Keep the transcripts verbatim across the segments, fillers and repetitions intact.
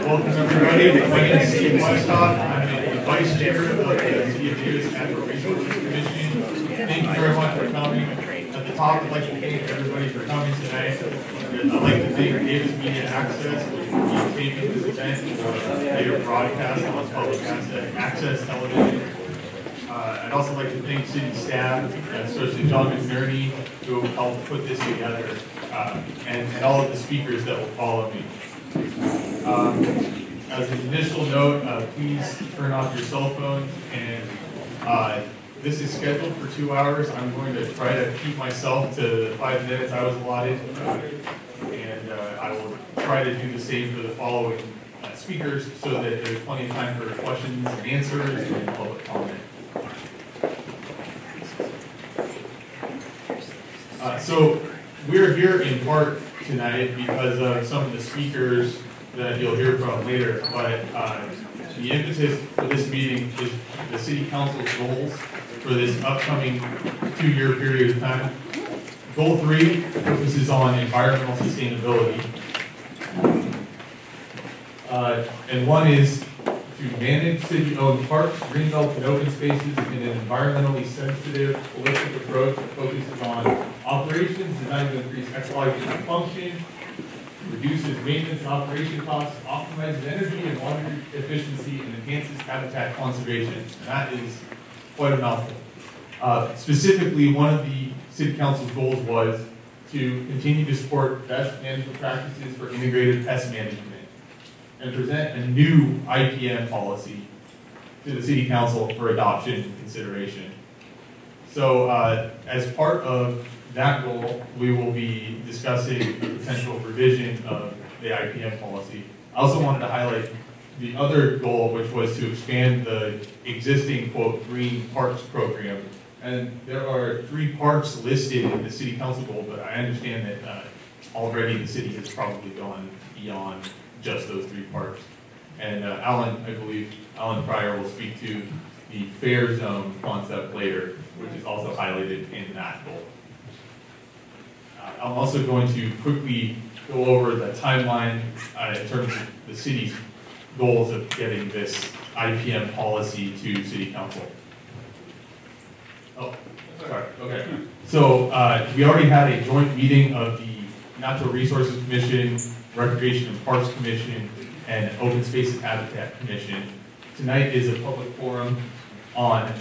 Welcome everybody. My name is Steve Westlock. I'm the Vice Chair of the City of Davis Natural Resources Commission. Thank you very much for coming. At the top, I'd like to thank everybody for coming tonight. I'd like to thank Davis Media Access for taping this event. They are broadcast on public access television. Uh, I'd also like to thank city staff, especially John McNerney, who helped put this together, uh, and, and all of the speakers that will follow me. Um, as an initial note, uh, please turn off your cell phones, and uh, this is scheduled for two hours. I'm going to try to keep myself to the five minutes I was allotted, uh, and uh, I will try to do the same for the following uh, speakers so that there's plenty of time for questions and answers and public comment. Uh, so we're here in part tonight because of some of the speakers that you'll hear from later, but uh, the impetus for this meeting is the City Council's goals for this upcoming two-year period of time. Goal three focuses on environmental sustainability, uh, and one is to manage city-owned parks, green belts, and open spaces in an environmentally sensitive, holistic approach that focuses on operations designed to increase ecological function, reduces maintenance and operation costs, optimizes energy and water efficiency, and enhances habitat conservation. And that is quite a mouthful. Uh, specifically, one of the City Council's goals was to continue to support best management practices for integrated pest management and present a new I P M policy to the City Council for adoption and consideration. So uh, as part of that goal, we will be discussing the potential revision of the I P M policy. I also wanted to highlight the other goal, which was to expand the existing, quote, green parks program. And there are three parks listed in the City Council goal, but I understand that uh, already the city has probably gone beyond just those three parks. And uh, Alan, I believe, Alan Pryor will speak to the fair zone concept later, which is also highlighted in that goal. Uh, I'm also going to quickly go over the timeline uh, in terms of the city's goals of getting this I P M policy to City Council. Oh, sorry, okay. So uh, we already had a joint meeting of the Natural Resources Commission, Recreation and Parks Commission, and Open Space and Habitat Commission. Tonight is a public forum on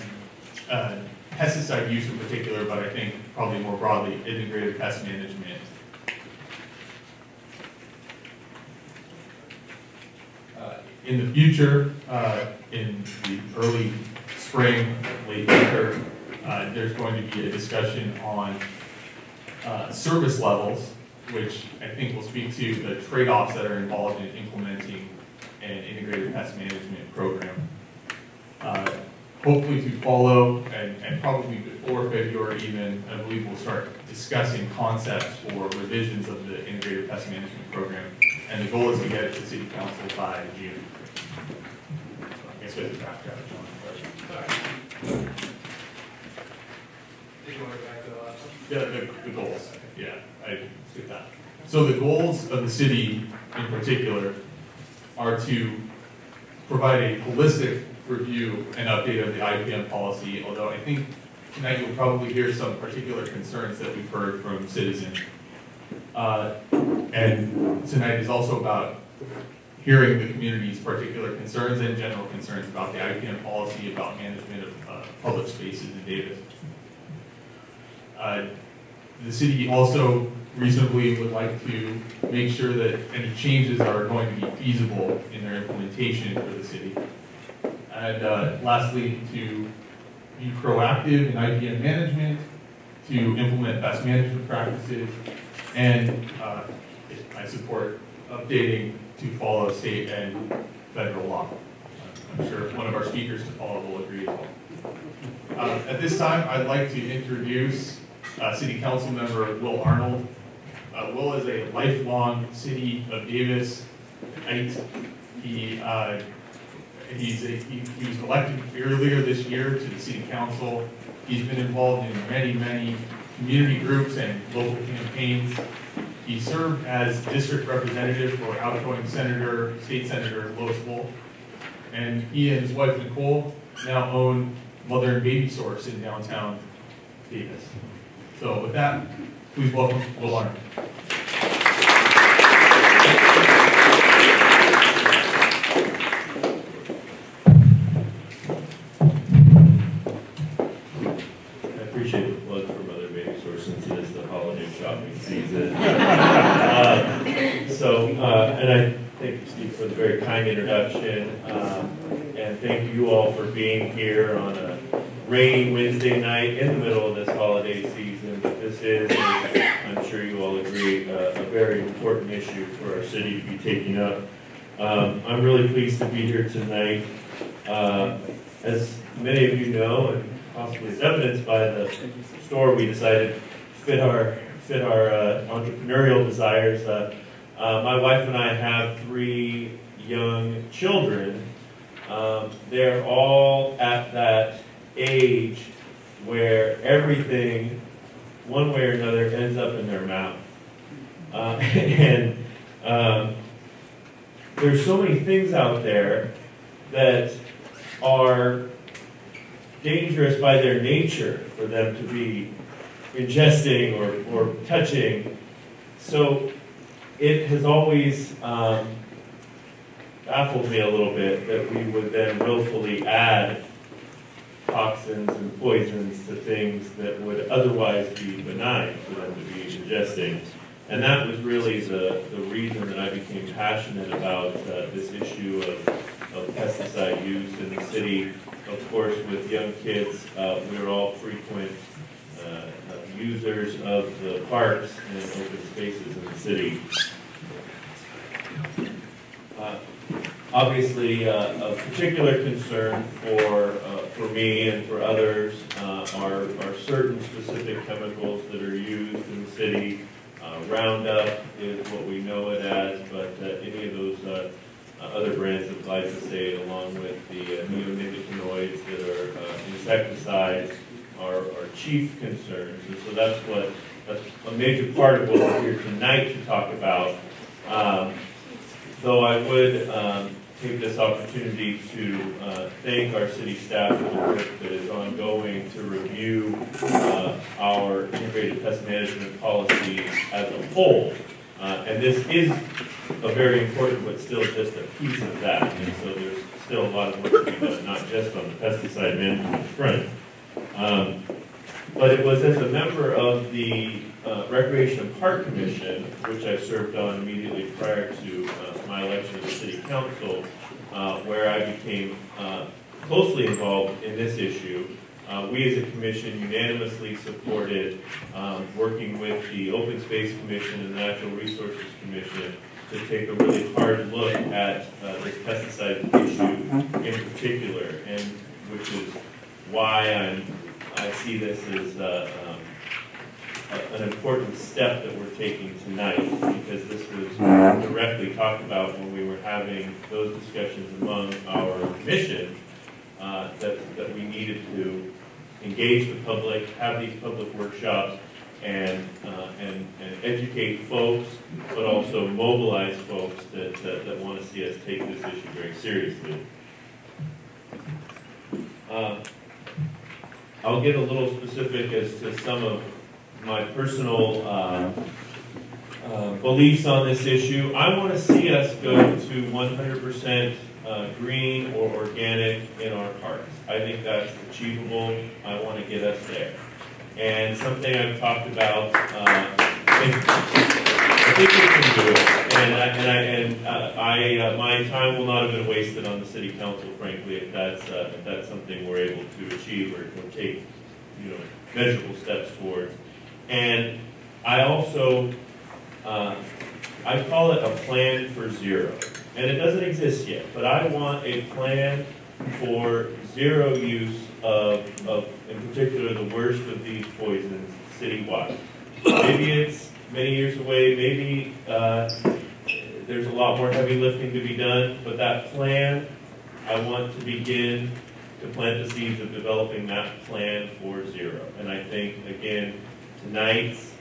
uh, pesticide use in particular, but I think probably more broadly, integrated pest management. Uh, in the future, uh, in the early spring, late winter, uh, there's going to be a discussion on uh, service levels, which I think will speak to the trade-offs that are involved in implementing an integrated pest management program. Uh, hopefully to follow, and, and probably before February even, I believe we'll start discussing concepts for revisions of the integrated pest management program. And the goal is to get it to City Council by June. I guess we have to back out, John. Sorry. Did you want to back that up? Yeah, the, the goals, yeah. I skip that. So the goals of the city, in particular, are to provide a holistic review and update of the I P M policy, although I think tonight you'll probably hear some particular concerns that we've heard from citizens. Uh, and tonight is also about hearing the community's particular concerns and general concerns about the I P M policy, about management of uh, public spaces in Davis. Uh, The city also reasonably would like to make sure that any changes are going to be feasible in their implementation for the city. And uh, lastly, to be proactive in I P M management, to implement best management practices, and uh, I support updating to follow state and federal law. I'm sure one of our speakers to follow will agree as well. Uh, at this time, I'd like to introduce uh, City Council member Will Arnold. Uh, Will is a lifelong City of Davis knight. He, uh, he's a, he, he was elected earlier this year to the City Council. He's been involved in many, many community groups and local campaigns. He served as district representative for outgoing Senator, State Senator Lois, and he and his wife Nicole now own Mother and Baby Source in downtown Davis. So with that, please welcome Will Arnold. I appreciate the plug for Mother and Baby Source since it is the holiday shopping season. uh, so, uh, and I thank you, Steve, for the very kind introduction, um, and thank you all for being here on a rainy Wednesday night in the middle of this holiday season. But this is, I'm sure you all agree, uh, a very important issue for our city to be taking up. Um, I'm really pleased to be here tonight. Uh, as many of you know, and possibly as evidenced by the store we decided to fit our, fit our uh, entrepreneurial desires, uh, Uh, my wife and I have three young children. Um, they're all at that age where everything, one way or another, ends up in their mouth. Uh, and um, there's so many things out there that are dangerous by their nature for them to be ingesting or, or touching. So it has always um, baffled me a little bit that we would then willfully add toxins and poisons to things that would otherwise be benign for them to be ingesting. And that was really the, the reason that I became passionate about uh, this issue of, of pesticide use in the city. Of course, with young kids, uh, we were all frequent uh, users of the parks and open spaces in the city. Uh, obviously, uh, a particular concern for uh, for me and for others uh, are, are certain specific chemicals that are used in the city. Uh, Roundup is what we know it as, but uh, any of those uh, other brands of glyphosate, along with the uh, neonicotinoids that are uh, insecticides, Our, our chief concerns, and so that's what that's a major part of what we're here tonight to talk about. Um, so I would um, take this opportunity to uh, thank our city staff for the work that is ongoing to review uh, our integrated pest management policy as a whole, uh, and this is a very important but still just a piece of that, and so there's still a lot of work to be done, not just on the pesticide management front. Um, but it was as a member of the uh, Recreation and Park Commission, which I served on immediately prior to uh, my election to the City Council, uh, where I became uh, closely involved in this issue. Uh, we as a commission unanimously supported um, working with the Open Space Commission and the Natural Resources Commission to take a really hard look at uh, this pesticide issue in particular, and which is why I'm, I see this as uh, um, a, an important step that we're taking tonight, because this was directly talked about when we were having those discussions among our commission, uh, that, that we needed to engage the public, have these public workshops, and, uh, and, and educate folks, but also mobilize folks that, that, that want to see us take this issue very seriously. Uh, I'll get a little specific as to some of my personal uh, uh, beliefs on this issue. I want to see us go to one hundred percent uh, green or organic in our parks. I think that's achievable. I want to get us there. And something I've talked about, uh, I, think, I think we can do it. And, I, and, I, and uh, I, uh, my time will not have been wasted on the City Council, frankly, if that's, uh, if that's something we're able to achieve or, or take you know, measurable steps towards. And I also, uh, I call it a plan for zero. And it doesn't exist yet, but I want a plan for zero use of, of in particular, the worst of these poisons citywide. Maybe it's many years away, maybe uh, there's a lot more heavy lifting to be done, but that plan, I want to begin to plant the seeds of developing that plan for zero. And I think, again, tonight's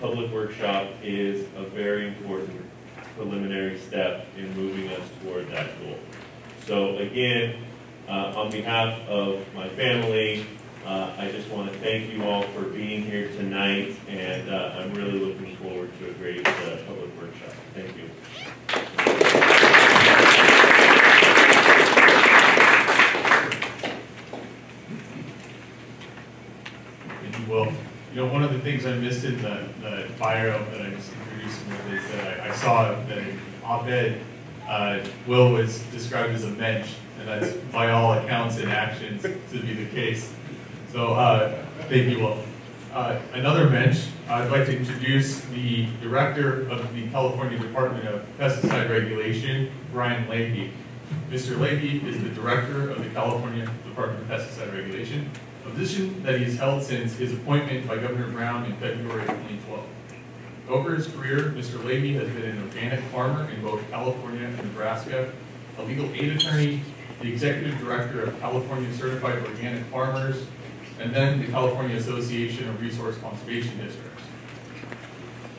public workshop is a very important preliminary step in moving us toward that goal. So again, uh, on behalf of my family, uh, I just want to thank you all for being here tonight, and uh, I'm really looking forward to a great uh, public workshop. Thank you. Well, you know, one of the things I missed in the, the bio that I was introducing with is that I, I saw that in op-ed, uh, Will was described as a mensch, and that's by all accounts and actions to be the case. So, uh, thank you, Will. Uh, another mensch, I'd like to introduce the director of the California Department of Pesticide Regulation, Brian Leahy. Mister Leahy is the director of the California Department of Pesticide Regulation, a position that he has held since his appointment by Governor Brown in February of twenty twelve. Over his career, Mister Leahy has been an organic farmer in both California and Nebraska, a legal aid attorney, the executive director of California Certified Organic Farmers, and then the California Association of Resource Conservation Districts.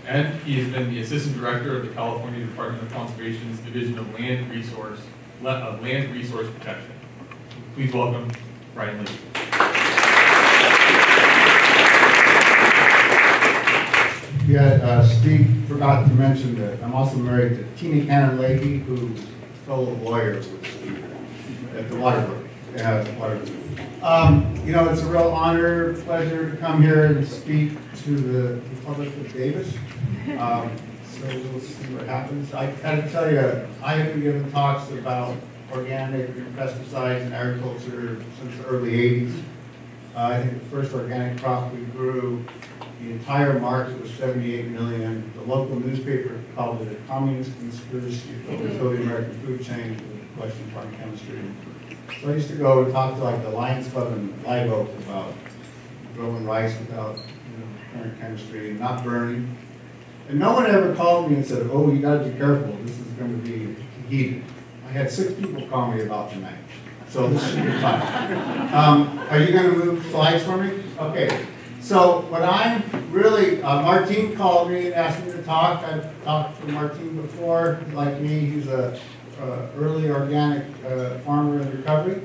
And he has been the assistant director of the California Department of Conservation's Division of Land Resource, of Land Resource Protection. Please welcome Brian Leahy. Yeah, uh, Steve forgot to mention that I'm also married to Tina Ann Leahy, who's a fellow lawyer with Steve at the Water Board. Uh, Water Board. Um, you know, it's a real honor, pleasure to come here and speak to the Republic of Davis. Um, so we'll see what happens. I gotta tell you, I have been giving talks about organic and pesticides and agriculture since the early eighties. Uh, I think the first organic crop we grew, the entire market was seventy-eight million. The local newspaper called it a communist conspiracy to overthrow the American food chain with question farm chemistry. So I used to go and talk to like the Lions Club in Live Oak about growing rice without, you know, current chemistry and not burning. And no one ever called me and said, "Oh, you got to be careful. This is going to be heated." I had six people call me about tonight, so this should be fun. Um, are you going to move slides for me? Okay. So when I'm really, uh, Martin called me and asked me to talk. I've talked to Martin before. Like me, he's a uh, early organic uh, farmer in recovery.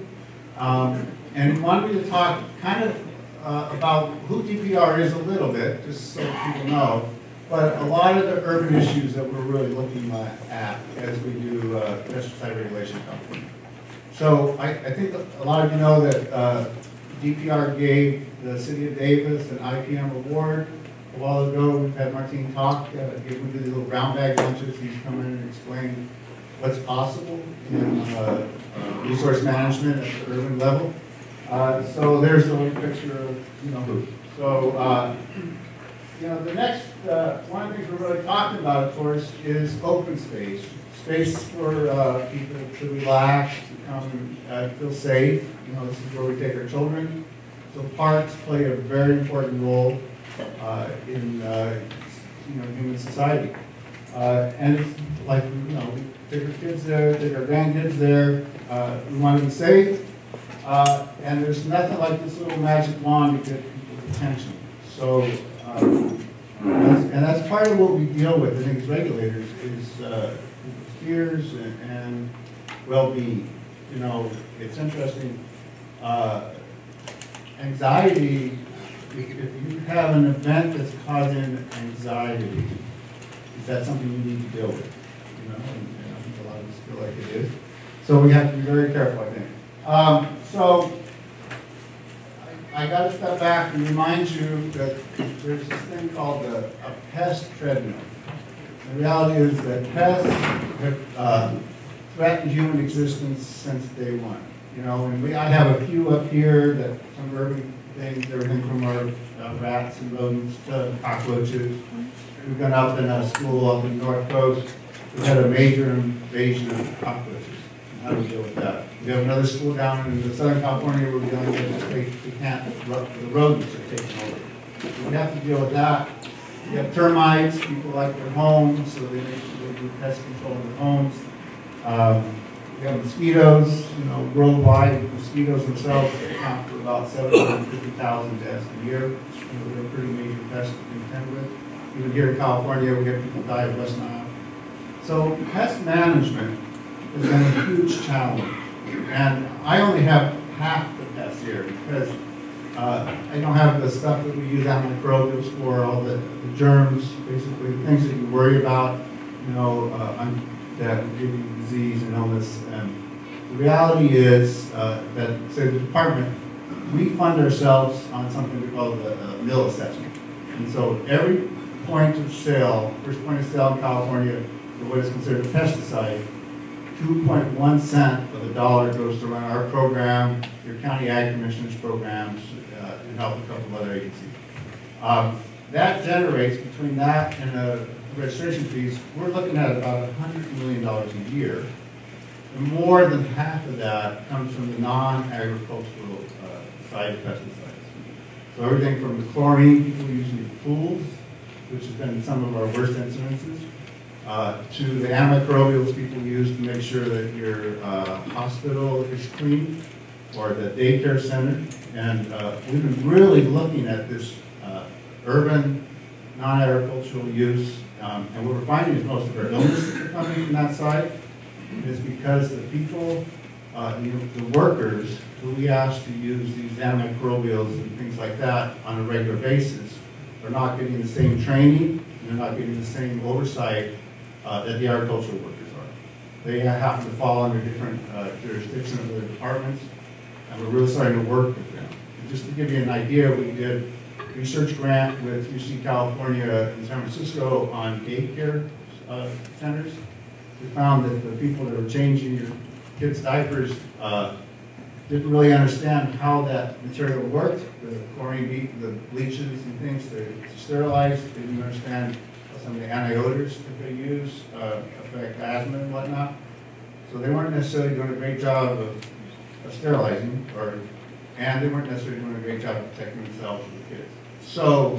Um, and he wanted me to talk kind of uh, about who D P R is a little bit, just so people know, but a lot of the urban issues that we're really looking uh, at as we do uh, pesticide regulation company. So I, I think a lot of you know that uh, D P R gave the City of Davis an I P M award a while ago. We've had Martin talk, uh, give him these little brown bag lunches. He's come in and explained what's possible in uh, resource management at the urban level. Uh, so there's the little picture of, you know, who. So, uh, you know, the next, uh, one of the things we're really talking about, of course, is open space. Space for uh, people to relax, to come and uh, feel safe. You know, this is where we take our children. So parks play a very important role uh, in uh, you know, human society. Uh, and it's like, you know, we take our kids there, take our grandkids there. Uh, we want them safe. Uh, and there's nothing like this little magic wand to get people's attention. So, um, that's, and that's part of what we deal with, I think, as regulators, is uh, fears and, and well-being. You know, it's interesting. Uh, anxiety, if you have an event that's causing anxiety, is that something you need to deal with? You know, and, and I think a lot of us feel like it is. So we have to be very careful, I think. Um, so I, I got to step back and remind you that there's this thing called a, a pest treadmill. The reality is that pests have uh, threatened human existence since day one. You know, and we, I have a few up here that some urban things, everything from our uh, rats and rodents to cockroaches. We've gone up in a school up in North Coast. We had a major invasion of cockroaches. How do we deal with that? We have another school down in Southern California where we're going to get the camp. The rodents are taking over. We have to deal with that. We have termites. People like their homes, so they make sure they do pest control in their homes. Um, We have mosquitoes, you know, worldwide. Mosquitoes themselves account for about seven hundred fifty thousand deaths a year. You know, they're a pretty major pest to contend with. Even here in California, we have people die of West Nile. So pest management has been a huge challenge. And I only have half the pests here because uh, I don't have the stuff that we use antimicrobials for, all the, the germs, basically, the things that you worry about, you know, uh, I'm, that give you disease and illness. And the reality is uh, that, say, the department, we fund ourselves on something we call the uh, mill assessment. And so every point of sale, first point of sale in California, for what is considered a pesticide, two point one cent of the dollar goes to run our program, your county ag commissioner's programs, uh, and help a couple of other agencies. Um, that generates, between that and a registration fees, we're looking at about one hundred million dollars a year. And more than half of that comes from the non-agricultural uh, side of pesticides. So everything from the chlorine people using for pools, which has been some of our worst incidences, uh, to the antimicrobials people use to make sure that your uh, hospital is clean, or the daycare center. And uh, we've been really looking at this uh, urban, non-agricultural use. Um, and what we're finding is most of our illnesses are coming from that side is because the people, uh, you know, the workers who we ask to use these antimicrobials and things like that on a regular basis are not getting the same training, and they're not getting the same oversight uh, that the agricultural workers are. They happen to fall under different uh, jurisdictions of their departments, and we're really starting to work with them. And just to give you an idea, we did research grant with U C California in San Francisco on daycare uh, centers. We found that the people that were changing your kids' diapers uh, didn't really understand how that material worked, the chlorine, the bleaches and things to sterilize. They didn't understand some of the antiodors that they use uh, affect asthma and whatnot. So they weren't necessarily doing a great job of, of sterilizing, or, and they weren't necessarily doing a great job of protecting themselves and the kids. So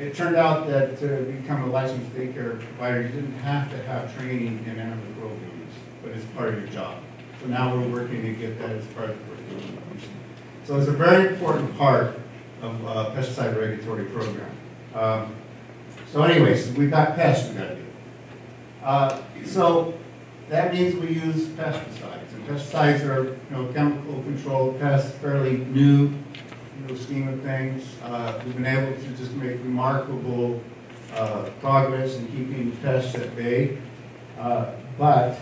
it turned out that to become a licensed daycare provider, you didn't have to have training in antimicrobial use, but it's part of your job. So now we're working to get that as part of the curriculum. So it's a very important part of uh, pesticide regulatory program. Um, so anyways, we've got pests we've got to do. Uh, so that means we use pesticides. And pesticides are, you know, chemical controlled pests, fairly new scheme of things. Uh, we've been able to just make remarkable uh, progress in keeping pests at bay, uh, but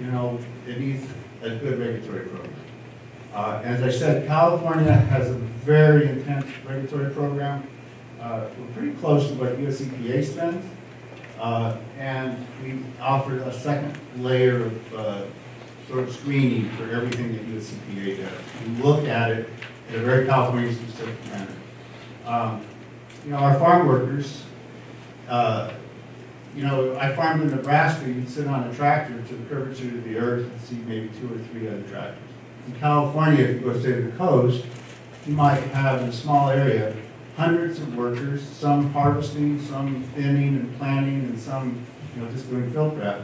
you know, it needs a good regulatory program. Uh, as I said, California has a very intense regulatory program. Uh, we're pretty close to what U S E P A spends, uh, and we offered a second layer of uh, sort of screening for everything that U S E P A does. We look at it in a very California-specific manner. Um, you know, our farm workers, uh, you know, I farmed in Nebraska, you'd sit on a tractor to the curvature of the earth and see maybe two or three other tractors. In California, if you go to the coast, you might have, in a small area, hundreds of workers, some harvesting, some thinning and planting, and some, you know, just doing field prep,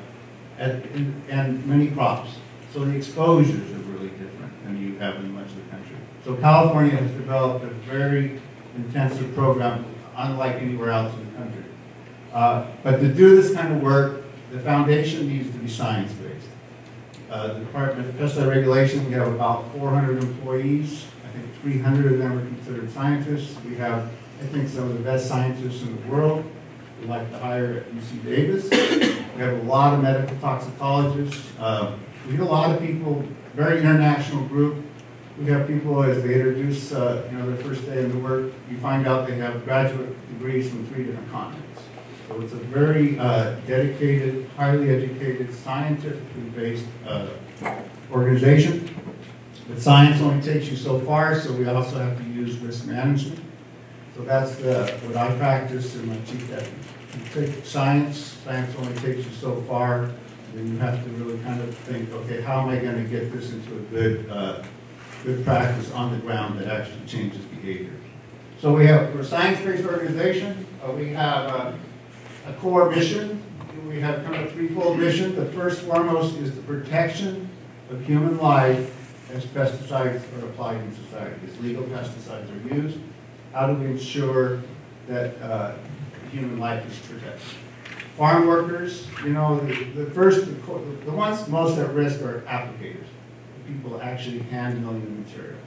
and, and, and many crops. So the exposures are really different than you have in much of the country. So California has developed a very intensive program, unlike anywhere else in the country. Uh, but to do this kind of work, the foundation needs to be science-based. Uh, the Department of Pesticide Regulation, we have about four hundred employees. I think three hundred of them are considered scientists. We have, I think, some of the best scientists in the world. We like to hire at U C Davis. We have a lot of medical toxicologists. Uh, we get a lot of people, very international group. We have people, as they introduce uh, you know, their first day in the work, you find out they have graduate degrees from three different continents. So it's a very uh, dedicated, highly educated, scientifically based uh, organization. But science only takes you so far, so we also have to use risk management. So that's the, what I practice in my chief deputy. You take science, science only takes you so far, then you have to really kind of think, okay, how am I going to get this into a good, uh, good practice on the ground that actually changes behavior? So we have, we're a science-based organization. Uh, we have uh, a core mission. We have kind of a threefold mission. The first foremost is the protection of human life as pesticides are applied in society, as legal pesticides are used. How do we ensure that uh, human life is protected? Farm workers, you know, the, the first, the, the ones most at risk are applicators, the people actually handling the material.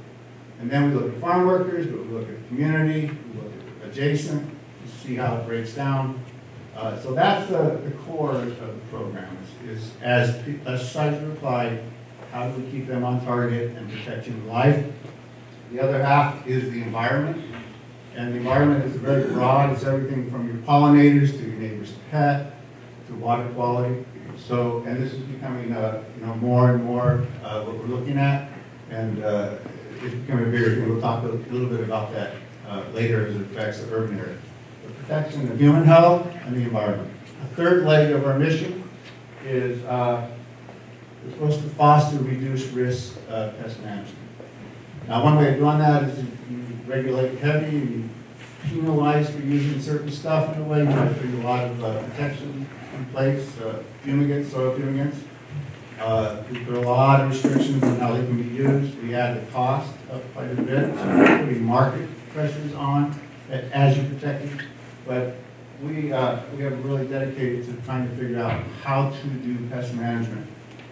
And then we look at farm workers, we look at community, we look at adjacent, to see how it breaks down. Uh, so that's the, the core of the program is, is as pesticides are applied, how do we keep them on target and protect human life? The other half is the environment. And the environment is very broad. It's everything from your pollinators to your neighbor's pet to water quality. So, and this is becoming uh, you know, more and more uh, what we're looking at. And uh, it's becoming bigger. And we'll talk a little bit about that uh, later as it affects the urban area. The protection of human health and the environment. A third leg of our mission is uh, we're supposed to foster reduced risk uh, pest management. Now, one way of doing that is you regulate heavy, you penalize for using certain stuff in a way. You have to do a lot of uh, protection in place, uh, fumigants, soil fumigants. Uh, we put a lot of restrictions on how they can be used. We add the cost up quite a bit. So we market pressures on as you protect it. But we, uh, we have really dedicated to trying to figure out how to do pest management.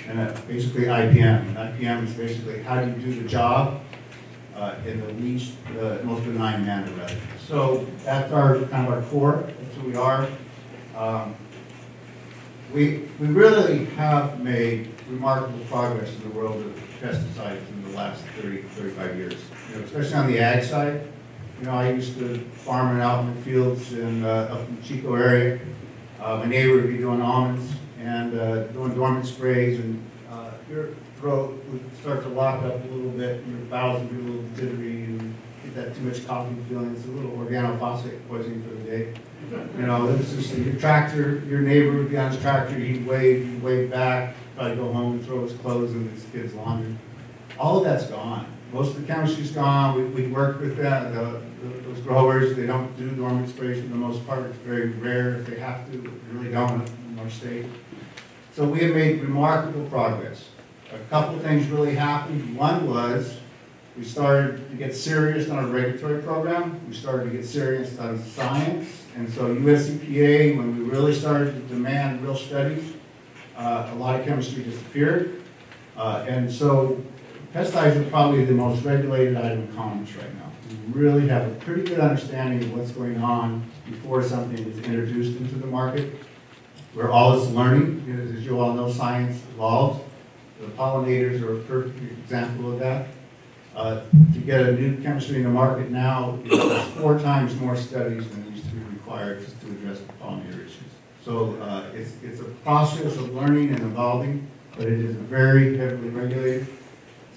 And uh, basically I P M. And I P M is basically how do you do the job uh, in the least, uh, most benign manner, rather. So that's our kind of our core. That's who we are. Um, we we really have made remarkable progress in the world of pesticides in the last thirty, thirty-five years. You know, especially on the ag side. You know, I used to farm in out in the fields in, uh, up in the Chico area. Uh, my neighbor would be doing almonds and uh, doing dormant sprays, and uh, your throat would start to lock up a little bit, and your bowels would be a little jittery, and get that too much coffee feeling. It's a little organophosphate poisoning for the day. You know, it's just your tractor, your neighbor would be on his tractor, he'd wave, he'd wave back, probably go home and throw his clothes in his kid's laundry. All of that's gone. Most of the chemistry's gone. We, we work with that, the, the, those growers. They don't do dormant sprays for the most part. It's very rare if they have to, but they really don't in our state. So we have made remarkable progress. A couple of things really happened. One was we started to get serious on our regulatory program. We started to get serious on science. And so U S E P A, when we really started to demand real studies, uh, a lot of chemistry disappeared. Uh, and so pesticides are probably the most regulated item in Congress right now. We really have a pretty good understanding of what's going on before something is introduced into the market. We're always learning, because as you all know, science evolves. The pollinators are a perfect example of that. Uh, to get a new chemistry in the market now, there's four times more studies than used to be required just to address the pollinator issues. So uh, it's, it's a process of learning and evolving, but it is very heavily regulated.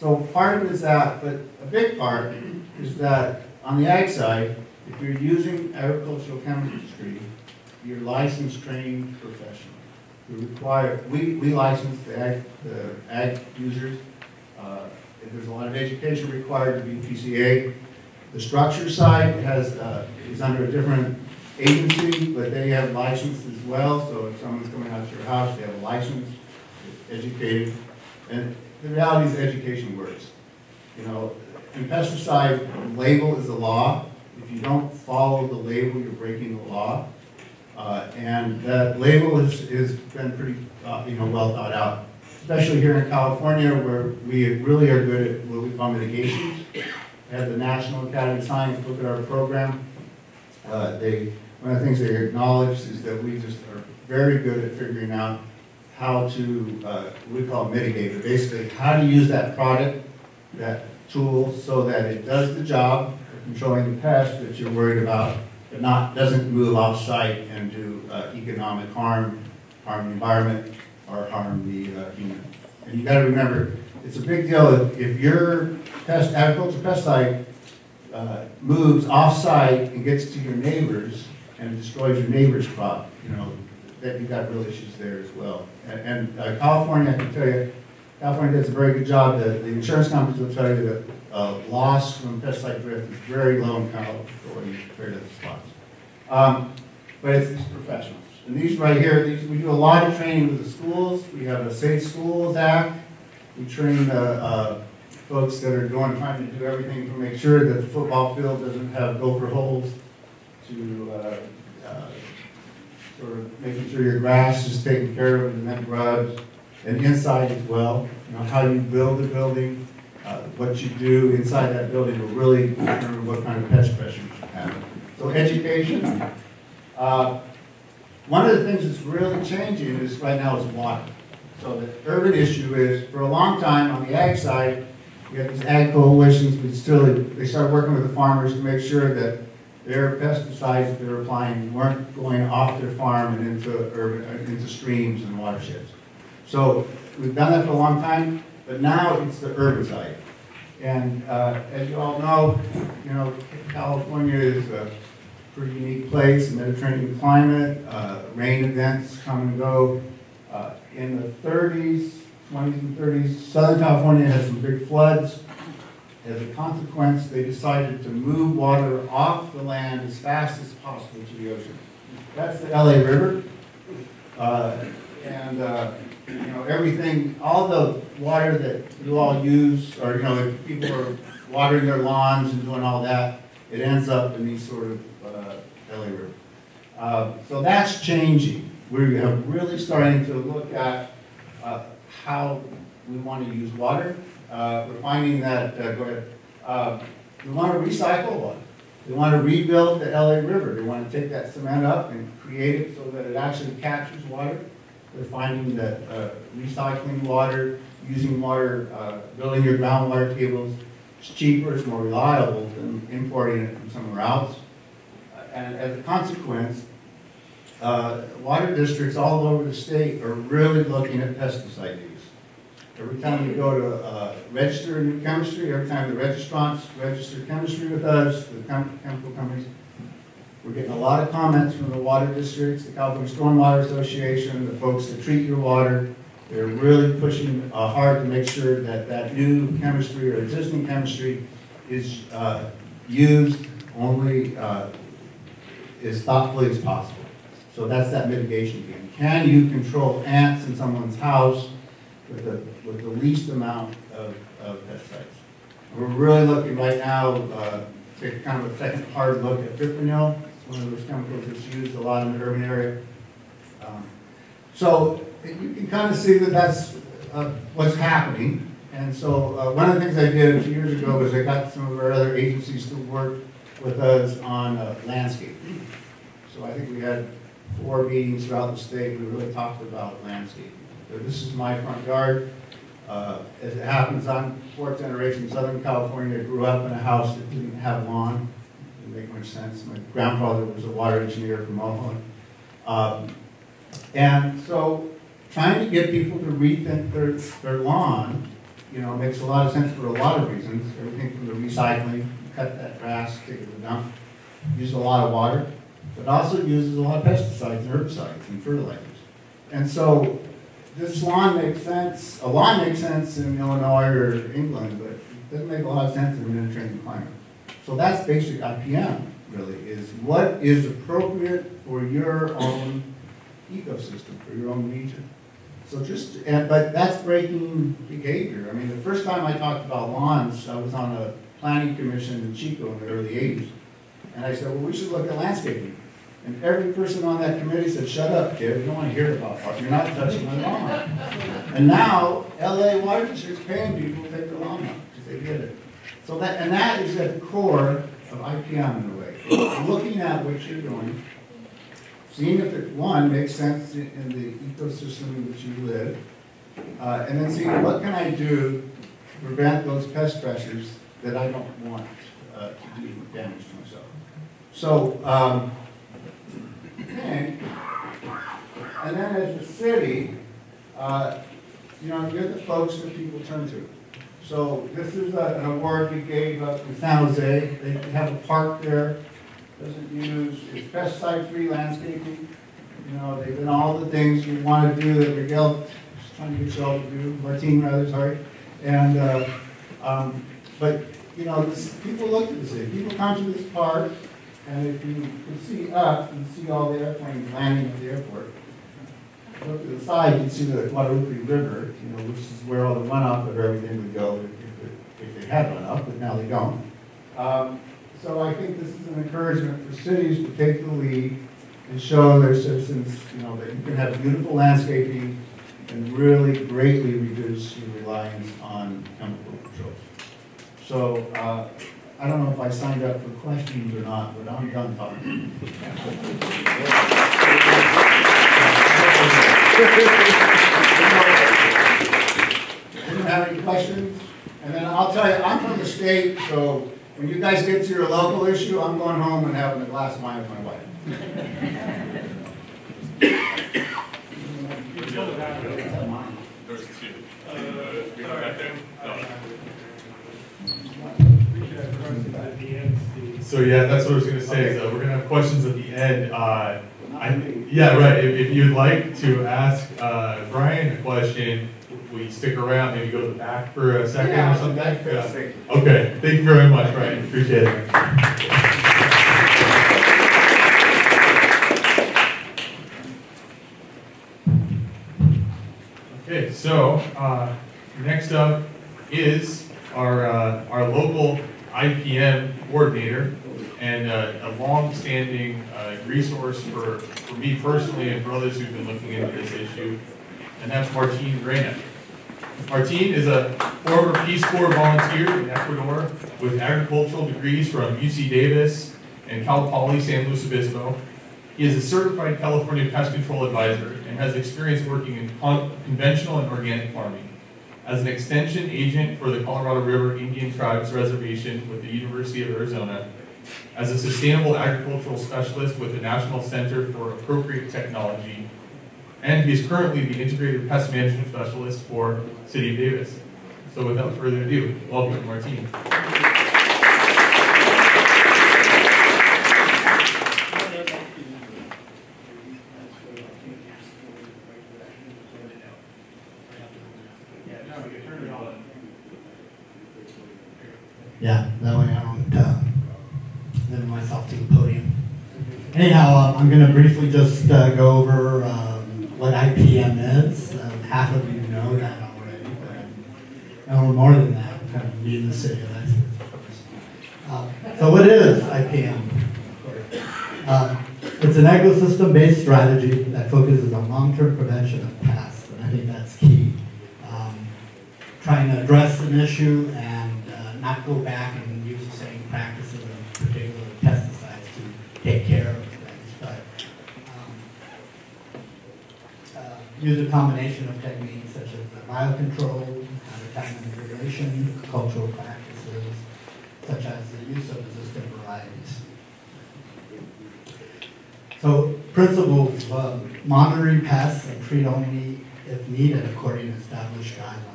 So part of it is that, but a big part is that on the ag side, if you're using agricultural chemistry, you're licensed, trained professional. We require, we, we license the ag, the ag users. Uh, there's a lot of education required to be P C A. The structure side has, uh, is under a different agency, but they have license as well. So if someone's coming out to your house, they have a license, educated. And the reality is education works. You know, in pesticide, the label is the law. If you don't follow the label, you're breaking the law. Uh, and that label has been pretty, uh, you know, well thought out, especially here in California, where we really are good at what we call mitigations. At the National Academy of Science, look at our program. Uh, they, one of the things they acknowledge is that we just are very good at figuring out how to, uh, what we call mitigate, but basically how to use that product, that tool, so that it does the job of controlling the pest that you're worried about, but not, doesn't move off-site and do uh, economic harm, harm the environment, or harm the uh, human. And you got to remember, it's a big deal if, if your pest, agriculture pesticide uh, moves off-site and gets to your neighbors and destroys your neighbor's crop. You know, that you've got real issues there as well. And, and uh, California, I can tell you, California does a very good job. The, the insurance companies will tell you that uh, loss from pesticide drift is very low in California compared to the spots. Um, but it's professionals. And these right here, these, we do a lot of training with the schools. We have a Safe Schools Act. We train uh, uh, folks that are going trying to do everything to make sure that the football field doesn't have gopher holes, to uh, uh, sort of making sure your grass is taken care of and then grubs, and inside as well. You know, how you build the building, uh, what you do inside that building will really determine what kind of pest pressure you should have. So education. Uh, One of the things that's really changing is right now is water. So the urban issue is, for a long time on the ag side, you have these ag coalitions, but still they start working with the farmers to make sure that their pesticides they're applying weren't going off their farm and into urban, into streams and watersheds. So we've done that for a long time, but now it's the urban side. And uh, as you all know, you know, California is a pretty unique place, Mediterranean climate, uh, rain events come and go. Uh, in the thirties, twenties and thirties, Southern California had some big floods. As a consequence, they decided to move water off the land as fast as possible to the ocean. That's the L A River. Uh, and uh, you know, everything, all the water that you all use, or you know, if people are watering their lawns and doing all that, it ends up in these sort of Uh, so that's changing. We are really starting to look at uh, how we want to use water. Uh, we're finding that uh, go ahead. Uh, we want to recycle water. We want to rebuild the L A River. We want to take that cement up and create it so that it actually captures water. We're finding that uh, recycling water, using water, uh, building your groundwater tables, it's cheaper, it's more reliable than importing it from somewhere else. And as a consequence, uh, water districts all over the state are really looking at pesticide use. Every time you go to uh, register new chemistry, every time the registrants register chemistry with us, the chem chemical companies, we're getting a lot of comments from the water districts, the California Stormwater Association, the folks that treat your water. They're really pushing uh, hard to make sure that that new chemistry or existing chemistry is uh, used only uh, as thoughtfully as possible. So that's that mitigation game. Can you control ants in someone's house with the, with the least amount of, of pesticides? We're really looking right now uh, to take kind of a second hard look at fipronil. It's one of those chemicals that's used a lot in the urban area. Um, so you can kind of see that that's uh, what's happening. And so uh, one of the things I did a few years ago was I got some of our other agencies to work with us on uh, landscape. So I think we had four meetings throughout the state. We really talked about landscaping. So this is my front yard. Uh, as it happens, I'm fourth generation Southern California. Grew up in a house that didn't have lawn. Didn't make much sense. My grandfather was a water engineer from Oklahoma. Um, and so trying to get people to rethink their, their lawn, you know, makes a lot of sense for a lot of reasons. Everything from the recycling, cut that grass, take it to the dump, use a lot of water, but also uses a lot of pesticides and herbicides and fertilizers. And so this lawn makes sense, a lawn makes sense in Illinois or England, but it doesn't make a lot of sense in a Mediterranean climate. So that's basic I P M, really, is what is appropriate for your own ecosystem, for your own region. So just, and, but that's breaking behavior. I mean, the first time I talked about lawns, I was on a planning commission in Chico in the early eighties. And I said, well, we should look at landscaping. And every person on that committee said, shut up, kid. We don't want to hear about that. You're not touching my lawn. And now, L A water district's paying people to take their lawn out because they did it. So that, and that is at the core of I P M in a way. Looking at what you're doing, seeing if it, one, makes sense in the ecosystem in which you live, uh, and then seeing what can I do to prevent those pest pressures that I don't want uh, to do damage to myself. So, um, and, and then as a city, uh, you know, you're the folks that people turn to. So this is a, an award we gave up in San Jose. They have a park there. Doesn't use, it's pesticide-free landscaping. You know, they've done all the things you want to do that Miguel is trying to get you all to do, Martin rather, sorry. And, uh, um, but, you know, this, people look at this thing. People come to this park, and if you can see up, you can see all the airplanes landing at the airport. Look to the side, you can see the Guadalupe River, you know, which is where all the runoff of everything would go if, if they had runoff, but now they don't. Um, so I think this is an encouragement for cities to take the lead and show their citizens, you know, that you can have beautiful landscaping and really greatly reduce your reliance on chemical controls. So uh, I don't know if I signed up for questions or not, but I'm done talking. We don't have any questions? And then I'll tell you, I'm from the state, so when you guys get to your local issue, I'm going home and having a glass of wine with my wife. There's two. Uh, we have back there. No. So yeah, that's what I was going to say. So we're going to have questions at the end. Uh, I think, yeah, right. If, if you'd like to ask uh, Brian a question, will you stick around? Maybe go to the back for a second yeah, or something? Back for yeah. a second. Okay. Thank you very much, Brian. Appreciate it. Okay, so uh, next up is our, uh, our local I P M coordinator, and uh, a long-standing uh, resource for, for me personally and for others who've been looking into this issue, and that's Martin Guerena. Martin is a former Peace Corps volunteer in Ecuador with agricultural degrees from U C Davis and Cal Poly San Luis Obispo. He is a certified California pest control advisor and has experience working in con conventional and organic farming. As an extension agent for the Colorado River Indian Tribes Reservation with the University of Arizona, as a sustainable agricultural specialist with the National Center for Appropriate Technology, and he is currently the integrated pest management specialist for City of Davis. So without further ado, welcome Martin. Yeah, that way I don't uh, limit myself to the podium. Anyhow, um, I'm going to briefly just uh, go over um, what I P M is. Um, half of you know that already, but I know more than that. I'm kind of new to the city of Davis. Uh, so what is I P M? Uh, it's an ecosystem-based strategy that focuses on long-term prevention of pests, and I think that's key. Um, trying to address an issue and not go back and use the same practices of particular pesticides to take care of things, but um, uh, use a combination of techniques such as biocontrol, habitat manipulation, cultural practices, such as the use of resistant varieties. So principles of monitoring pests and treat only if needed according to established guidelines.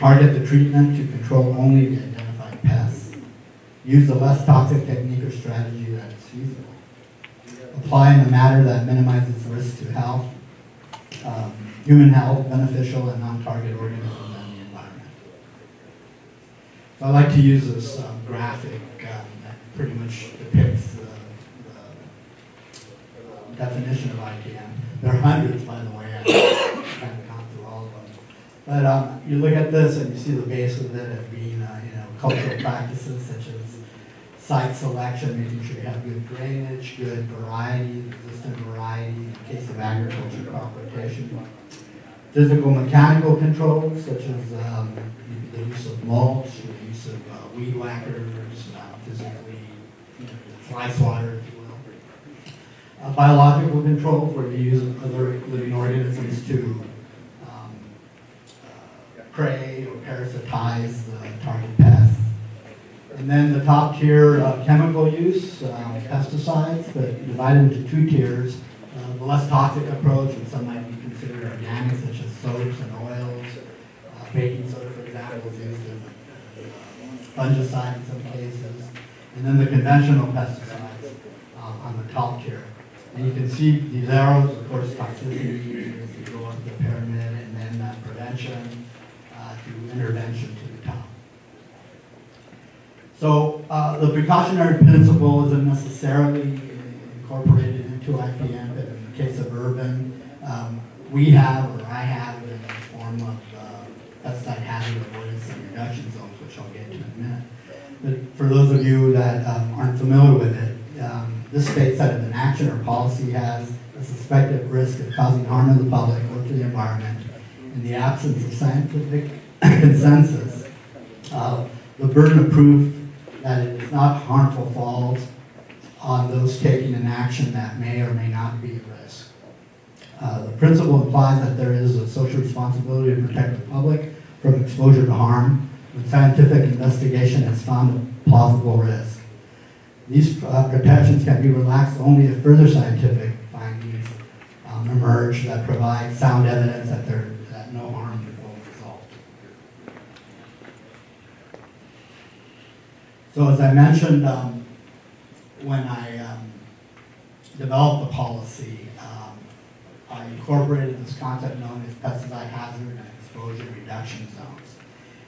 Target the treatment to control only the identified pests. Use a less toxic technique or strategy that is feasible. Apply in a manner that minimizes risk to health, um, human health, beneficial and non-target organisms, and the environment. So I like to use this um, graphic um, that pretty much depicts the, the, the definition of I P M. There are hundreds, by the way. But um, you look at this and you see the base of it as being uh, you know, cultural practices such as site selection, making sure you have good drainage, good variety, resistant variety in the case of agriculture crop rotation. Physical mechanical controls such as um, the use of mulch, the use of uh, weed whackers, uh, physically you know, fly swatter, if you will. Uh, biological controls where you use other living organisms to prey or parasitize the target pests. And then the top tier of chemical use, um, pesticides, but divided into two tiers, uh, the less toxic approach, and some might be considered organic, such as soaps and oils. Uh, baking soda, for example, is used as a fungicide in some cases. And then the conventional pesticides uh, on the top tier. And you can see the arrows, of course, toxicity, to go up the pyramid, and then uh, prevention uh, to intervention to the top. So uh, the precautionary principle isn't necessarily incorporated into I P M, but in the case of urban, um, we have, or I have, it in the form of uh, pesticide hazard avoidance and reduction zones, which I'll get to in a minute. But for those of you that um, aren't familiar with it, um, this states that if an action or policy has a suspected risk of causing harm to the public or to the environment, in the absence of scientific consensus, uh, the burden of proof that it is not harmful falls on those taking an action that may or may not be at risk. Uh, the principle implies that there is a social responsibility to protect the public from exposure to harm when scientific investigation has found a plausible risk. These uh, protections can be relaxed only if further scientific findings um, emerge that provide sound evidence that, there, that no harm will result. So as I mentioned, um, when I um, developed the policy, um, I incorporated this concept known as pesticide hazard and exposure reduction zones.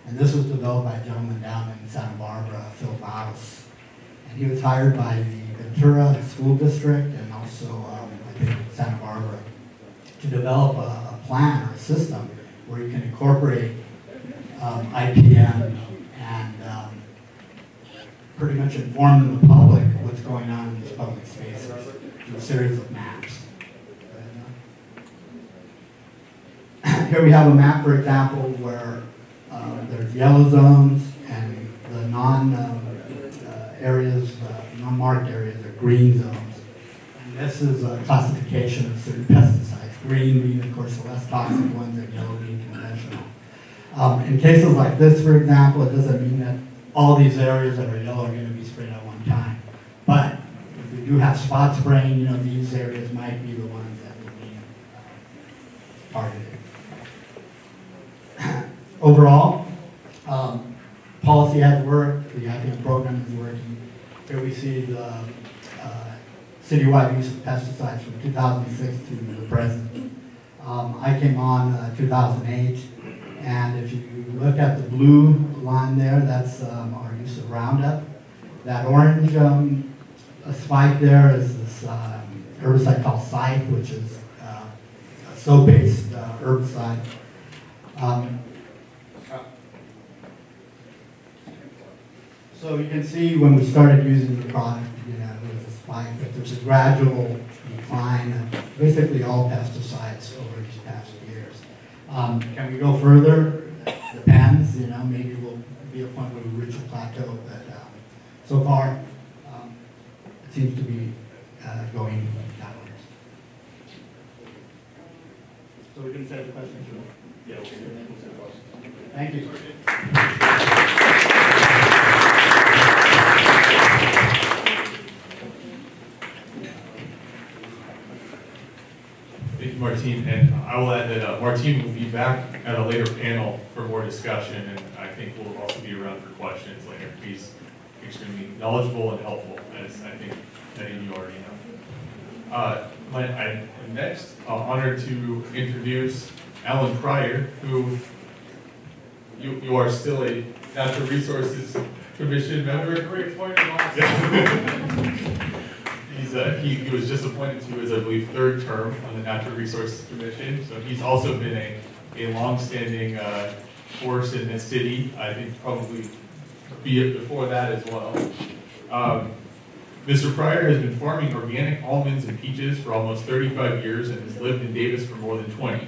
And this was developed by a gentleman down in Santa Barbara, Phil House. And he was hired by the Ventura School District and also, um, I think, Santa Barbara, to develop a, a plan or a system where you can incorporate um, I P M and um, pretty much inform the public what's going on in these public spaces through a series of maps. Here we have a map, for example, where uh, there's yellow zones and the non- um, areas, uh, non-marked areas, are green zones. And this is a classification of certain pesticides, green being, of course, the less toxic ones, and yellow being conventional. Um, in cases like this, for example, it doesn't mean that all these areas that are yellow are going to be sprayed at one time. But if we do have spot spraying, you know, these areas might be the ones that will be targeted. Overall, um, policy has worked, the I P M program is working. Here we see the uh, citywide use of pesticides from two thousand six to the present. Um, I came on uh, two thousand eight, and if you look at the blue line there, that's um, our use of Roundup. That orange um, spike there is this um, herbicide called Scythe, which is uh, a soap-based uh, herbicide. Um, So you can see when we started using the product, you know, it was a spike, but there's a gradual decline of basically all pesticides over these past years. Um, can we go further? That depends, you know, maybe we'll be at a point where we reach a plateau, but um, so far, um, it seems to be uh, going that way. So we can set the question to yeah, thank you. Thank you, Martin, and I will add that uh, Martin will be back at a later panel for more discussion, and I think we'll also be around for questions later. He's extremely knowledgeable and helpful, as I think many of you already know. Uh, my, I'm next uh, honored to introduce Alan Pryor, who you, you are still a Natural Resources Commission member. Great point. He's, uh, he, he was just appointed to his, I believe, third term on the Natural Resources Commission. So he's also been a, a longstanding uh, force in the city. I think probably be before that as well. Um, Mister Pryor has been farming organic almonds and peaches for almost thirty-five years and has lived in Davis for more than twenty.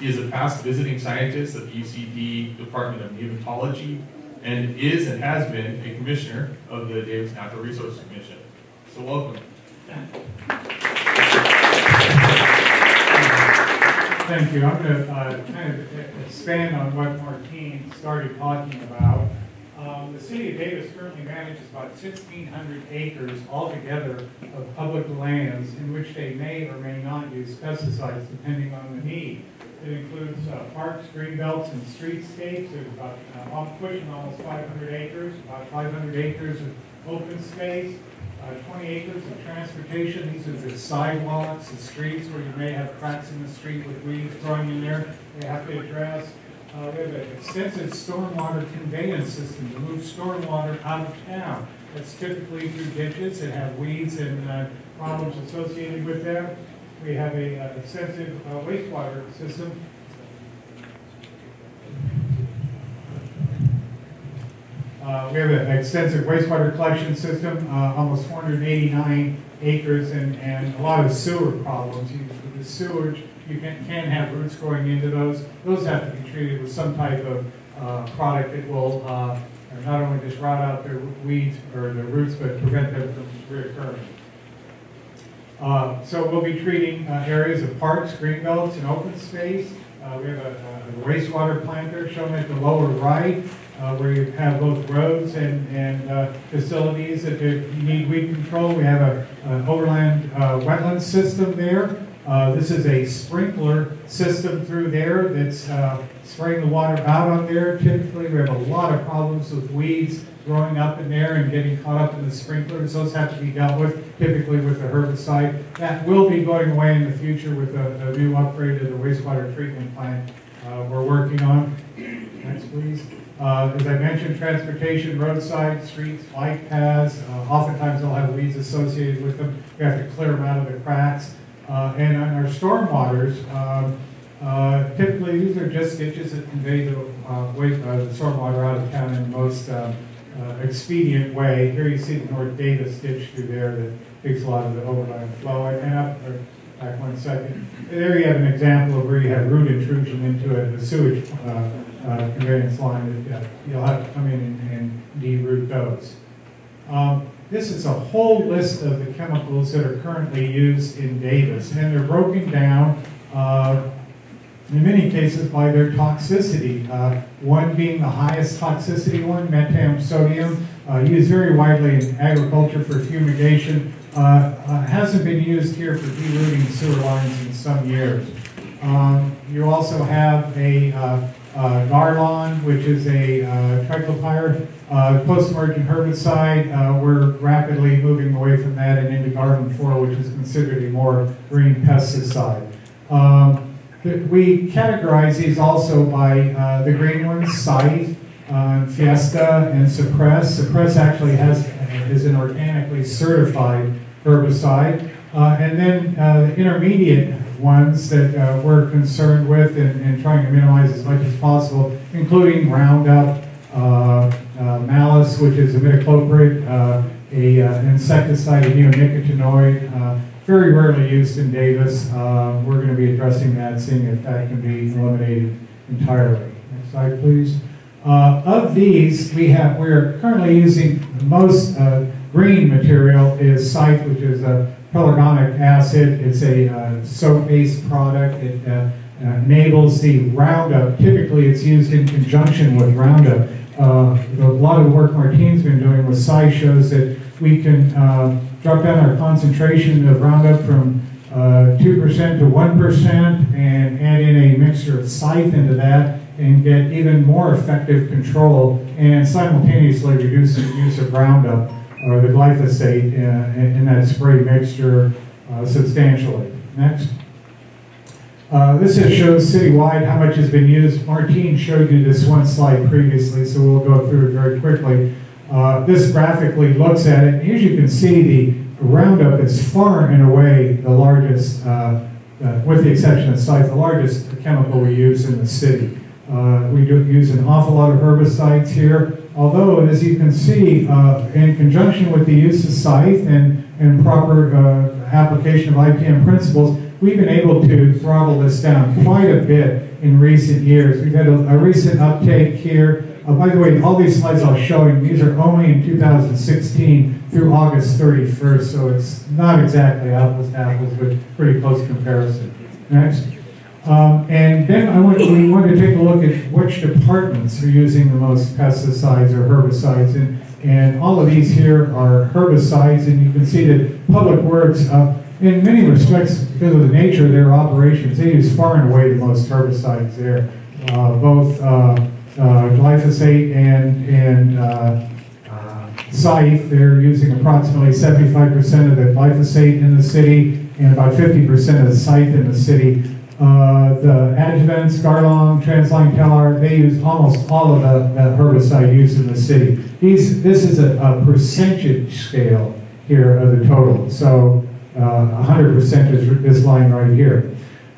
He is a past visiting scientist at the U C D Department of Neonatology and is and has been a commissioner of the Davis Natural Resources Commission. So welcome. Thank you. I'm going to uh, kind of expand on what Martin started talking about. Um, the City of Davis currently manages about sixteen hundred acres altogether of public lands in which they may or may not use pesticides depending on the need. It includes uh, parks, green belts, and streetscapes. There's about, uh, off pushing almost five hundred acres, about five hundred acres of open space, uh, twenty acres of transportation. These are the sidewalks, the streets where you may have cracks in the street with weeds growing in there. They have to address. Uh, we have an extensive stormwater conveyance system to move stormwater out of town. That's typically through ditches that have weeds and uh, problems associated with them. We have an uh, extensive uh, wastewater system. Uh, we have an extensive wastewater collection system, uh, almost four hundred eighty-nine acres, and, and a lot of sewer problems. You, the sewage, you can, can have roots growing into those. Those have to be treated with some type of uh, product that will uh, not only just rout out their weeds or their roots, but prevent them from reoccurring. Uh, so we'll be treating uh, areas of parks, green belts, and open space. Uh, we have a, a wastewater planter shown at the lower right, uh, where you have both roads and, and uh, facilities that you need weed control. We have an overland uh, wetland system there. Uh, this is a sprinkler system through there that's uh, spraying the water out on there. Typically, we have a lot of problems with weeds growing up in there and getting caught up in the sprinklers. Those have to be dealt with, typically with a herbicide. That will be going away in the future with a, a new upgrade to the wastewater treatment plant uh, we're working on. Next, please. Uh, as I mentioned, transportation, roadside, streets, bike paths. Uh, oftentimes, they'll have weeds associated with them. We have to clear them out of the cracks. Uh, and on our stormwaters, um, Uh, typically, these are just ditches that convey the, uh, waste, uh, the stormwater out of town in the most uh, uh, expedient way. Here you see the North Davis ditch through there that takes a lot of the overland flow. And up, or back one second. There you have an example of where you have root intrusion into a, a sewage uh, uh, conveyance line. That, uh, you'll have to come in and, and de-root those. Um, this is a whole list of the chemicals that are currently used in Davis, and they're broken down. Uh, In many cases, by their toxicity, uh, one being the highest toxicity one, metam sodium, uh, used very widely in agriculture for fumigation, uh, uh, hasn't been used here for derooting sewer lines in some years. Um, you also have a uh, uh, Garlon, which is a uh, triclopyr, uh, post-emergent herbicide. Uh, we're rapidly moving away from that and into Garlon four, which is considered a more green pesticide. Um, We categorize these also by uh, the green ones, Scythe, uh, Fiesta, and Suppress. Suppress actually has, is an organically certified herbicide. Uh, and then uh, the intermediate ones that uh, we're concerned with and, and trying to minimize as much as possible, including Roundup, uh, uh, Malice, which is imidacloprid, uh, a uh, insecticide, a neonicotinoid, uh, very rarely used in Davis. Uh, we're going to be addressing that, seeing if that can be eliminated entirely. Next slide, please. Uh, of these, we have, we're currently using the most uh, green material is Scythe, which is a pelargonic acid. It's a uh, soap-based product. It uh, enables the Roundup. Typically, it's used in conjunction with Roundup. Uh, a lot of the work Martine's been doing with Scythe shows that we can uh, drop down our concentration of Roundup from uh, two percent to one percent and add in a mixture of Scythe into that and get even more effective control and simultaneously reduce the use of Roundup or the glyphosate in, in that spray mixture uh, substantially. Next. Uh, this just shows citywide how much has been used. Martine showed you this one slide previously, so we'll go through it very quickly. Uh, this graphically looks at it, and as you can see, the Roundup is far and away the largest, uh, uh, with the exception of Scythe, the largest chemical we use in the city. Uh, we do use an awful lot of herbicides here, although, as you can see, uh, in conjunction with the use of Scythe and, and proper uh, application of I P M principles, we've been able to throttle this down quite a bit in recent years. We've had a, a recent uptake here. Uh, by the way, all these slides I'll show you, these are only in two thousand sixteen through August thirty-first, so it's not exactly apples to apples, but pretty close comparison. Next. Um, and then I want, we want to take a look at which departments are using the most pesticides or herbicides. And, and all of these here are herbicides, and you can see that Public Works, uh, in many respects, because of the nature of their operations, they use far and away the most herbicides there, uh, both uh, uh, glyphosate and, and uh, uh, Scythe. They're using approximately seventy-five percent of the glyphosate in the city and about fifty percent of the Scythe in the city. Uh, the adjuvants, Garlong, Transline, Talar, they use almost all of the, the herbicide used in the city. These, this is a, a percentage scale here of the total. So uh, one hundred percent is this line right here.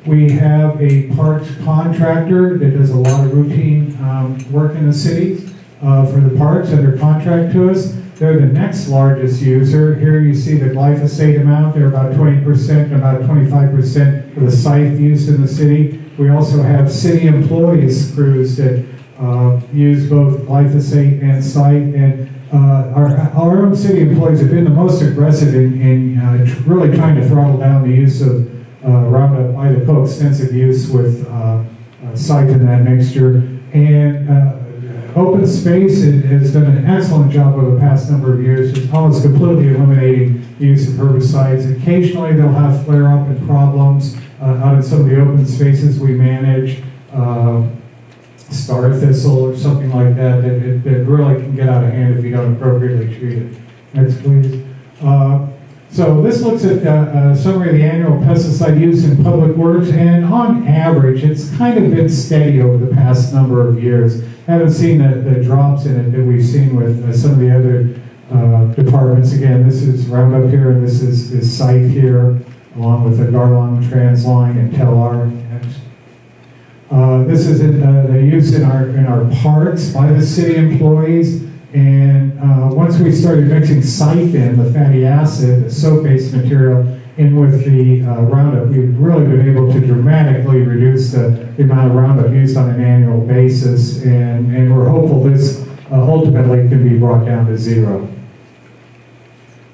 We have a parks contractor that does a lot of routine um, work in the city uh, for the parks under contract to us. They're the next largest user. Here you see the glyphosate amount. They're about twenty percent and about twenty-five percent for the Scythe use in the city. We also have city employees crews that uh, use both glyphosate and Scythe. And uh, our, our own city employees have been the most aggressive in, in uh, tr really trying to throttle down the use of uh, Roundup, either co-extensive use with uh, uh, Scythe in that mixture. And uh, Open Space has done an excellent job over the past number of years. It's almost completely eliminating the use of herbicides. Occasionally they'll have flare-up and problems uh, out in some of the open spaces we manage, uh, star thistle or something like that, that, that really can get out of hand if you don't appropriately treat it. Next, please. Uh, So this looks at uh, a summary of the annual pesticide use in Public Works, and on average, it's kind of been steady over the past number of years. I haven't seen the, the drops in it that we've seen with uh, some of the other uh, departments. Again, this is Roundup here, and this is, is Scythe here, along with the Garlong, Transline, and Telar. Uh, this is in, uh, the use in our, in our parks by the city employees. And uh, once we started mixing Scythe in, the fatty acid, the soap-based material, in with the uh, Roundup, we've really been able to dramatically reduce the, the amount of Roundup used on an annual basis. And, and we're hopeful this uh, ultimately can be brought down to zero.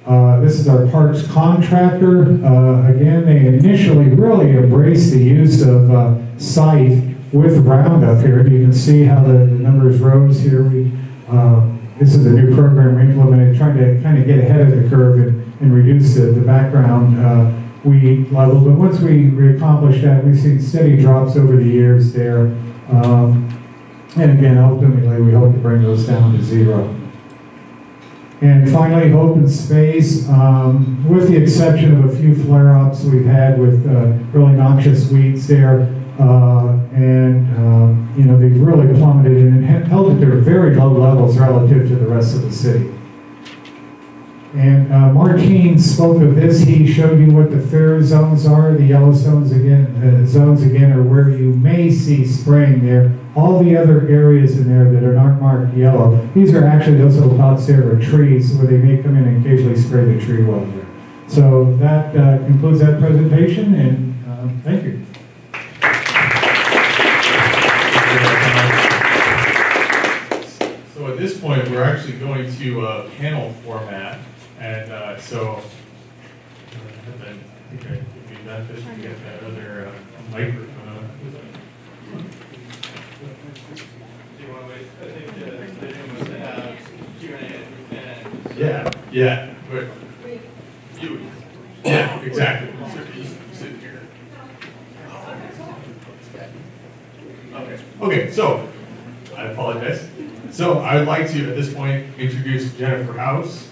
Uh, this is our parks contractor. Uh, again, they initially really embraced the use of uh, Scythe with Roundup here. You can see how the, the numbers rose here. We, uh, This is a new program we implemented, trying to kind of get ahead of the curve and, and reduce the, the background uh, weed level. But once we, we accomplished that, we've seen steady drops over the years there. Um, and again, ultimately, we hope to bring those down to zero. And finally, open space. Um, with the exception of a few flare-ups we've had with uh, really noxious weeds there, Uh, and um, you know, they've really plummeted and held at their very low levels relative to the rest of the city. And uh, Martin spoke of this. He showed you what the fair zones are. The yellow zones again, uh, zones again, are where you may see spraying there. All the other areas in there that are not marked yellow, these are actually those little dots there are trees where they may come in and occasionally spray the tree well there. So that uh, concludes that presentation, and uh, thank you. At this point, we're actually going to uh, panel format, and uh, so I think it would be beneficial to get that other uh, microphone. Do you want to wait? I think the vision was to have Q and A and so yeah, yeah, but you, yeah, exactly. Sit here. Okay. Okay. So I apologize. So I would like to, at this point, introduce Jennifer House.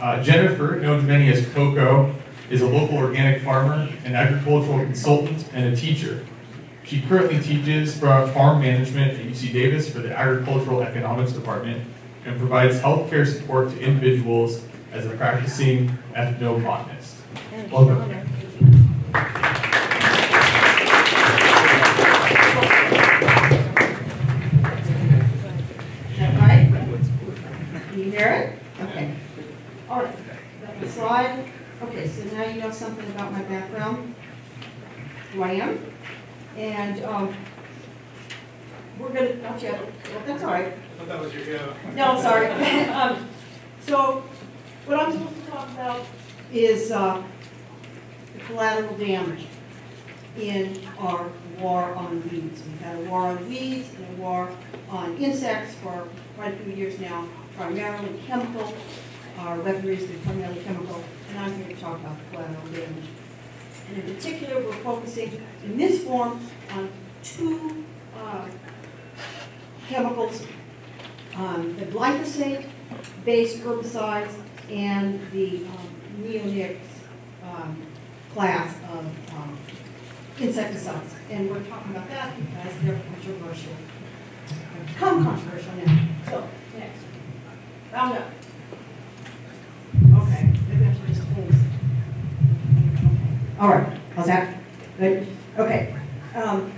Uh, Jennifer, known to many as Coco, is a local organic farmer, an agricultural consultant, and a teacher. She currently teaches farm management at U C Davis for the Agricultural Economics Department and provides healthcare support to individuals as a practicing ethnobotanist. Welcome. Slide. Okay, so now you know something about my background, who I am, and um, we're going to, don't you, well, that's all right. I thought that was your go. No, sorry. um, so what I'm supposed to talk about is uh, the collateral damage. in our war on weeds. We've had a war on weeds and a war on insects for quite a few years now, primarily chemical. Our weaponry has been primarily chemical, and I'm here to talk about collateral damage. And in particular, we're focusing in this form on two uh, chemicals, um, the glyphosate-based herbicides and the um, neonics um, class of um, insecticides. And we're talking about that because they're controversial. They've become controversial now. So, next. Roundup. Okay. Maybe I should just close. All right. How's that? Good? Okay. Um,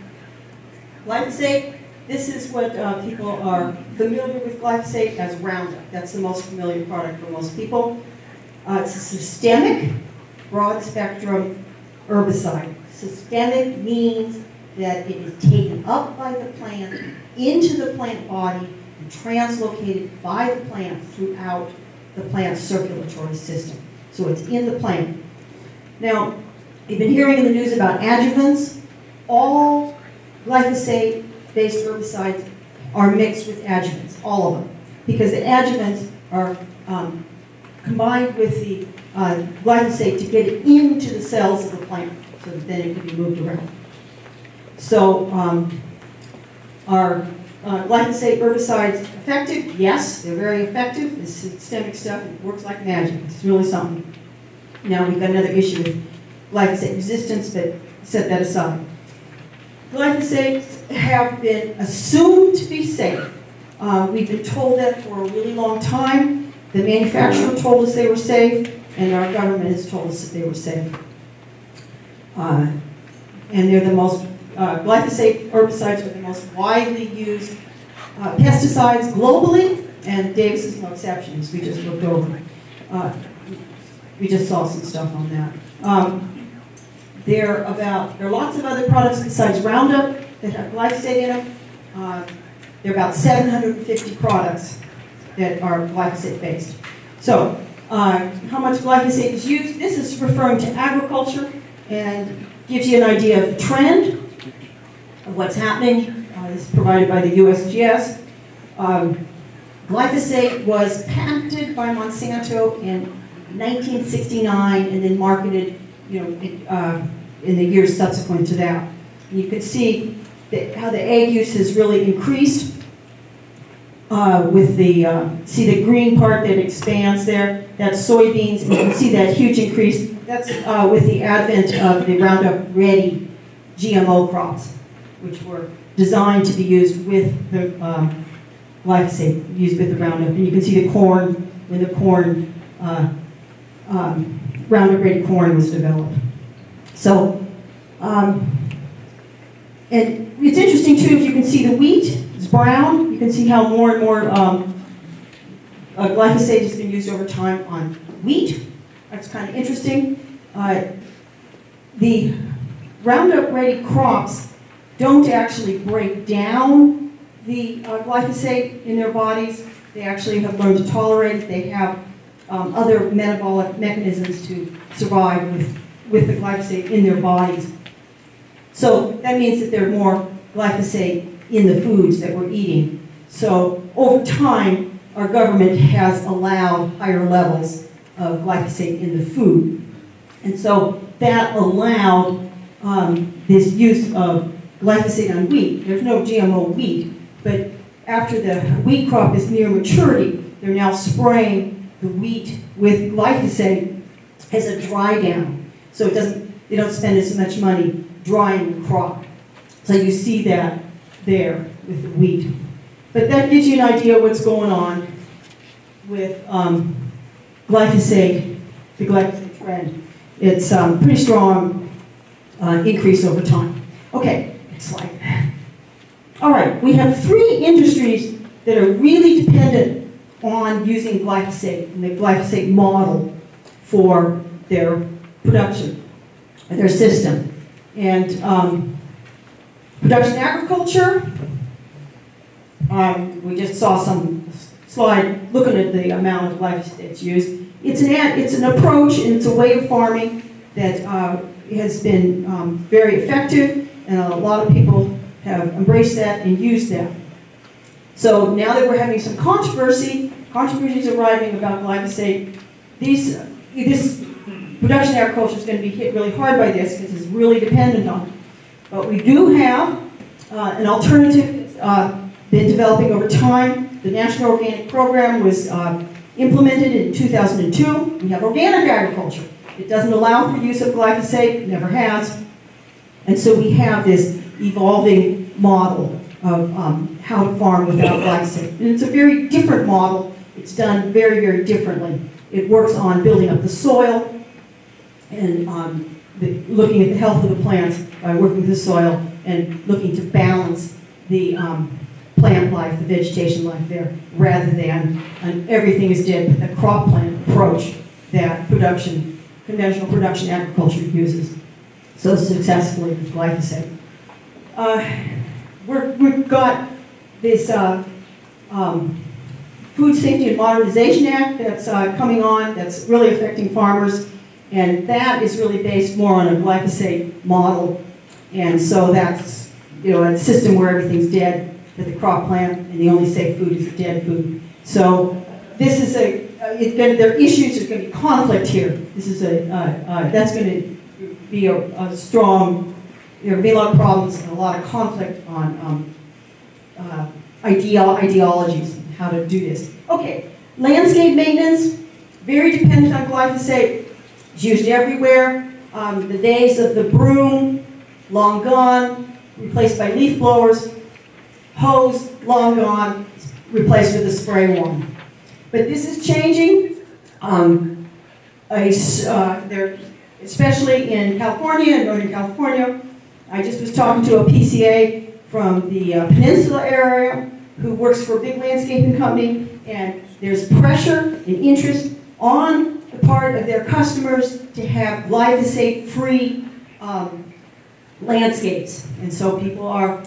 glyphosate. This is what uh, people are familiar with glyphosate as Roundup. That's the most familiar product for most people. Uh, it's a systemic, broad-spectrum herbicide. Systemic means that it is taken up by the plant into the plant body and translocated by the plant throughout the plant's circulatory system. So it's in the plant. Now, you've been hearing in the news about adjuvants. All glyphosate based herbicides are mixed with adjuvants, all of them, because the adjuvants are um, combined with the uh, glyphosate to get it into the cells of the plant so that then it can be moved around. So um, are uh, glyphosate herbicides effective? Yes, they're very effective. This systemic stuff, it works like magic. It's really something. Now we've got another issue with glyphosate resistance, but set that aside. Glyphosates have been assumed to be safe. Uh, we've been told that for a really long time. The manufacturer told us they were safe, and our government has told us that they were safe. Uh, and they're the most, uh, glyphosate herbicides are the most widely used uh, pesticides globally, and Davis is no exception, as we just looked over. Uh, we just saw some stuff on that. Um, There are, about, there are lots of other products besides Roundup that have glyphosate in them. Uh, there are about seven hundred fifty products that are glyphosate-based. So uh, how much glyphosate is used? This is referring to agriculture and gives you an idea of the trend of what's happening. Uh, this is provided by the U S G S. Um, glyphosate was patented by Monsanto in nineteen sixty-nine and then marketed you know, it, uh, in the years subsequent to that. And you can see that how the egg use has really increased uh, with the, uh, see the green part that expands there, that's soybeans, and you can see that huge increase. That's uh, with the advent of the Roundup Ready G M O crops, which were designed to be used with the uh, glyphosate, used with the Roundup. And you can see the corn, when the corn, uh, um, Roundup Ready corn was developed. So, um, and it's interesting too, if you can see the wheat, it's brown, you can see how more and more um, uh, glyphosate has been used over time on wheat. That's kind of interesting. Uh, the Roundup Ready crops don't actually break down the uh, glyphosate in their bodies. They actually have learned to tolerate it. They have Um, other metabolic mechanisms to survive with, with the glyphosate in their bodies. So that means that there are more glyphosate in the foods that we're eating. So over time, our government has allowed higher levels of glyphosate in the food. And so that allowed um, this use of glyphosate on wheat. There's no G M O wheat, but after the wheat crop is near maturity, they're now spraying the wheat with glyphosate as a dry down. So it doesn't, they don't spend as much money drying the crop. So you see that there with the wheat. But that gives you an idea of what's going on with um, glyphosate, the glyphosate trend. It's a um, pretty strong uh, increase over time. Okay, next slide. All right, we have three industries that are really dependent on using glyphosate and the glyphosate model for their production, their system. And um, production agriculture, um, we just saw some slide looking at the amount of glyphosate that's used. It's an, ad, it's an approach and it's a way of farming that uh, has been um, very effective, and a lot of people have embraced that and used that. So now that we're having some controversy, controversies arriving about glyphosate, these, this production agriculture is going to be hit really hard by this because it's really dependent on it. But we do have uh, an alternative that's uh, been developing over time. The National Organic Program was uh, implemented in two thousand two. We have organic agriculture. It doesn't allow for use of glyphosate, it never has. And so we have this evolving model of um, how to farm without glyphosate. And it's a very different model. It's done very, very differently. It works on building up the soil and um, the, looking at the health of the plants by working with the soil and looking to balance the um, plant life, the vegetation life there, rather than an everything is dead, a crop plant approach that production, conventional production agriculture uses so successfully with glyphosate. Uh, we're, we've got this uh, um, Food Safety and Modernization Act that's uh, coming on that's really affecting farmers, and that is really based more on a glyphosate model. And so that's, you know, a system where everything's dead for the crop plant, and the only safe food is dead food. So this is a, it, there are issues, there's going to be conflict here. This is a, uh, uh, that's going to be a, a strong, there will be a lot of problems and a lot of conflict on um, uh, ideal, ideologies. How to do this. Okay, landscape maintenance, very dependent on glyphosate. It's used everywhere. Um, the days of the broom, long gone, replaced by leaf blowers. Hose, long gone, replaced with a spray one. But this is changing, um, I, uh, there, especially in California and Northern California. I just was talking to a P C A from the uh, Peninsula area who works for a big landscaping company, and there's pressure and interest on the part of their customers to have glyphosate-free um, landscapes. And so people are,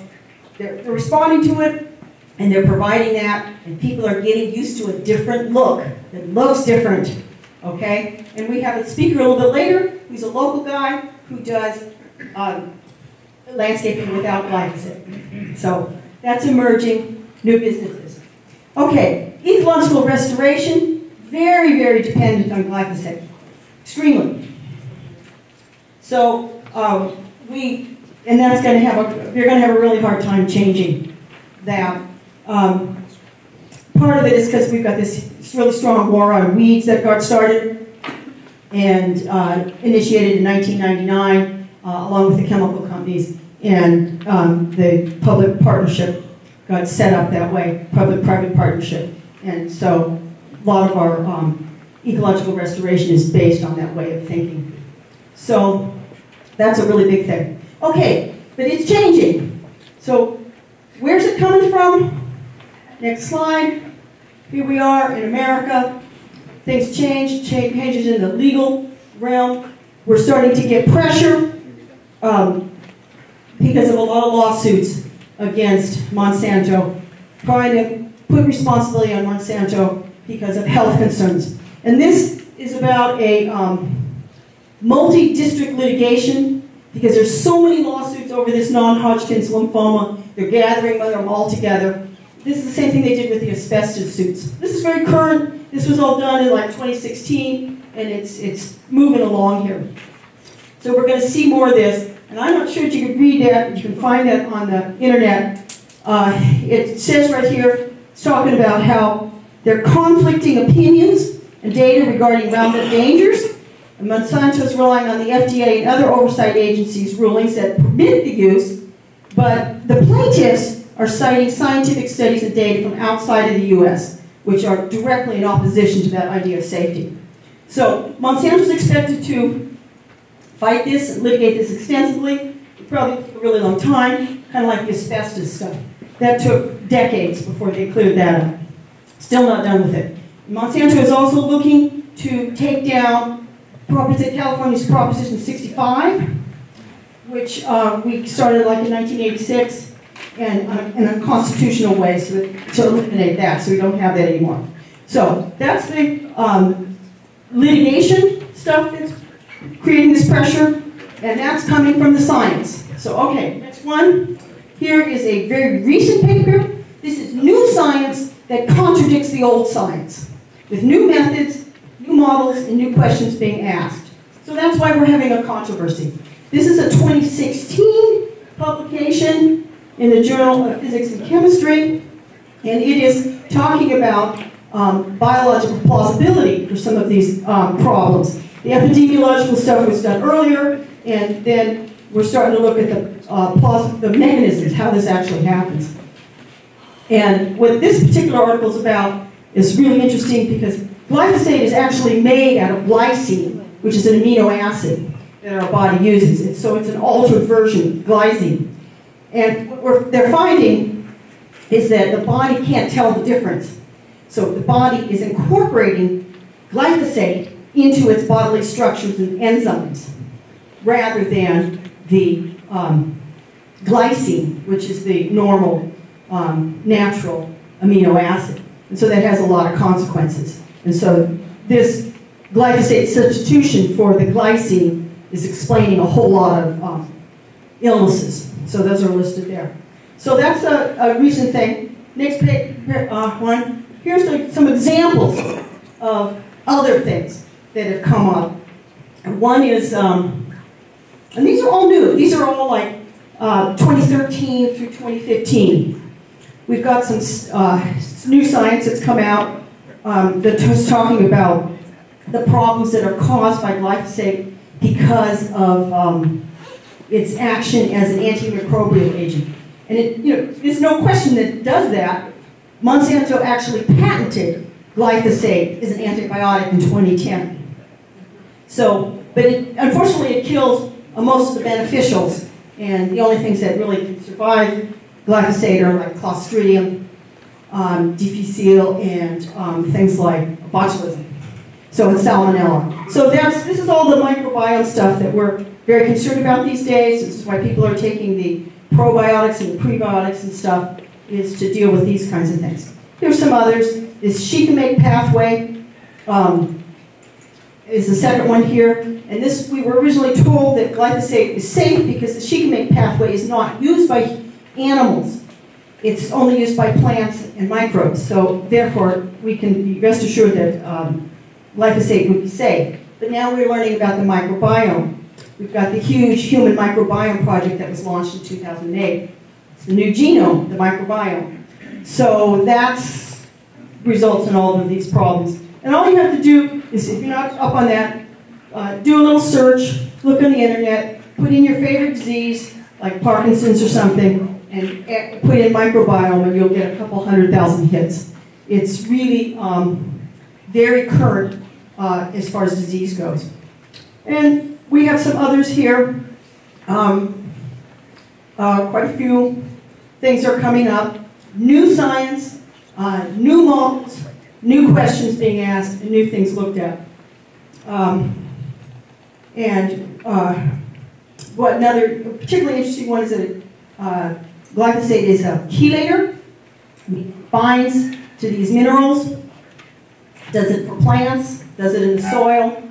they're, they're responding to it, and they're providing that, and people are getting used to a different look that looks different, okay? And we have a speaker a little bit later who's a local guy who does um, landscaping without glyphosate. So that's emerging. New businesses. Okay, ecological restoration, very, very dependent on glyphosate. Extremely. So um, we, and that's going to have a, you're going to have a really hard time changing that. Um, part of it is because we've got this really strong war on weeds that got started and uh, initiated in nineteen ninety-nine uh, along with the chemical companies and um, the public partnership got set up that way, public-private partnership. And so a lot of our um, ecological restoration is based on that way of thinking. So that's a really big thing. Okay, but it's changing. So where's it coming from? Next slide. Here we are in America. Things change, changes in the legal realm. We're starting to get pressure um, because of a lot of lawsuits against Monsanto, trying to put responsibility on Monsanto because of health concerns. And this is about a um, multi-district litigation because there's so many lawsuits over this non-Hodgkin's lymphoma. They're gathering them all together. This is the same thing they did with the asbestos suits. This is very current. This was all done in like twenty sixteen, and it's, it's moving along here. So we're going to see more of this. And I'm not sure if you can read that, but you can find that on the internet. Uh, it says right here, it's talking about how there are conflicting opinions and data regarding Roundup dangers, and Monsanto is relying on the F D A and other oversight agencies' rulings that permit the use, but the plaintiffs are citing scientific studies and data from outside of the U S, which are directly in opposition to that idea of safety. So Monsanto's expected to fight this and litigate this extensively. It probably took a really long time, kind of like the asbestos stuff. That took decades before they cleared that up. Still not done with it. Monsanto is also looking to take down California's Proposition sixty-five, which uh, we started like in nineteen eighty-six, and uh, in a constitutional way so that, to eliminate that, so we don't have that anymore. So that's the um, litigation stuff that's creating this pressure, and that's coming from the science. So, okay, next one. Here is a very recent paper. This is new science that contradicts the old science, with new methods, new models, and new questions being asked. So that's why we're having a controversy. This is a twenty sixteen publication in the Journal of Physics and Chemistry, and it is talking about um, biological plausibility for some of these um, problems. The epidemiological stuff was done earlier, and then we're starting to look at the, uh, the mechanisms, how this actually happens. And what this particular article is about is really interesting because glyphosate is actually made out of glycine, which is an amino acid that our body uses. And so it's an altered version, glycine. And what we're, they're finding is that the body can't tell the difference. So the body is incorporating glyphosate into its bodily structures and enzymes rather than the um, glycine, which is the normal um, natural amino acid. And so that has a lot of consequences. And so this glyphosate substitution for the glycine is explaining a whole lot of um, illnesses. So those are listed there. So that's a, a recent thing. Next page, uh, one. Here's the, some examples of other things that have come up. And one is, um, and these are all new. These are all like uh, twenty thirteen through twenty fifteen. We've got some uh, new science that's come out um, that was talking about the problems that are caused by glyphosate because of um, its action as an antimicrobial agent. And it, you know, there's no question that it does that. Monsanto actually patented glyphosate as an antibiotic in twenty ten. So, but it, unfortunately it kills most of the beneficials, and the only things that really can survive glyphosate are like Clostridium um, difficile and um, things like botulism. So it's Salmonella. So that's, this is all the microbiome stuff that we're very concerned about these days. This is why people are taking the probiotics and the prebiotics and stuff, is to deal with these kinds of things. Here's some others. This shikimate pathway um, is the second one here. And this, we were originally told that glyphosate is safe because the shikimate pathway is not used by animals. It's only used by plants and microbes. So therefore, we can be rest assured that um, glyphosate would be safe. But now we're learning about the microbiome. We've got the huge human microbiome project that was launched in two thousand eight. It's the new genome, the microbiome. So that's results in all of these problems. And all you have to do is, if you're not up on that, uh, do a little search, look on the internet, put in your favorite disease, like Parkinson's or something, and put in microbiome, and you'll get a couple hundred thousand hits. It's really um, very current uh, as far as disease goes. And we have some others here. Um, uh, quite a few things are coming up. New science, Uh, new models, new questions being asked, and new things looked at. Um, and uh, what another particularly interesting one is that uh, glyphosate is a chelator. It binds to these minerals, does it for plants, does it in the soil.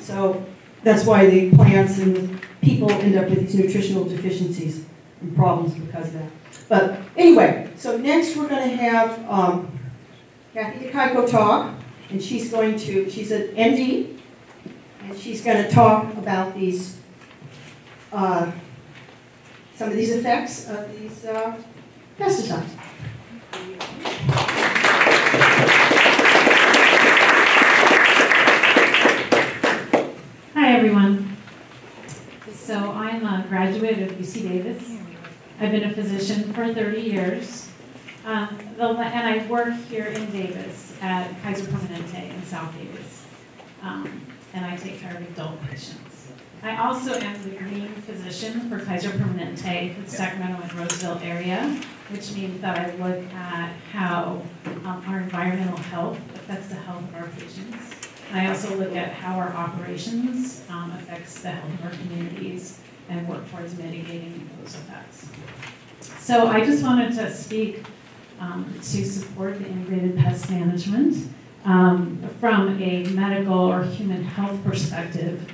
So that's why the plants and the people end up with these nutritional deficiencies and problems because of that. But anyway, so next we're going to have um, Kathy DeCaico talk, and she's going to, she's an M D, and she's going to talk about these, uh, some of these effects of these uh, pesticides. Hi everyone. So I'm a graduate of U C Davis. I've been a physician for thirty years, um, the, and I work here in Davis at Kaiser Permanente in South Davis, um, and I take care of adult patients. I also am the green physician for Kaiser Permanente for the Sacramento and Roseville area, which means that I look at how um, our environmental health affects the health of our patients. And I also look at how our operations um, affects the health of our communities and work towards mitigating those effects. So I just wanted to speak um, to support the integrated pest management um, from a medical or human health perspective.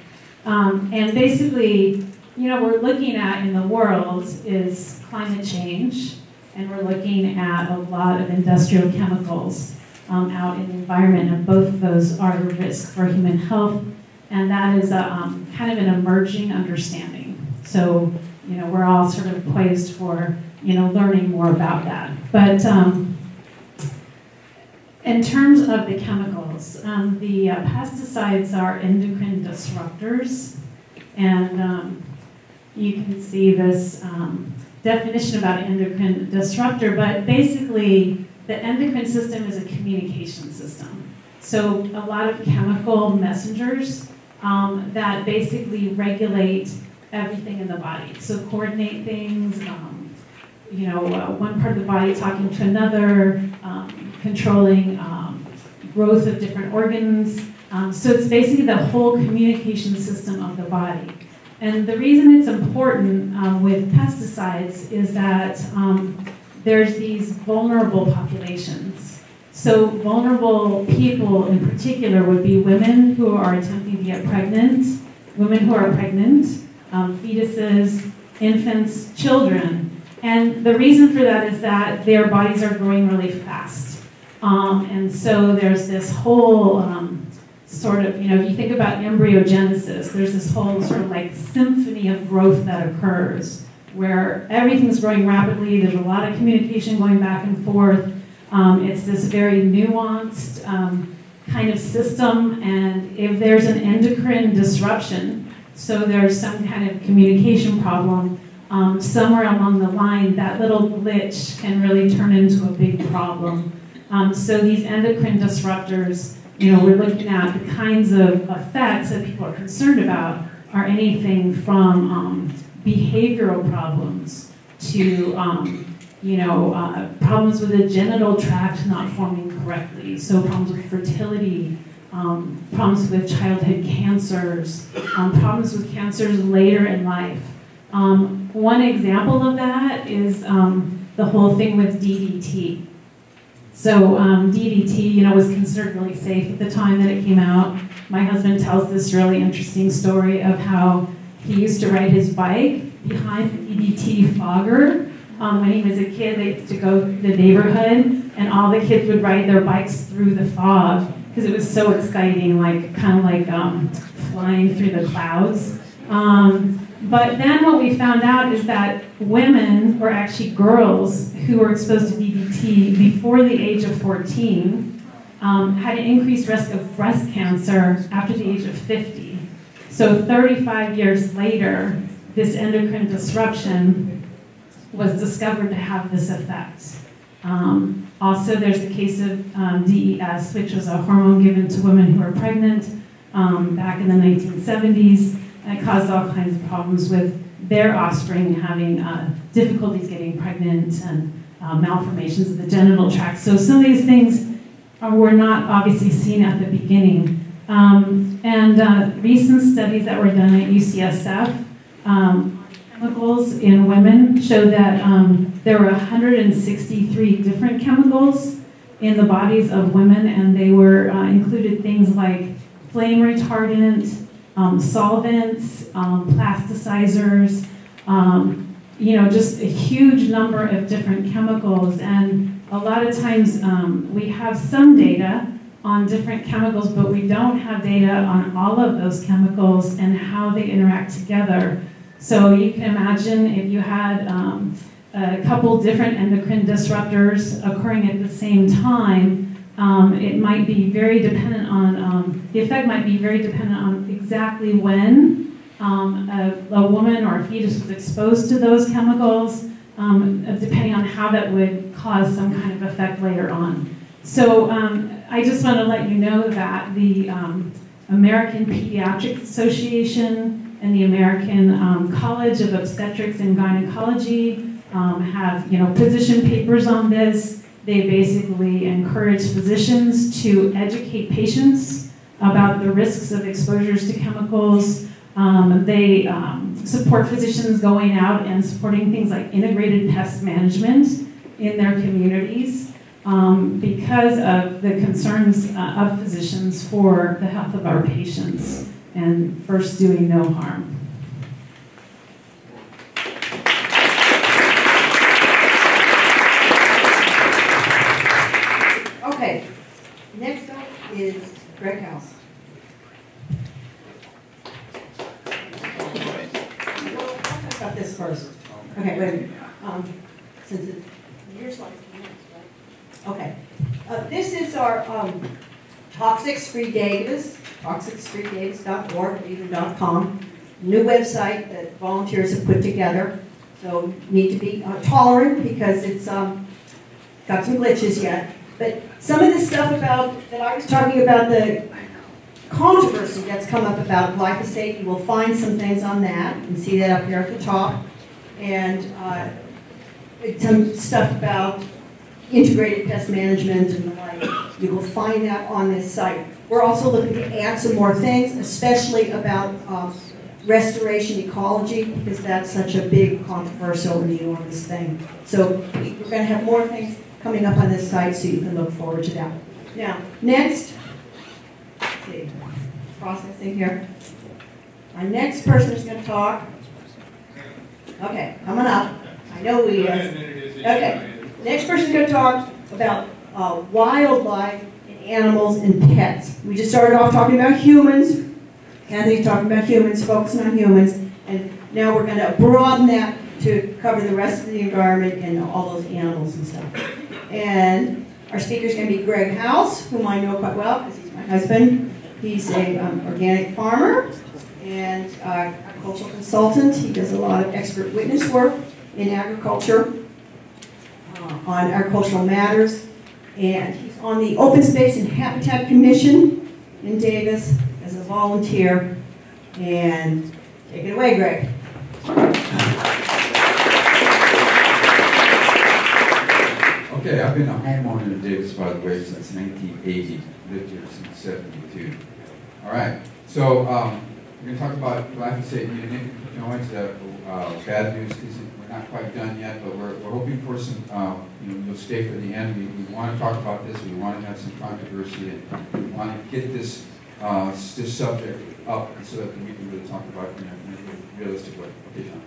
Um, and basically, you know, we're looking at in the world is climate change, and we're looking at a lot of industrial chemicals um, out in the environment, and both of those are a risk for human health, and that is a, um, kind of an emerging understanding. So, you know, we're all sort of poised for, you know, learning more about that. But um, in terms of the chemicals, um, the uh, pesticides are endocrine disruptors, and um, you can see this um, definition about endocrine disruptor, but basically the endocrine system is a communication system. So a lot of chemical messengers um, that basically regulate everything in the body. So coordinate things, um, you know, uh, one part of the body talking to another, um, controlling um, growth of different organs. Um, so it's basically the whole communication system of the body. And the reason it's important um, with pesticides is that um, there's these vulnerable populations. So vulnerable people in particular would be women who are attempting to get pregnant, women who are pregnant, um, fetuses, infants, children. And the reason for that is that their bodies are growing really fast. Um, and so there's this whole um, sort of, you know, if you think about embryogenesis, there's this whole sort of like symphony of growth that occurs where everything's growing rapidly, there's a lot of communication going back and forth. Um, it's this very nuanced um, kind of system, and if there's an endocrine disruption, so there's some kind of communication problem, um, somewhere along the line, that little glitch can really turn into a big problem. Um, so these endocrine disruptors, you know, we're looking at the kinds of effects that people are concerned about are anything from um, behavioral problems to, um, you know, uh, problems with the genital tract not forming correctly, so problems with fertility, um, problems with childhood cancers, um, problems with cancers later in life. Um, one example of that is um, the whole thing with D D T. So um, D D T, you know, was considered really safe at the time that it came out. My husband tells this really interesting story of how he used to ride his bike behind the D D T fogger. Um, when he was a kid, they used to go to the neighborhood, and all the kids would ride their bikes through the fog because it was so exciting, like kind of like um, flying through the clouds. Um, but then what we found out is that women, or actually girls, who were exposed to D D T before the age of fourteen um, had an increased risk of breast cancer after the age of fifty. So thirty-five years later, this endocrine disruption was discovered to have this effect. Um, also, there's the case of um, D E S, which was a hormone given to women who were pregnant um, back in the nineteen seventies. And it caused all kinds of problems with their offspring having uh, difficulties getting pregnant and uh, malformations of the genital tract. So some of these things are, were not obviously seen at the beginning. Um, and uh, recent studies that were done at U C S F, um, chemicals in women showed that um, there were one hundred sixty-three different chemicals in the bodies of women, and they were uh, included things like flame retardant, Um, solvents, um, plasticizers, um, you know, just a huge number of different chemicals. And a lot of times um, we have some data on different chemicals, but we don't have data on all of those chemicals and how they interact together. So you can imagine if you had um, a couple different endocrine disruptors occurring at the same time, Um, it might be very dependent on, um, the effect might be very dependent on exactly when um, a, a woman or a fetus was exposed to those chemicals, um, depending on how that would cause some kind of effect later on. So um, I just want to let you know that the um, American Pediatric Association and the American um, College of Obstetrics and Gynecology um, have, you know, position papers on this. They basically encourage physicians to educate patients about the risks of exposures to chemicals. Um, they um, support physicians going out and supporting things like integrated pest management in their communities um, because of the concerns uh, of physicians for the health of our patients. and first doing no harm. Okay, next up is Greg House. Well, I'll talk about this first. Okay, wait a minute. Um, since it's your slide's coming next, right? Okay. Uh, this is our um, toxics-free Davis, toxics free davis dot org, even .com, new website that volunteers have put together. So need to be uh, tolerant because it's um, got some glitches yet. But some of the stuff about that I was talking about, the controversy that's come up about glyphosate, you will find some things on that. You can see that up here at the top. And uh, some stuff about integrated pest management and the like. You will find that on this site. We're also looking to add some more things, especially about uh, restoration ecology, because that's such a big, controversial, and enormous thing. So we're going to have more things coming up on this site, so you can look forward to that. Now, next, let's see, processing here. Our next person is going to talk. Okay, coming up. I know we is. Okay. Next person is going to talk about uh, wildlife and animals and pets. We just started off talking about humans. Kathy's talking about humans, focusing on humans, and now we're going to broaden that to cover the rest of the environment and all those animals and stuff. And our speaker is going to be Greg House, whom I know quite well because he's my husband. He's an um, organic farmer and uh, agricultural consultant. He does a lot of expert witness work in agriculture. On agricultural matters, and he's on the Open Space and Habitat Commission in Davis as a volunteer. And take it away, Greg. Okay, I've been a homeowner in Davis, by the way, since nineteen eighty. Lived here since seventy-two. All right, so um, we're going to talk about glyphosate and neonicotinoids. Uh, uh, bad news is not quite done yet, but we're, we're hoping for some, um, you know, you'll stay for the end. We, we want to talk about this, we want to have some controversy, and we want to get this, uh, this subject up so that we can really talk about it in a realistic way. Okay, John.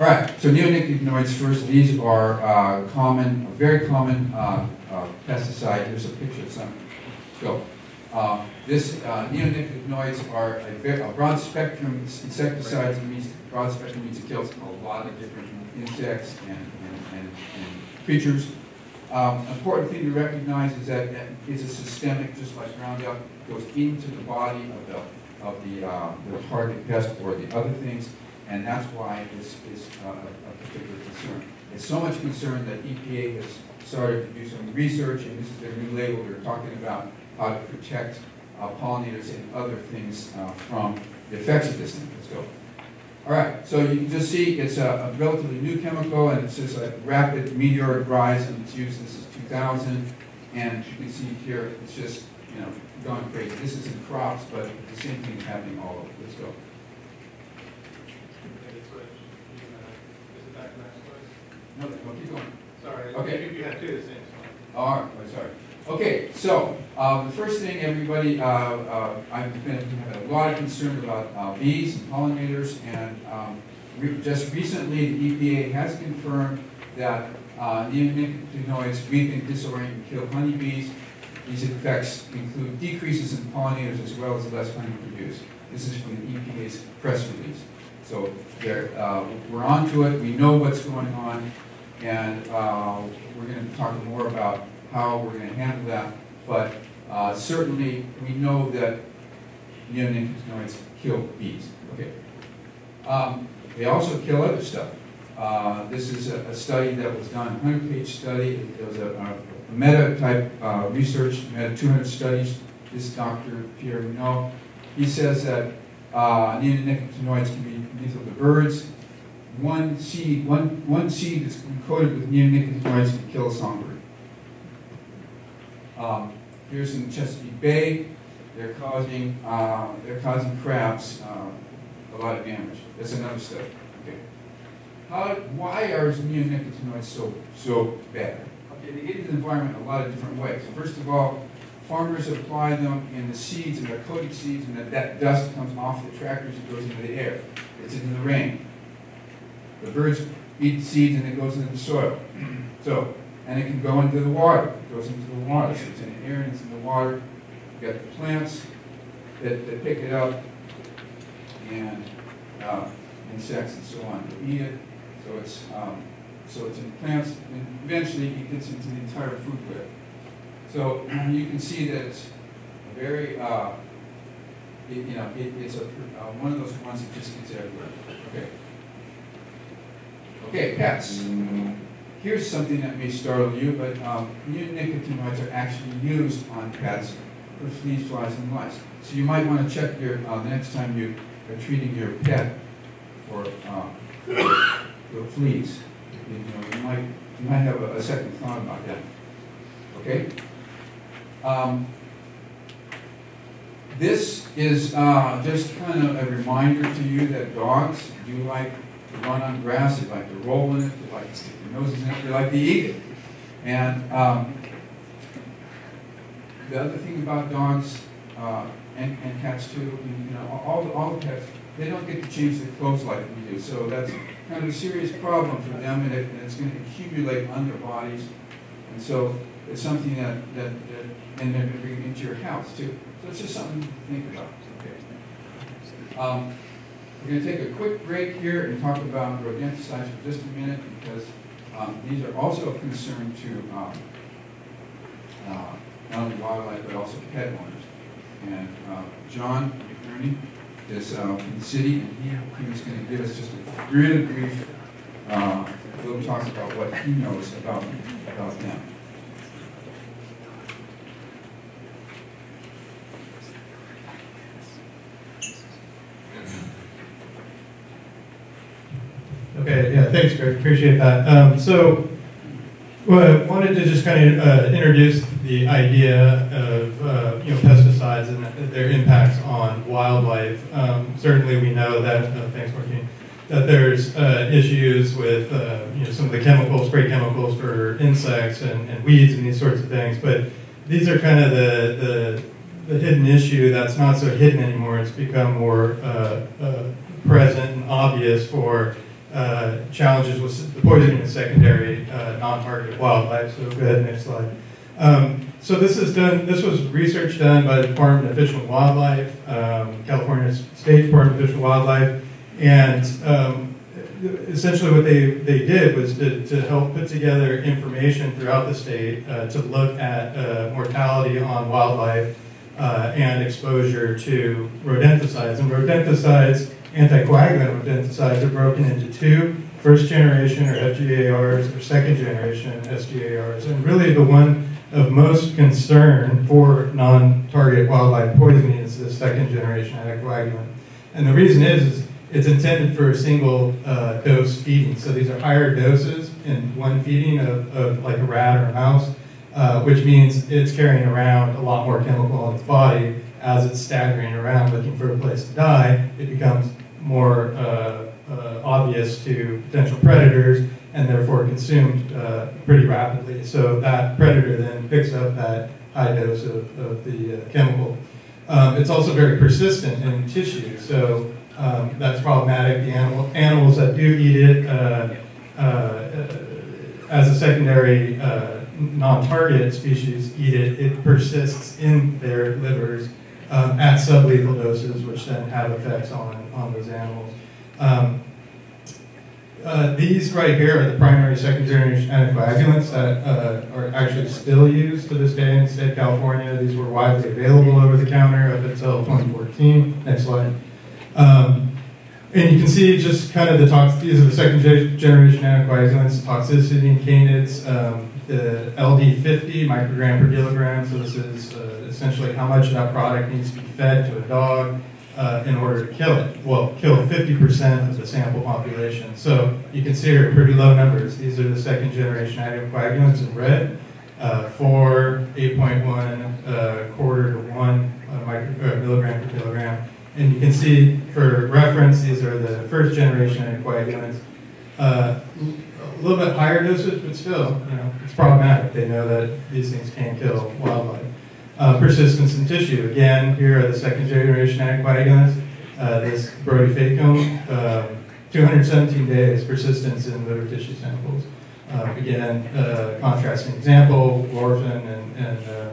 All right, so neonicotinoids first. These are uh, common, a very common uh, uh, pesticide. Here's a picture of some. Let's go. Uh, this uh, neonicotinoids are a, very, a broad spectrum insecticides. It means broad spectrum means it kills a lot of different insects and, and, and, and creatures. Um, important thing to recognize is that it's a systemic, just like Roundup, goes into the body of the of the, uh, the target pest or the other things, and that's why it's is uh, a particular concern. It's so much concern that E P A has started to do some research, and this is their new label they're talking about. How to protect uh, pollinators and other things uh, from the effects of this thing. Let's go. All right, so you can just see it's a, a relatively new chemical, and it's just a rapid meteoric rise, and it's used. This is two thousand, and you can see here it's just you know gone crazy. This is in crops, but the same thing is happening all over. Let's go. No, keep going. Sorry. Okay. You have two of the same. All right. Oh, sorry. Okay, so um, the first thing, everybody, uh, uh, I've been had a lot of concern about uh, bees and pollinators, and um, re just recently the E P A has confirmed that uh, neonicotinoids weaken, disorient, and kill honeybees. These effects include decreases in pollinators as well as less honey produced. This is from the E P A's press release. So there, uh, we're on to it. We know what's going on, and uh, we're going to talk more about how we're going to handle that, but uh, certainly we know that neonicotinoids kill bees. Okay, um, they also kill other stuff. Uh, this is a, a study that was done, a hundred-page study. It was a, a meta-type uh, research, meta two hundred studies. This Doctor Pierre Renaud, he says that uh, neonicotinoids can be lethal to birds. One seed, one one seed that's been coated with neonicotinoids can kill a songbird. Um, here's in Chesapeake Bay, they're causing uh, they're causing crabs uh, a lot of damage. That's another study. Okay, how why are neonicotinoids so so bad? Okay, they get into the environment in a lot of different ways. First of all, farmers apply them in the seeds, and they're coating seeds, and that, that dust comes off the tractors and goes into the air. It's in the rain. The birds eat seeds, and it goes into the soil. So, and it can go into the water. It goes into the water. So it's in the air and it's in the water. You've got the plants that, that pick it up, and uh, insects and so on that eat it. So it's um, so it's in plants, and eventually it gets into the entire food web. So you can see that it's a very, uh, it, you know, it, it's a, uh, one of those ones that just gets everywhere. Okay. Okay, pets. Here's something that may startle you, but um, new nicotinoids are actually used on pets for fleas, flies, and lice. So you might want to check your uh, the next time you are treating your pet for um, the fleas. You know, you might you might have a, a second thought about that. Okay. Um, this is uh, just kind of a reminder to you that dogs do like to run on grass. They like to roll in it. They like to stick their noses in it. They like to eat it. And um, the other thing about dogs uh, and, and cats too, you know, all the, all the pets, they don't get to change their clothes like we do. So that's kind of a serious problem for them, and, it, and it's going to accumulate on their bodies. And so it's something that, that, that and they're going to bring into your house too. So it's just something to think about. Okay. Um, we're going to take a quick break here and talk about rodenticides for just a minute, because um, these are also a concern to um, uh, not only wildlife but also pet owners. And uh, John McNerney is uh, from the city, and he, he was going to give us just a really brief uh, little talk about what he knows about, about them. Okay, yeah, thanks, Greg. Appreciate that. Um, so, well, I wanted to just kind of uh, introduce the idea of uh, you know, pesticides and their impacts on wildlife. Um, certainly, we know that. Uh, thanks, Martin. That there's uh, issues with uh, you know, some of the chemicals, spray chemicals for insects and, and weeds and these sorts of things. But these are kind of the the, the hidden issue that's not so hidden anymore. It's become more uh, uh, present and obvious for. Uh, challenges with the poisoning of secondary uh, non-targeted wildlife. So go ahead, next slide. Um, so this is done. This was research done by the Department of Fish and Wildlife, um, California State Department of Fish and Wildlife, and um, essentially what they they did was to, to help put together information throughout the state uh, to look at uh, mortality on wildlife uh, and exposure to rodenticides. And rodenticides. Anticoagulant rodenticides are broken into two, first generation or F G A Rs or second generation S G A Rs. And really the one of most concern for non-target wildlife poisoning is the second generation anticoagulant. And the reason is, is it's intended for a single uh, dose feeding. So these are higher doses in one feeding of, of like a rat or a mouse, uh, which means it's carrying around a lot more chemical in its body. As it's staggering around looking for a place to die, it becomes more uh, uh, obvious to potential predators and therefore consumed uh, pretty rapidly. So that predator then picks up that high dose of, of the uh, chemical. Um, it's also very persistent in tissue, so um, that's problematic. The animal, animals that do eat it uh, uh, as a secondary uh, non-target species eat it, it persists in their livers. Um, at sublethal doses, which then have effects on, on those animals. Um, uh, these right here are the primary secondary anticoagulants that uh, are actually still used to this day in the state of California. These were widely available over the counter up until twenty fourteen. Next slide. Um, and you can see just kind of the tox, these are the second generation anticoagulants, toxicity and canids, um, the L D fifty microgram per kilogram, so this is uh, essentially how much of that product needs to be fed to a dog uh, in order to kill it. Well, kill fifty percent of the sample population. So you consider pretty low numbers. These are the second generation anticoagulants in red, uh, four, eight point one, uh, quarter to one uh, micro, uh, milligram per kilogram. And you can see, for reference, these are the first generation anticoagulants. Uh, a little bit higher dosage, but still, you know, it's problematic. They know that these things can kill wildlife. Uh, persistence in tissue. Again, here are the second generation antibiotics. Uh, this brodifacone, uh, two hundred seventeen days persistence in liver tissue samples. Uh, again, uh, contrasting example, warfarin and, and uh,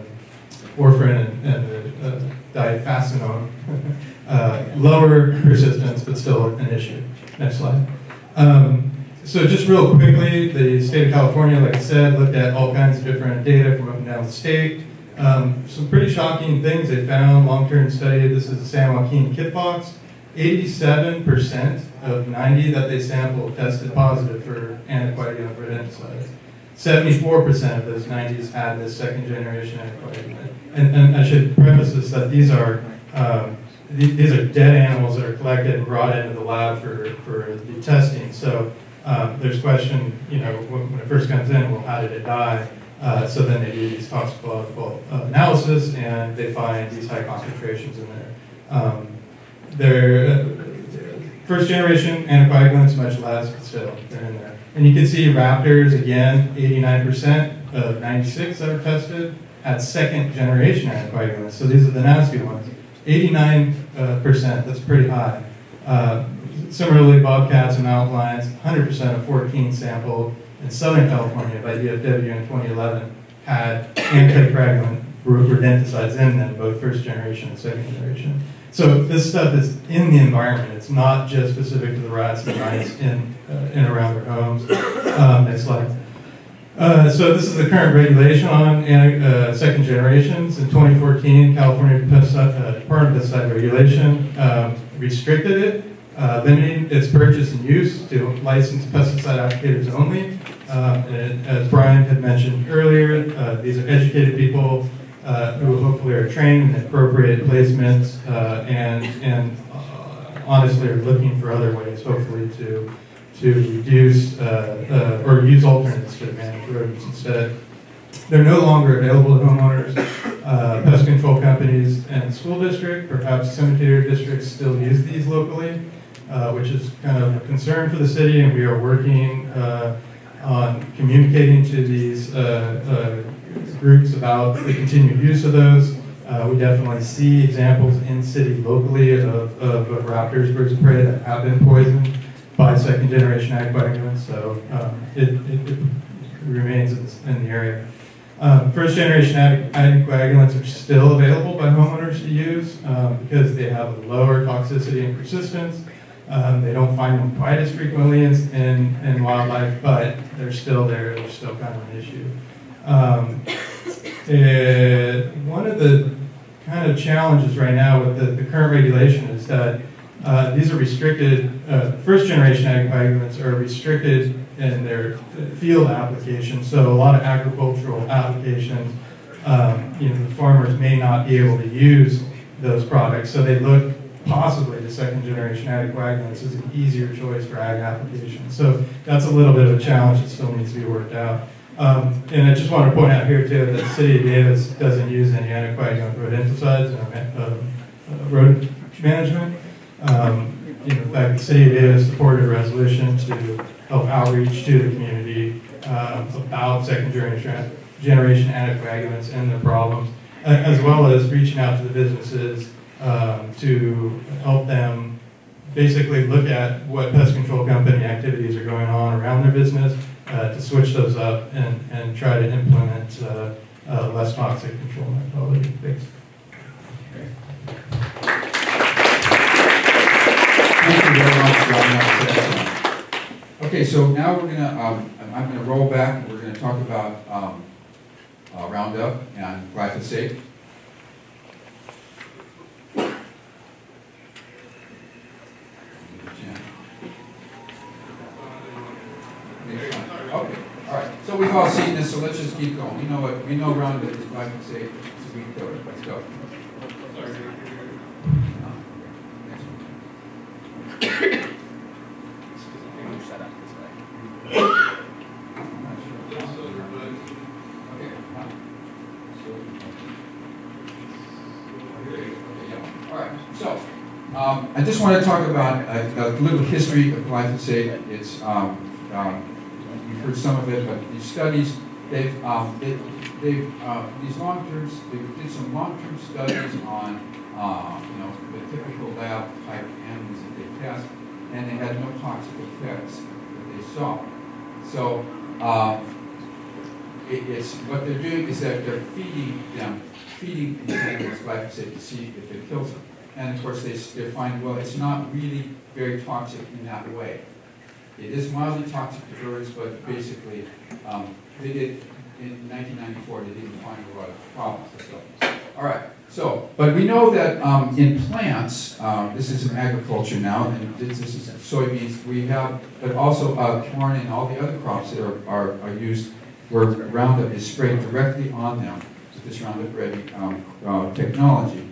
warfarin and, and uh, difasinone. uh, lower persistence, but still an issue. Next slide. Um, so just real quickly, the state of California, like I said, looked at all kinds of different data from up and down the state. Um, some pretty shocking things they found, long-term study. This is the San Joaquin Kit Box. eighty-seven percent of ninety that they sampled tested positive for antiquated rodenticides. seventy-four percent of those nineties had this second-generation antiquated. And, and I should preface this that these are um, th these are dead animals that are collected and brought into the lab for for the testing. So um, there's question, you know, when, when it first comes in, well, how did it die? Uh, so then they do these toxicological uh, analysis, and they find these high concentrations in there. Um, their uh, first-generation anticoagulants, much less, but still, they're in there. And you can see raptors, again, eighty-nine percent of ninety-six that are tested had second-generation anticoagulants. So these are the nasty ones. eighty-nine percent, uh, that's pretty high. Uh, similarly, bobcats and mountain lions, one hundred percent of fourteen sampled in Southern California by D F W in twenty eleven had anticoagulant rodenticides in them, both first generation and second generation. So this stuff is in the environment. It's not just specific to the rats and mice in uh, and around their homes. Um, next slide. Uh, so this is the current regulation on uh, second generations. In twenty fourteen, California Department of Pesticide Regulation um, restricted it, Uh, limiting its purchase and use to licensed pesticide applicators only. Um, and as Brian had mentioned earlier, uh, these are educated people uh, who hopefully are trained in appropriate placements uh, and, and uh, honestly are looking for other ways, hopefully, to, to reduce uh, uh, or use alternatives to manage rodents instead. They're no longer available to homeowners, uh, pest control companies, and school district. Perhaps cemetery districts still use these locally. Uh, which is kind of a concern for the city, and we are working uh, on communicating to these uh, uh, groups about the continued use of those. Uh, we definitely see examples in city locally of, of, of raptors, birds of prey that have been poisoned by second generation anticoagulants, so um, it, it, it remains in the area. Um, first generation anticoagulants are still available by homeowners to use um, because they have lower toxicity and persistence. Um, they don't find them quite as frequently in, in, in wildlife, but they're still there. They're still kind of an issue. Um, it, one of the kind of challenges right now with the, the current regulation is that uh, these are restricted, uh, first-generation anticoagulants are restricted in their field application. So a lot of agricultural applications, um, you know, the farmers may not be able to use those products, so they look possibly the second generation anticoagulants is an easier choice for ag applications. So that's a little bit of a challenge that still needs to be worked out. Um, and I just want to point out here too that the City of Davis doesn't use any anticoagulant rodenticides in uh, uh, rodent management. Um, you know, in fact, the City of Davis supported a resolution to help outreach to the community uh, about second generation, generation anticoagulants and their problems, as well as reaching out to the businesses Um, to help them basically look at what pest control company activities are going on around their business uh, to switch those up and, and try to implement uh, uh, less toxic control methodology. Thanks. Thank you very much, John. Okay, so now we're gonna, um, I'm gonna roll back and we're gonna talk about um, uh, Roundup and glyphosate. Okay, all right. So we've all seen this, so let's just keep going. We know what we know. Roundup is glyphosate. It's a weed killer. Let's go. Okay. All right. So um, I just want to talk about a, a little history of glyphosate. It's um, um, You've heard some of it, but these studies, they've, um, it, they've uh, these long-term, they did some long-term studies on uh, you know, the typical lab type animals that they test, and they had no toxic effects that they saw. So uh, it, it's what they're doing is that they're feeding them, feeding these animals glyphosate to see if it kills them. And of course they, they find, well, it's not really very toxic in that way. It is mildly toxic to birds, but basically um, they did, in nineteen ninety-four, they didn't find a lot of problems with those. All right, so, but we know that um, in plants, uh, this is in agriculture now, and this, this is soybeans we have, but also uh, corn and all the other crops that are, are, are used where Roundup is sprayed directly on them with this Roundup Ready um, uh, technology,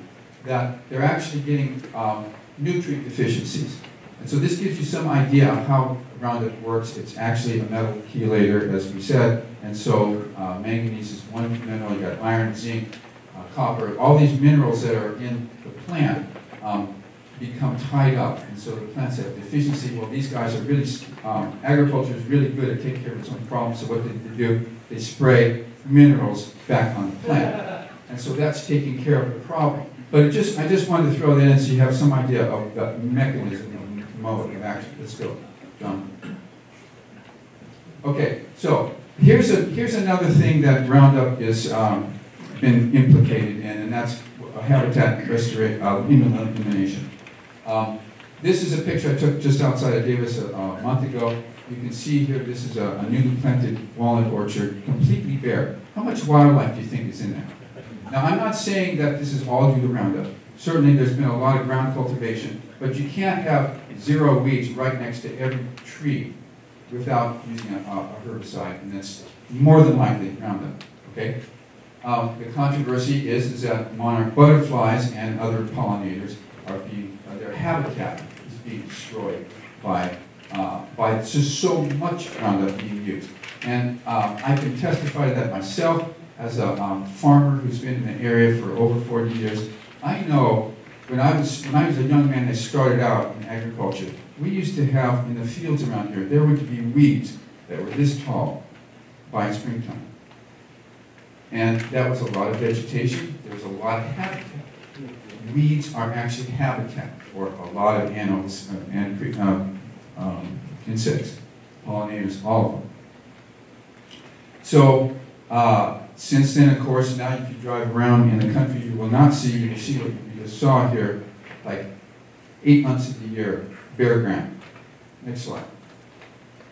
that they're actually getting um, nutrient deficiencies. And so this gives you some idea of how Roundup works. It's actually a metal chelator, as we said, and so uh, manganese is one mineral. You got iron, zinc, uh, copper. All these minerals that are in the plant um, become tied up, and so the plants have deficiency. Well, these guys are really, um, agriculture is really good at taking care of its own problems, so what did they do? They spray minerals back on the plant. And so that's taking care of the problem. But it just, I just wanted to throw that in so you have some idea of the mechanism. Mode of action. Let's go, John. Okay, so here's a here's another thing that Roundup has um, been implicated in, and that's habitat restoration, uh, elimination. Um, this is a picture I took just outside of Davis a, a month ago. You can see here this is a, a newly planted walnut orchard, completely bare. How much wildlife do you think is in there? Now, I'm not saying that this is all due to Roundup. Certainly, there's been a lot of ground cultivation, but you can't have zero weeds right next to every tree without using a, a herbicide, and that's more than likely Roundup. Okay? Um, the controversy is, is that monarch butterflies and other pollinators are being, uh, their habitat is being destroyed by, uh, by just so much Roundup being used. And um, I can testify to that myself as a um, farmer who's been in the area for over forty years. I know when I was when I was a young man, I started out in agriculture. We used to have in the fields around here, there would be weeds that were this tall by springtime, and that was a lot of vegetation. There was a lot of habitat. Weeds are actually habitat for a lot of animals uh, and um, um, insects, pollinators, all of them. So. Uh, Since then, of course, now if you drive around in the country, you will not see, you will see what you just saw here, like eight months of the year, bare ground. Next slide.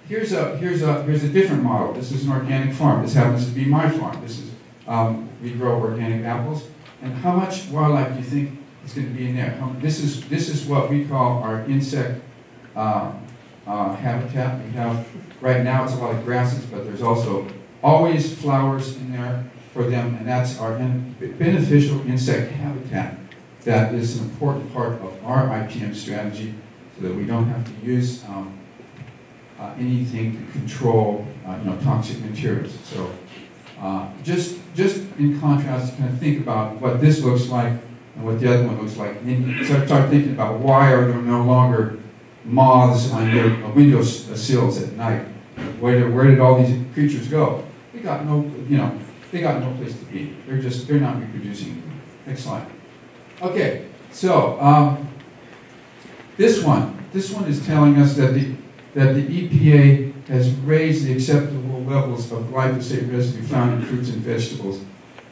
Here's a, here's a, here's a different model. This is an organic farm. This happens to be my farm. This is, um, we grow organic apples. And how much wildlife do you think is going to be in there? How, this, is, this is what we call our insect uh, uh, habitat. We have, right now it's a lot of grasses, but there's also always flowers in there for them, and that's our beneficial insect habitat. That is an important part of our I P M strategy so that we don't have to use um, uh, anything to control uh, you know, toxic materials. So uh, just, just in contrast, kind of think about what this looks like and what the other one looks like, and then start, start thinking about why are there no longer moths on their window sills at night? Where did, where did all these creatures go? They got no, you know, they got no place to be. They're just, they're not reproducing. Next slide. Okay, so um, this one, this one is telling us that the that the E P A has raised the acceptable levels of glyphosate residue found in fruits and vegetables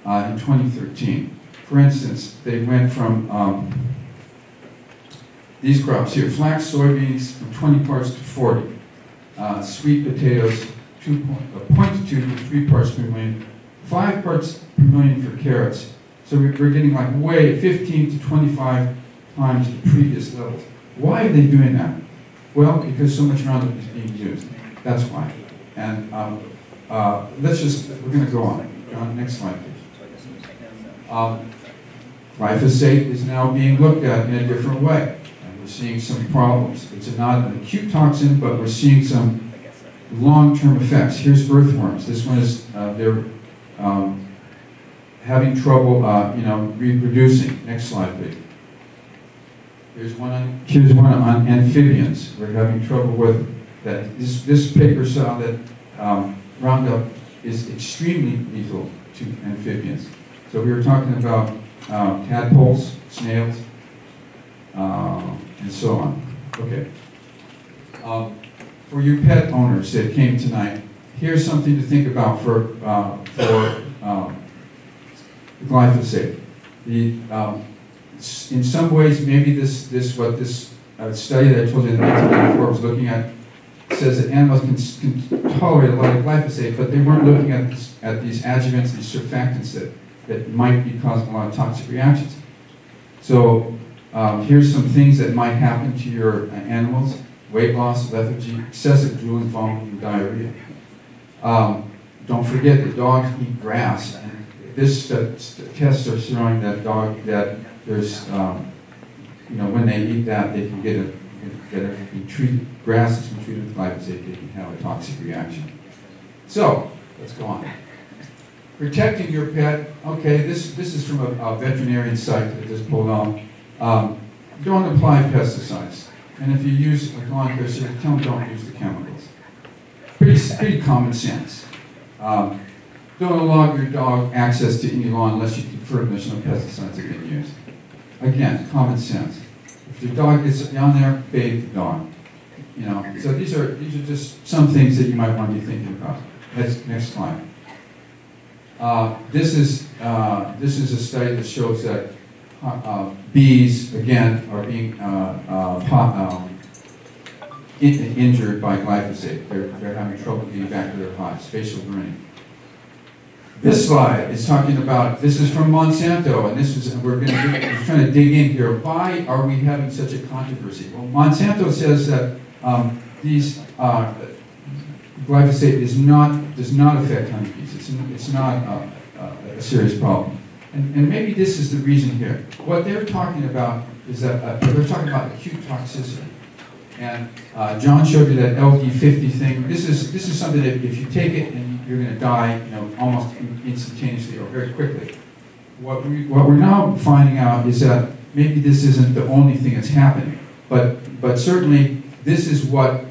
uh, in twenty thirteen. For instance, they went from um, these crops here: flax, soybeans, from twenty parts to forty. Uh, sweet potatoes, two point, uh, zero point two to three parts per million, five parts per million for carrots. So we're getting like way fifteen to twenty-five times the previous levels. Why are they doing that? Well, because so much Roundup is being used. That's why. And um, uh, let's just, we're going to go on. John, next slide, please. Um, glyphosate is now being looked at in a different way. Seeing some problems. It's not an acute toxin, but we're seeing some long-term effects. Here's earthworms. This one is uh, they're um, having trouble, uh, you know, reproducing. Next slide, please. Here's one. On, here's one on amphibians. We're having trouble with that. This this paper saw that um, Roundup is extremely lethal to amphibians. So we were talking about um, tadpoles, snails, um, and so on. Okay. Um, for you pet owners that came tonight, here's something to think about for uh, for um, glyphosate. The um, in some ways, maybe this this what this uh, study that I told you in nineteen ninety-four was looking at says that animals can, can tolerate a lot of glyphosate, but they weren't looking at this, at these adjuvants and surfactants that that might be causing a lot of toxic reactions. So um, here's some things that might happen to your uh, animals: weight loss, lethargy, excessive drooling, vomiting, and diarrhea. Um, don't forget that dogs eat grass. And this uh, tests are showing that dog that there's um, you know when they eat that they can get a get a be treated grass that's been treated with glyphosate, they can have a toxic reaction. So let's go on. Protecting your pet. Okay, this this is from a, a veterinarian site that just pulled on. Um, don't apply pesticides. And if you use a lawn care service, tell them don't use the chemicals. Pretty, pretty common sense. Um, don't allow your dog access to any lawn unless you confirm there's no pesticides that have been used. Again, common sense. If your dog gets down there, bathe the dog. You know. So these are these are just some things that you might want to be thinking about. Next, next slide. Uh, this is uh, this is a study that shows that uh, uh, bees again are being uh, uh, um, in injured by glyphosate. They're, they're having trouble getting back to their hives. Spatial learning. This slide is talking about. This is from Monsanto, and this is we're going to trying to dig in here. Why are we having such a controversy? Well, Monsanto says that um, these uh, glyphosate is not does not affect honeybees. It's it's not a, a, a serious problem. And, and maybe this is the reason here. What they're talking about is that uh, they're talking about acute toxicity. And uh, John showed you that L D fifty thing. This is this is something that if you take it and you're going to die, you know, almost in, instantaneously or very quickly. What we what we're now finding out is that maybe this isn't the only thing that's happening, but but certainly this is what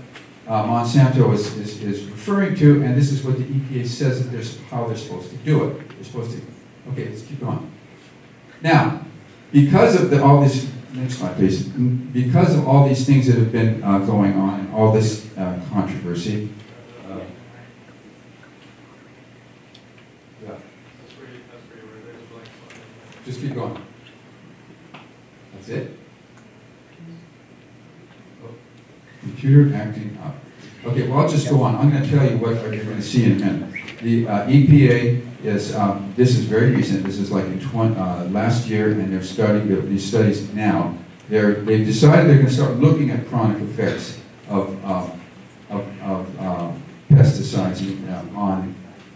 uh, Monsanto is, is is referring to, and this is what the E P A says that there's how they're supposed to do it. They're supposed to. Okay, let's keep going. Now, because of the, all this. Next slide, please. Because of all these things that have been uh, going on and all this uh, controversy. Uh, yeah. Just keep going. That's it. Oh, computer acting up. Okay, well, I'll just go on. I'm going to tell you what you're going to see in a minute. The uh, E P A. Yes, um, this is very recent. This is like in uh, last year, and they're starting these studies now. They're, they've decided they're going to start looking at chronic effects of, uh, of, of uh, pesticides on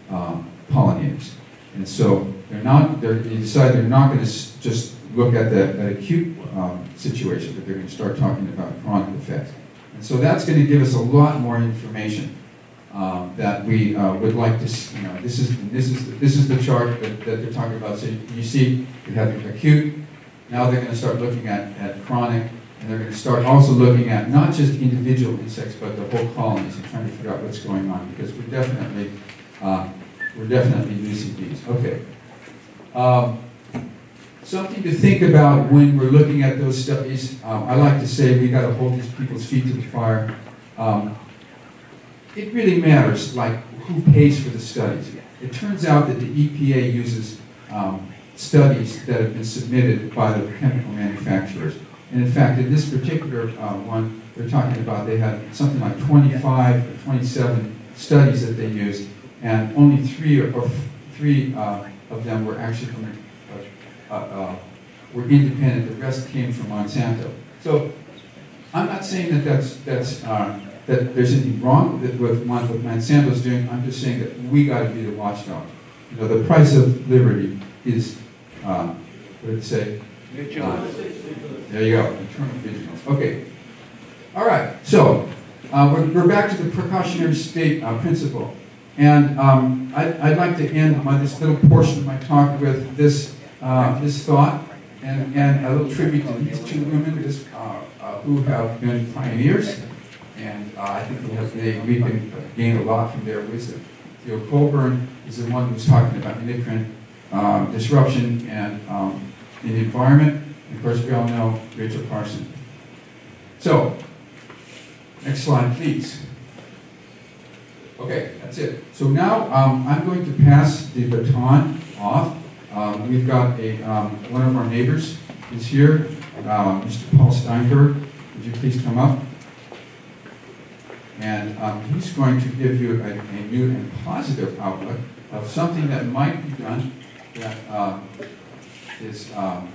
uh, pollinators. And so they're not, they're, they decide they're not going to just look at that, that acute um, situation, but they're going to start talking about chronic effects. And so that's going to give us a lot more information. Um, that we uh, would like to, you know, this is this is the, this is the chart that, that they're talking about. So you, you see, you have acute. Now they're going to start looking at, at chronic, and they're going to start also looking at not just individual insects, but the whole colonies, and trying to figure out what's going on, because we're definitely uh, we're definitely losing bees. Okay. Um, something to think about when we're looking at those studies. Um, I like to say we got to hold these people's feet to the fire. Um, It really matters, like, who pays for the studies. It turns out that the E P A uses um, studies that have been submitted by the chemical manufacturers. And in fact, in this particular uh, one, they're talking about they had something like twenty-five or twenty-seven studies that they used, and only three or, or three uh, of them were actually from, uh, uh, were independent. The rest came from Monsanto. So I'm not saying that that's that's. Uh, that there's anything wrong with what Monsanto's doing. I'm just saying that we got to be the watchdog. You know, the price of liberty is, uh, what did it say? Uh, there you go, eternal vigilance. Okay, all right, so uh, we're, we're back to the precautionary state uh, principle. And um, I, I'd like to end my, this little portion of my talk with this, uh, this thought and, and a little tribute to these two women this, uh, uh, who have been pioneers. And uh, I think they, we can gain a lot from their wisdom. Theo Colburn is the one who's talking about endocrine uh, disruption and um, in the environment. And of course, we all know Rachel Carson. So, next slide, please. Okay, that's it. So now um, I'm going to pass the baton off. Um, we've got a um, one of our neighbors is here, uh, Mister Paul Steinberg. Would you please come up? And um, he's going to give you a, a new and positive outlook of something that might be done that uh, is. Um,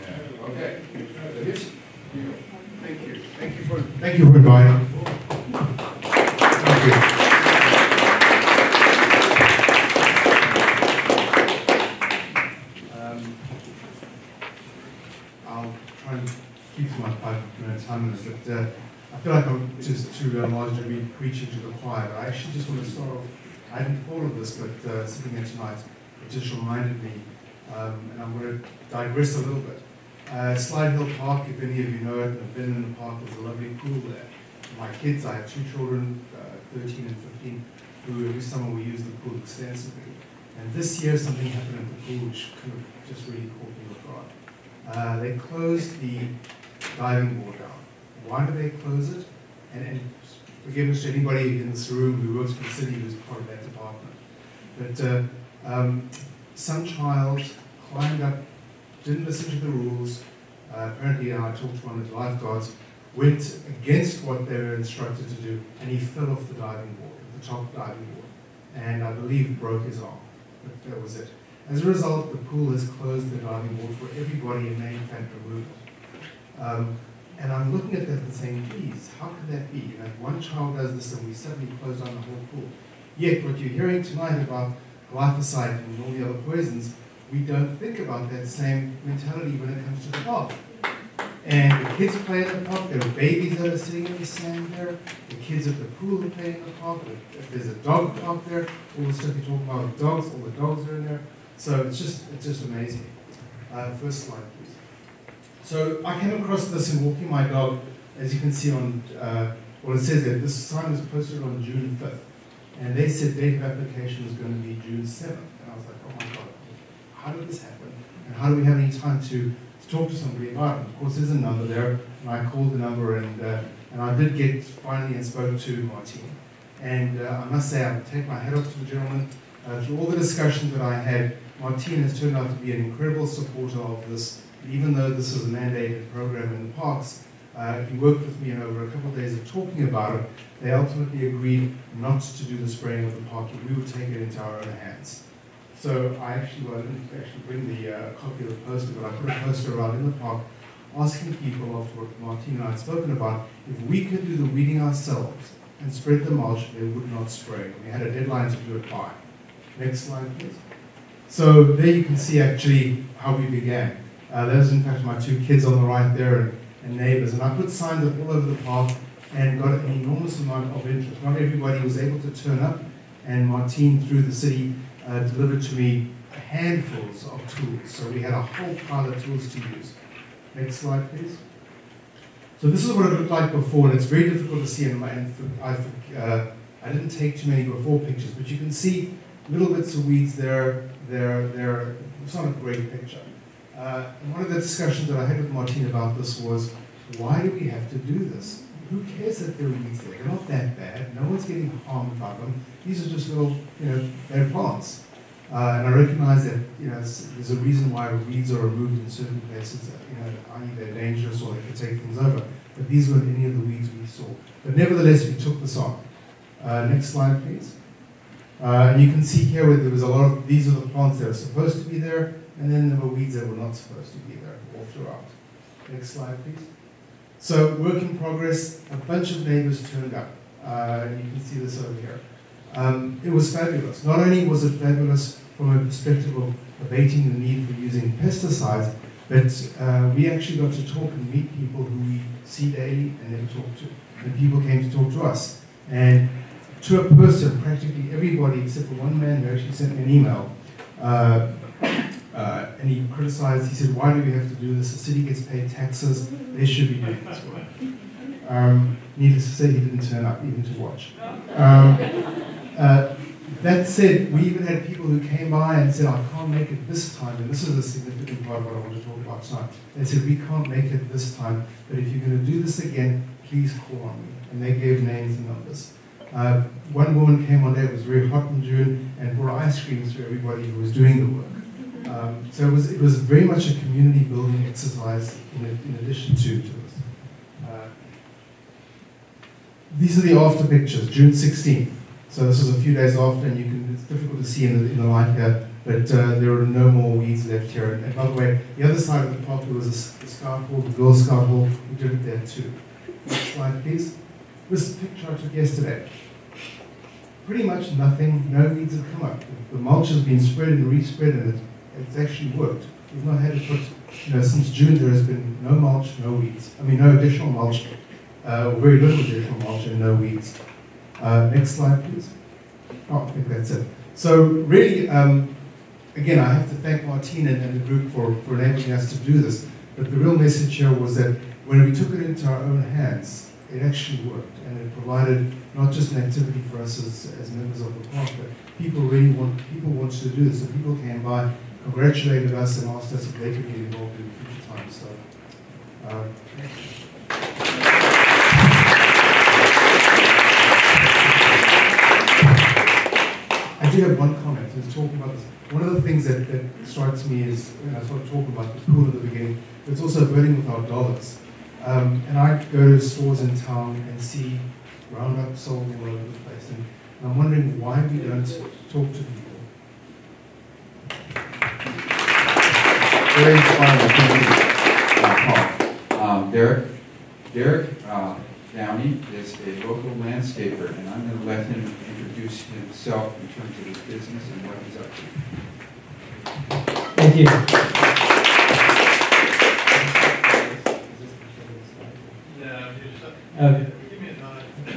yeah. Okay. Thank you. Thank you for thank you for inviting. Thank you. Minutes, but uh, I feel like I'm just to a large degree preaching to the choir. But I actually just want to start off, I hadn't thought of this, but uh, sitting here tonight, it just reminded me, um, and I'm going to digress a little bit. Uh, Slide Hill Park, if any of you know it, I've been in the park, there's a lovely pool there. My kids, I have two children, uh, thirteen and fifteen, who every summer we use the pool extensively. And this year something happened at the pool which kind of just really caught me off guard. Uh, they closed the diving board down. Why do they close it? And, and forgiveness to anybody in this room who works for the city who's part of that department. But uh, um, some child climbed up, didn't listen to the rules. Uh, apparently, I talked to one of the lifeguards, went against what they were instructed to do, and he fell off the diving board, the top diving board, and I believe broke his arm. But that was it. As a result, the pool has closed the diving board for everybody and they in fact removed it. Um, And I'm looking at that and saying, please, how could that be? You know, if one child does this and we suddenly close down the whole pool. Yet what you're hearing tonight about glyphosate and all the other poisons, we don't think about that same mentality when it comes to the park. And the kids play in the park, there are babies that are sitting in the sand there, the kids at the pool are playing in the park, if there's a dog park there, all the stuff you talk about with dogs, all the dogs are in there. So it's just, it's just amazing. Uh, first slide. So I came across this in walking my dog, as you can see on, uh, well it says that this sign was posted on June fifth, and they said date of application was going to be June seventh, and I was like, oh my God, how did this happen? And how do we have any time to, to talk to somebody about it? Of course there's a number there, and I called the number, and uh, and I did get finally and spoke to Martin. And uh, I must say, I take my hat off to the gentleman. Uh, through all the discussions that I had, Martin has turned out to be an incredible supporter of this. Even though this was a mandated program in the parks, uh, he worked with me, and over a couple of days of talking about it, they ultimately agreed not to do the spraying of the park, and we would take it into our own hands. So I actually, well, I didn't actually bring the uh, copy of the poster, but I put a poster around in the park asking people after what Martin and I had spoken about, if we could do the weeding ourselves and spread the mulch, they would not spray. We had a deadline to do it by. Next slide, please. So there you can see actually how we began. Uh, those, in fact, my two kids on the right there and, and neighbors. And I put signs up all over the park and got an enormous amount of interest. Not everybody was able to turn up, and Martin, through the city, uh, delivered to me handfuls of tools. So we had a whole pile of tools to use. Next slide, please. So this is what it looked like before, and it's very difficult to see. In my, and I, uh, I didn't take too many before pictures, but you can see little bits of weeds there, there, there. It's not a great picture. Uh, one of the discussions that I had with Martin about this was, why do we have to do this? Who cares that they're weeds there? They're not that bad. No one's getting harmed by them. These are just little, you know, they're plants. Uh, and I recognize that, you know, there's a reason why weeds are removed in certain places. That, you know, either they're dangerous or they can take things over. But these weren't any of the weeds we saw. But nevertheless, we took this on. Uh, next slide, please. Uh, and you can see here where there was a lot of, these are the plants that are supposed to be there. And then there were weeds that were not supposed to be there all throughout. Next slide, please. So, work in progress. A bunch of neighbors turned up. Uh, you can see this over here. Um, it was fabulous. Not only was it fabulous from a perspective of abating the need for using pesticides, but uh, we actually got to talk and meet people who we see daily and never talk to. And people came to talk to us. And to a person, practically everybody except for one man who actually sent me an email. Uh, Uh, and he criticized, he said, why do we have to do this? The city gets paid taxes, they should be doing this work. Um, needless to say, he didn't turn up even to watch. Um, uh, that said, we even had people who came by and said, I can't make it this time, and this is a significant part of what I want to talk about tonight. They said, we can't make it this time, but if you're going to do this again, please call on me. And they gave names and numbers. Uh, one woman came on there, it was very hot in June, and brought ice creams for everybody who was doing the work. Um, so it was, it was very much a community building exercise in, in addition to, to this. Uh, these are the after pictures, June sixteenth. So this was a few days after, and you can, it's difficult to see in the, in the light here, but uh, there are no more weeds left here. And, and by the way, the other side of the park, there was a, a scout hall, the Girl Scout hall, we did it there too. Next slide, please. This picture I took yesterday. Pretty much nothing, no weeds have come up. The, the mulch has been spread and respread, and it, it's actually worked. We've not had it put, you know, since June there has been no mulch, no weeds. I mean, no additional mulch, uh, or very little additional mulch, and no weeds. Uh, next slide, please. Oh, I think that's it. So really, um, again, I have to thank Martin and the group for, for enabling us to do this. But the real message here was that when we took it into our own hands, it actually worked, and it provided not just an activity for us as, as members of the park, but people really want, people wanted to do this, and people came by, congratulated us, and asked us if they could get involved in future time. So, uh, thank you. I do have one comment. I was talking about this. One of the things that, that strikes me is, and I was sort of talking about the pool at the beginning, it's also voting with our dollars. Um, and I go to stores in town and see Roundup sold all over the place, and I'm wondering why we don't talk to people. Very inspiring. Thank you. Uh, um, Derek, Derek uh, Downey is a local landscaper, and I'm going to let him introduce himself in terms of his business and what he's up to. Thank you. Okay.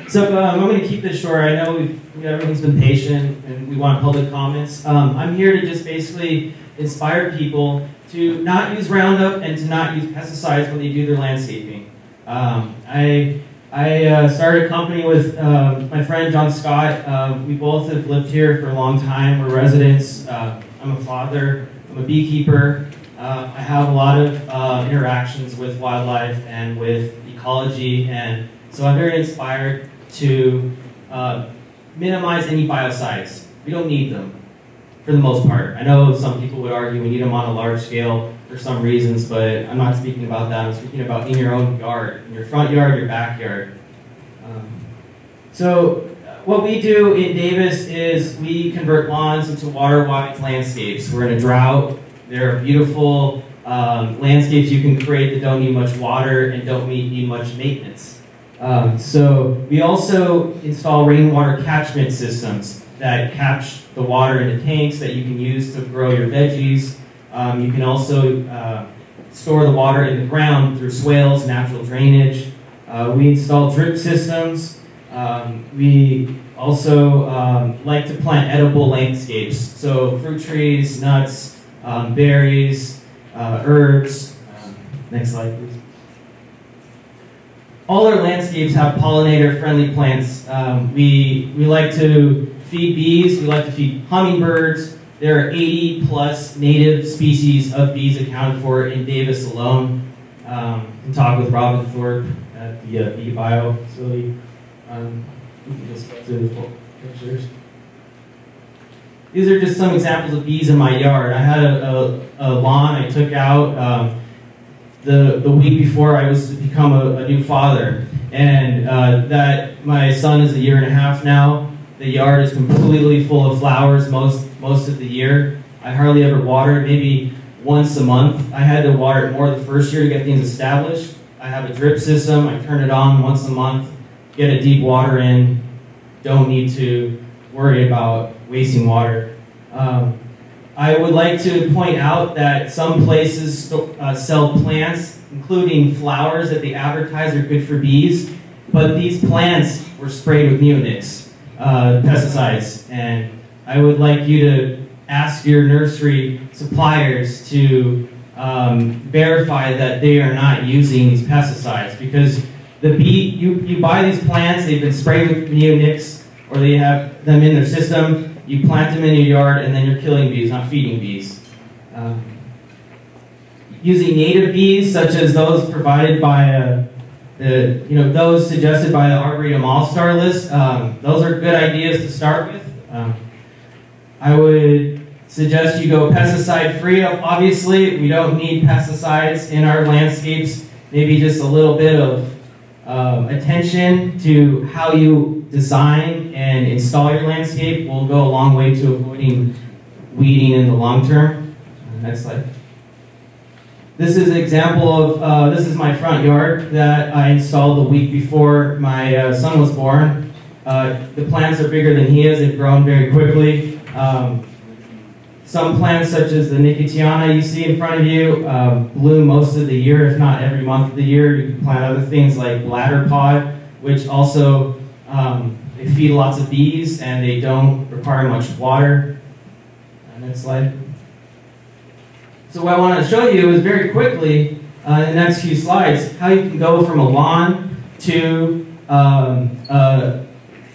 So um, I'm going to keep this short. I know we've, everyone's been patient and we want public comments. Um, I'm here to just basically inspire people to not use Roundup and to not use pesticides when they do their landscaping. Um, I, I uh, started a company with uh, my friend John Scott. Uh, we both have lived here for a long time. We're residents. Uh, I'm a father. I'm a beekeeper. Uh, I have a lot of uh, interactions with wildlife and with ecology, and so I'm very inspired to uh, minimize any biocides. We don't need them, for the most part. I know some people would argue we need them on a large scale for some reasons, but I'm not speaking about that. I'm speaking about in your own yard, in your front yard, your backyard. Um, so what we do in Davis is we convert lawns into water-wise landscapes. We're in a drought. They're beautiful Um, landscapes you can create that don't need much water and don't need much maintenance. Um, so we also install rainwater catchment systems that catch the water in the tanks that you can use to grow your veggies. Um, you can also uh, store the water in the ground through swales, natural drainage. Uh, we install drip systems. Um, we also um, like to plant edible landscapes, so fruit trees, nuts, um, berries, Uh, herbs. Um, next slide, please. All our landscapes have pollinator-friendly plants. Um, we, we like to feed bees. We like to feed hummingbirds. There are eighty plus native species of bees accounted for in Davis alone. Um, you can talk with Robin Thorpe at the uh, Bee Bio facility. Um, we can just go through the full pictures. These are just some examples of bees in my yard. I had a, a, a lawn I took out um, the, the week before I was to become a, a new father. And uh, that my son is a year and a half now. The yard is completely full of flowers most, most of the year. I hardly ever water it, maybe once a month. I had to water it more the first year to get things established. I have a drip system. I turn it on once a month, get a deep water in, don't need to worry about wasting water. Um, I would like to point out that some places uh, sell plants, including flowers that they advertise are good for bees, but these plants were sprayed with neonics, uh, pesticides, and I would like you to ask your nursery suppliers to um, verify that they are not using these pesticides, because The bee, you, you buy these plants, they've been sprayed with neonics, or they have them in their system, you plant them in your yard, and then you're killing bees, not feeding bees. Um, using native bees, such as those provided by a, the, you know, those suggested by the Arboretum All-Star list, um, those are good ideas to start with. Um, I would suggest you go pesticide-free, obviously. We don't need pesticides in our landscapes. Maybe just a little bit of um, attention to how you design and install your landscape will go a long way to avoiding weeding in the long term. Next slide. This is an example of, uh, this is my front yard that I installed the week before my uh, son was born. Uh, the plants are bigger than he is, they've grown very quickly. Um, some plants, such as the nicotiana you see in front of you, um, bloom most of the year, if not every month of the year. You can plant other things like bladder pod, which also, um, they feed lots of bees and they don't require much water. Uh, next slide. So what I want to show you is very quickly, uh, in the next few slides, how you can go from a lawn to um, a,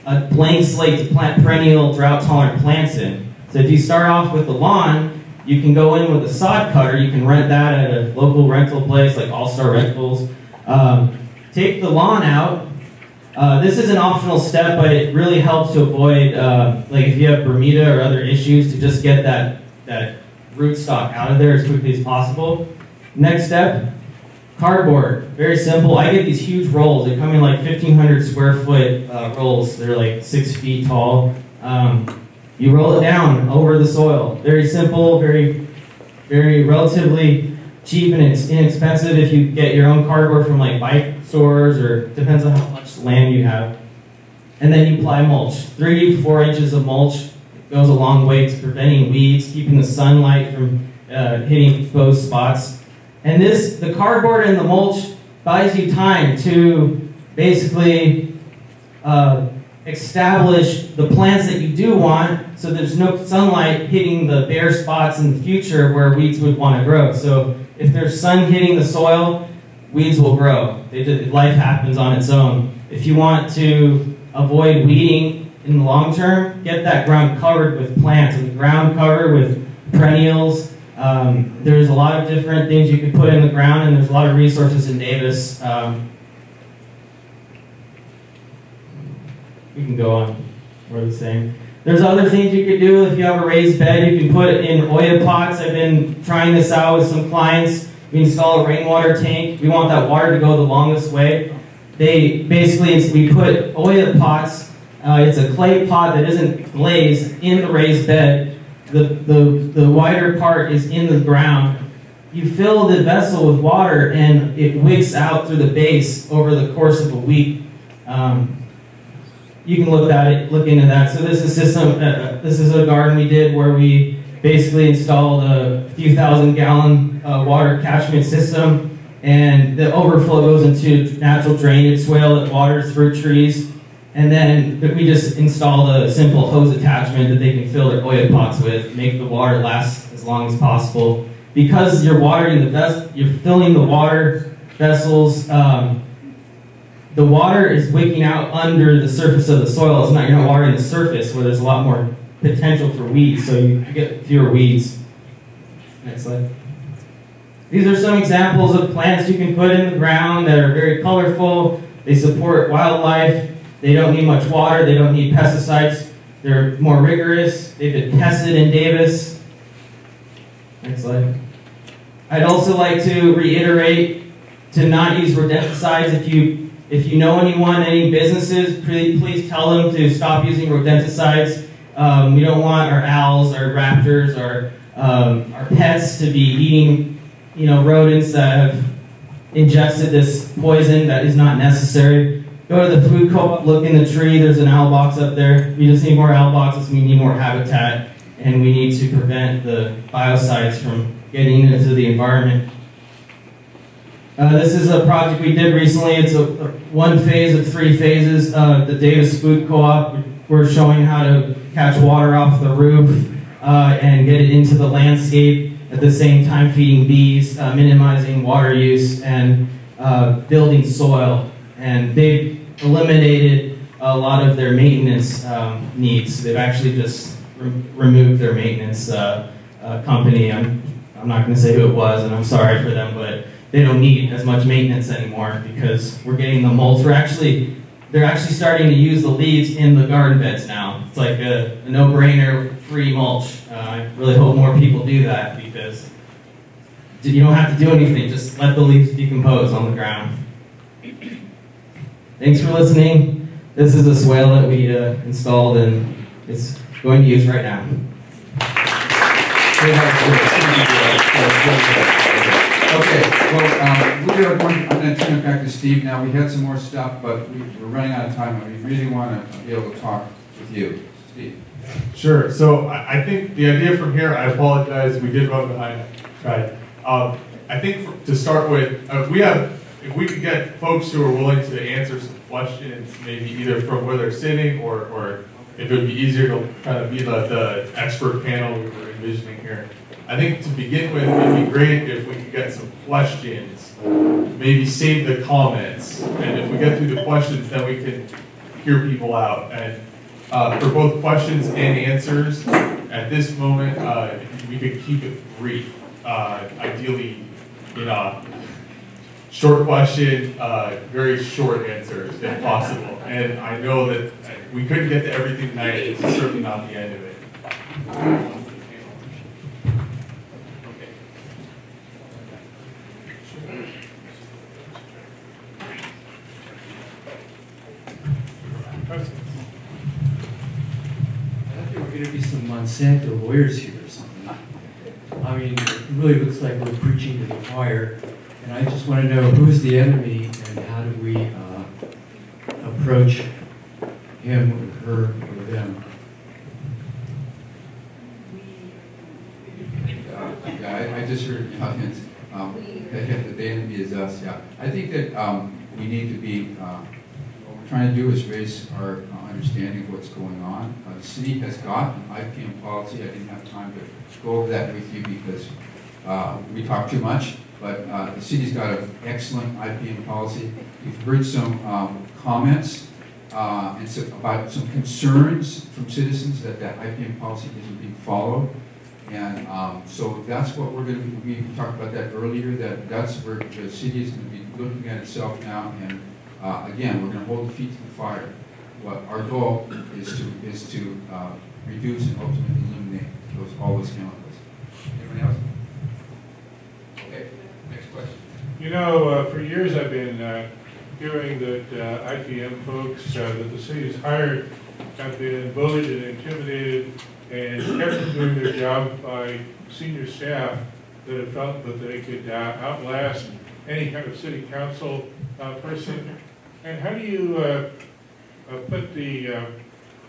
a blank slate to plant perennial drought-tolerant plants in. So if you start off with the lawn, you can go in with a sod cutter. You can rent that at a local rental place like All-Star Rentals. Um, take the lawn out. Uh, this is an optional step, but it really helps to avoid, uh, like if you have Bermuda or other issues, to just get that, that rootstock out of there as quickly as possible. Next step, cardboard. Very simple. I get these huge rolls. They come in like fifteen hundred square foot uh, rolls. They're like six feet tall. Um, you roll it down over the soil. Very simple, very, very relatively cheap and inexpensive if you get your own cardboard from like bike stores, or depends on how much land you have. And then you apply mulch. Three, four inches of mulch goes a long way to preventing weeds, keeping the sunlight from uh, hitting exposed spots. And this, the cardboard and the mulch, buys you time to basically uh, establish the plants that you do want, so there's no sunlight hitting the bare spots in the future where weeds would want to grow. So if there's sun hitting the soil, weeds will grow. They just, life happens on its own. If you want to avoid weeding in the long term, get that ground covered with plants and the ground covered with perennials. Um, there's a lot of different things you can put in the ground, and there's a lot of resources in Davis. Um, you can go on, we're the same. There's other things you could do. If you have a raised bed, you can put it in Oya pots. I've been trying this out with some clients. We install a rainwater tank. We want that water to go the longest way. They basically, we put Oya pots. Uh, it's a clay pot that isn't glazed in the raised bed. The, the, the wider part is in the ground. You fill the vessel with water and it wicks out through the base over the course of a week. Um, you can look at it, look into that. So this is system. Uh, this is a garden we did where we basically installed a few thousand gallon uh, water catchment system, and the overflow goes into natural drainage swale that waters through trees. And then we just install a simple hose attachment that they can fill their Oya pots with, make the water last as long as possible. Because you're watering the vessel, you're filling the water vessels. Um, the water is wicking out under the surface of the soil. It's not, you're not watering the surface where there's a lot more potential for weeds, so you get fewer weeds. Next slide. These are some examples of plants you can put in the ground that are very colorful. They support wildlife. They don't need much water, they don't need pesticides, they're more rigorous, they've been tested in Davis. Next slide. I'd also like to reiterate to not use rodenticides. If you, if you know anyone, any businesses, please tell them to stop using rodenticides. Um, we don't want our owls, our raptors, our, um, our pets to be eating, you know, rodents that have ingested this poison that is not necessary. Go to the food co-op, look in the tree, there's an owl box up there. We just need more owl boxes, we need more habitat, and we need to prevent the biocides from getting into the environment. Uh, this is a project we did recently. It's a, a one phase of three phases. Uh, the Davis Food Co-op, we're showing how to catch water off the roof uh, and get it into the landscape, at the same time feeding bees, uh, minimizing water use, and uh, building soil. and they've eliminated a lot of their maintenance um, needs. They've actually just re removed their maintenance uh, uh, company. I'm, I'm not going to say who it was, and I'm sorry for them, but they don't need as much maintenance anymore because we're getting the mulch. We're actually, they're actually starting to use the leaves in the garden beds now. It's like a, a no-brainer, free mulch. Uh, I really hope more people do that because you don't have to do anything. Just let the leaves decompose on the ground. Thanks for listening. This is a swale that we uh, installed, and it's going to use right now. Okay, well, um, we are going, I'm going to turn it back to Steve now. We had some more stuff, but we, we're running out of time, and we really want to be able to talk with you, Steve. Sure. So I think the idea from here, I apologize, we did run behind. Right. Um, I think for, to start with, uh, we have, if we could get folks who are willing to answer some questions, maybe either from where they're sitting or, or if it would be easier to kind of be the, the expert panel we were envisioning here. I think to begin with, it would be great if we could get some questions, maybe save the comments, and if we get through the questions, then we can hear people out. And uh, for both questions and answers, at this moment, uh, we could keep it brief. Uh, ideally, you know, short question, uh, very short answers if possible. And I know that we couldn't get to everything tonight. It's certainly not the end of it. I thought there were going to be some Monsanto lawyers here. I mean, it really looks like we're preaching to the choir, and I just want to know who's the enemy and how do we uh, approach him or her or them. Uh, yeah, I, I just heard comments um, that the enemy is us. Yeah, I think that um, we need to be. Uh, what we're trying to do is raise our uh, understanding of what's going on. Uh, the city has got an I P M policy. I didn't have time to go over that with you because uh, we talk too much, but uh, the city's got an excellent I P M policy. We've heard some um, comments uh, and so about some concerns from citizens that that I P M policy isn't being followed, and um, so that's what we're going to be, we talked about that earlier, that that's where the city is going to be looking at itself now, and uh, again, we're going to hold the feet to the fire. But our goal is to, is to uh, reduce and ultimately eliminate those, all those chemicals. Anyone else? Okay, next question. You know, uh, for years I've been uh, hearing that uh, I P M folks uh, that the city's hired have been bullied and intimidated and kept from doing their job by senior staff that have felt that they could uh, outlast any kind of city council uh, person. And how do you uh, uh, put the uh,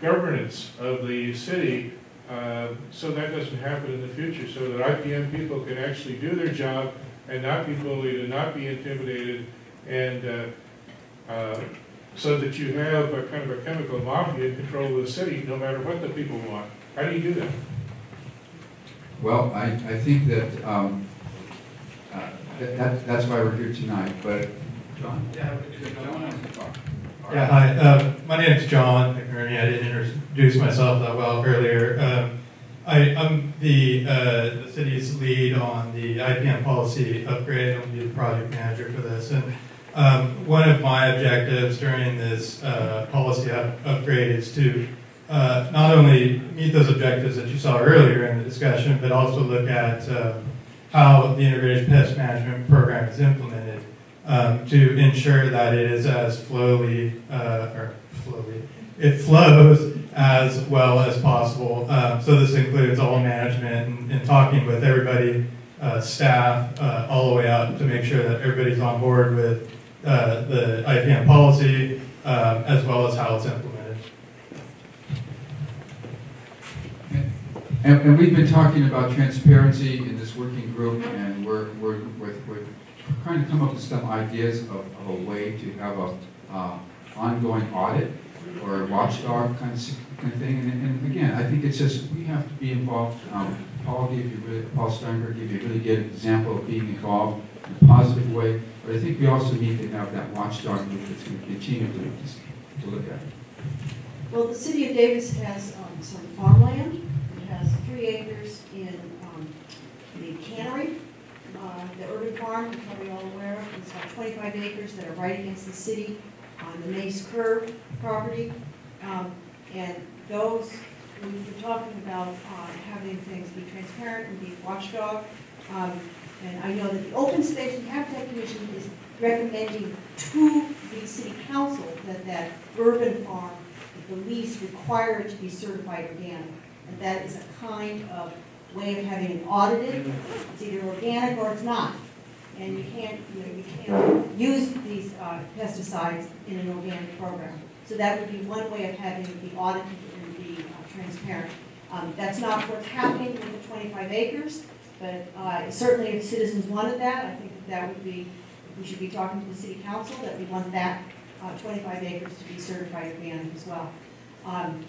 governance of the city Uh, so that doesn't happen in the future, so that I P M people can actually do their job and not be bullied and not be intimidated, and uh, uh, so that you have a kind of a chemical mafia in control of the city no matter what the people want? How do you do that? Well, I, I think that, um, uh, that, that that's why we're here tonight, but John? Yeah, John. Yeah, hi. Um, my name is John McNerney. I didn't introduce myself that well earlier. Um, I, I'm the, uh, the city's lead on the I P M policy upgrade. I'm the project manager for this. And um, one of my objectives during this uh, policy up upgrade is to uh, not only meet those objectives that you saw earlier in the discussion, but also look at uh, how the integrated pest management program is implemented. Um, to ensure that it is as flowly, uh, or flowly, it flows as well as possible. Um, so this includes all management and, and talking with everybody, uh, staff, uh, all the way up to make sure that everybody's on board with uh, the I P M policy, um, as well as how it's implemented. And, and we've been talking about transparency in this working group, and we're, we're, we're, we're trying to come up with some ideas of, of a way to have a uh, ongoing audit or a watchdog kind of, kind of thing. And, and again, I think it's just we have to be involved. Um, Paul, give you really, Paul Steinberg gave you a really good example of being involved in a positive way. But I think we also need to have that watchdog group that's going to continue to, to look at it. Well, the City of Davis has um, some farmland. It has three acres in um, the cannery, uh, the urban farm, you're probably all aware of. It's about twenty-five acres that are right against the city on the Mace Curve property. Um, and those, we were talking about uh, having things be transparent and be watchdog. Um, And I know that the Open Space and Habitat Commission is recommending to the City Council that that urban farm, the lease, require it to be certified organic. And that is a kind of way of having it audited. It's either organic or it's not. And you can't, you know, you can't use these uh, pesticides in an organic program. So that would be one way of having it be audited and be uh, transparent. Um, that's not what's happening with the twenty-five acres. But uh, certainly if citizens wanted that, I think that, that would be, we should be talking to the City Council that we want that uh, twenty-five acres to be certified organic as well. Um,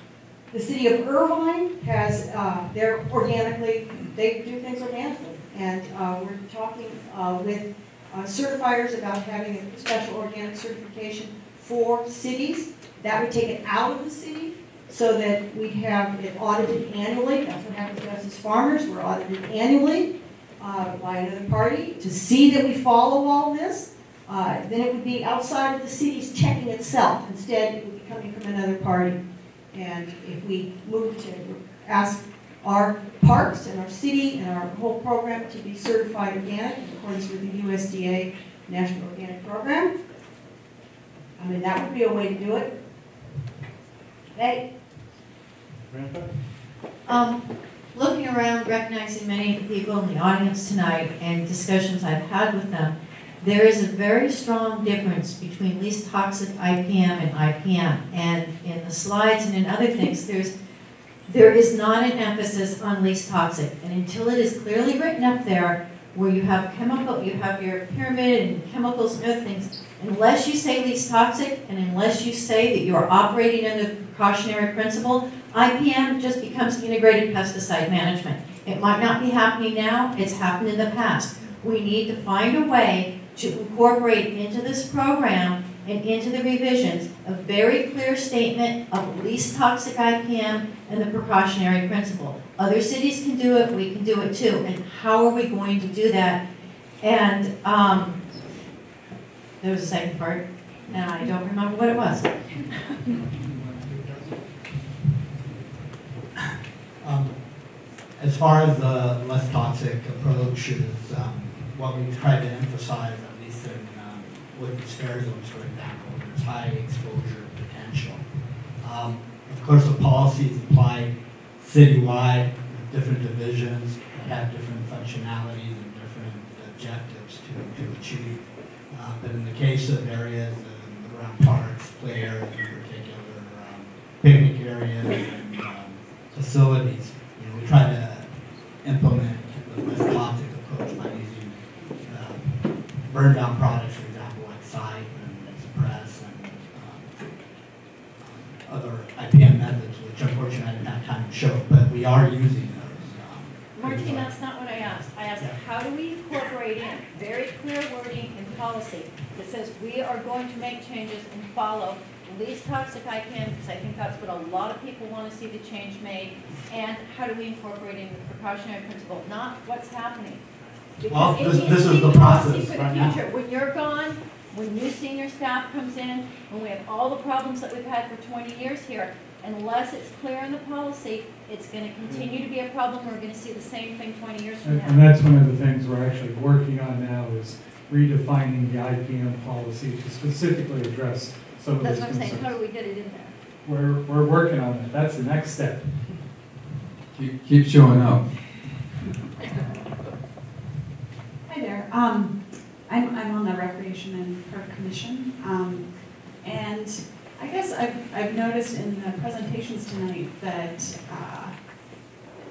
the City of Irvine has, uh, they're organically, they do things organically. And uh, we're talking uh, with uh, certifiers about having a special organic certification for cities. That would take it out of the city, so that we have it audited annually. That's what happens to us as farmers. We're audited annually uh, by another party to see that we follow all this. Uh, then it would be outside of the city's checking itself. Instead, it would be coming from another party. And if we move to ask our parks and our city and our whole program to be certified organic in accordance with the U S D A National Organic Program, I mean, that would be a way to do it. Hey. Um, looking around, recognizing many of the people in the audience tonight and discussions I've had with them, there is a very strong difference between least toxic I P M and I P M. And in the slides and in other things, there's, there is not an emphasis on least toxic. And until it is clearly written up there, where you have chemical, you have your pyramid and chemicals and other things, unless you say least toxic and unless you say that you are operating under the precautionary principle, I P M just becomes integrated pesticide management. It might not be happening now, it's happened in the past. We need to find a way to incorporate into this program and into the revisions a very clear statement of least toxic I P M and the precautionary principle. Other cities can do it, we can do it too, and how are we going to do that? And um, there was a second part, and I don't remember what it was. um, as far as the less toxic approach is um, what we tried to emphasize, at least in um, with these fair zones, for example, there's high exposure potential. Um, of course, the policies apply citywide, different divisions have different functionalities and different objectives to, to achieve. Uh, but in the case of areas uh, around parks, play areas in particular, um, picnic areas, and um, facilities, you know, we try to implement the less toxic approach by using uh, burn down products, for example, like Scythe and Suppress and um, other I P M methods, which unfortunately I didn't have time to show, but we are using those. Um, Martin, that's not what I asked. I asked, yeah. How do we incorporate in very clear wording in policy that says we are going to make changes and follow least toxic I P M, because I think that's what a lot of people want to see the change made, and how do we incorporate in the precautionary principle, not what's happening. Because well, this, this is the process for right the future. Now. When you're gone, when new senior staff comes in, when we have all the problems that we've had for twenty years here, unless it's clear in the policy, it's going to continue to be a problem. We're going to see the same thing twenty years from and, now. And that's one of the things we're actually working on now is redefining the I P M policy to specifically address some of those concerns. That's what I'm saying. How do we get it in there? We're, we're working on it. That's the next step. Keep, keep showing up. Hi there. Um, I'm, I'm on the Recreation and Park Commission. Um, and I guess I've, I've noticed in the presentations tonight that uh,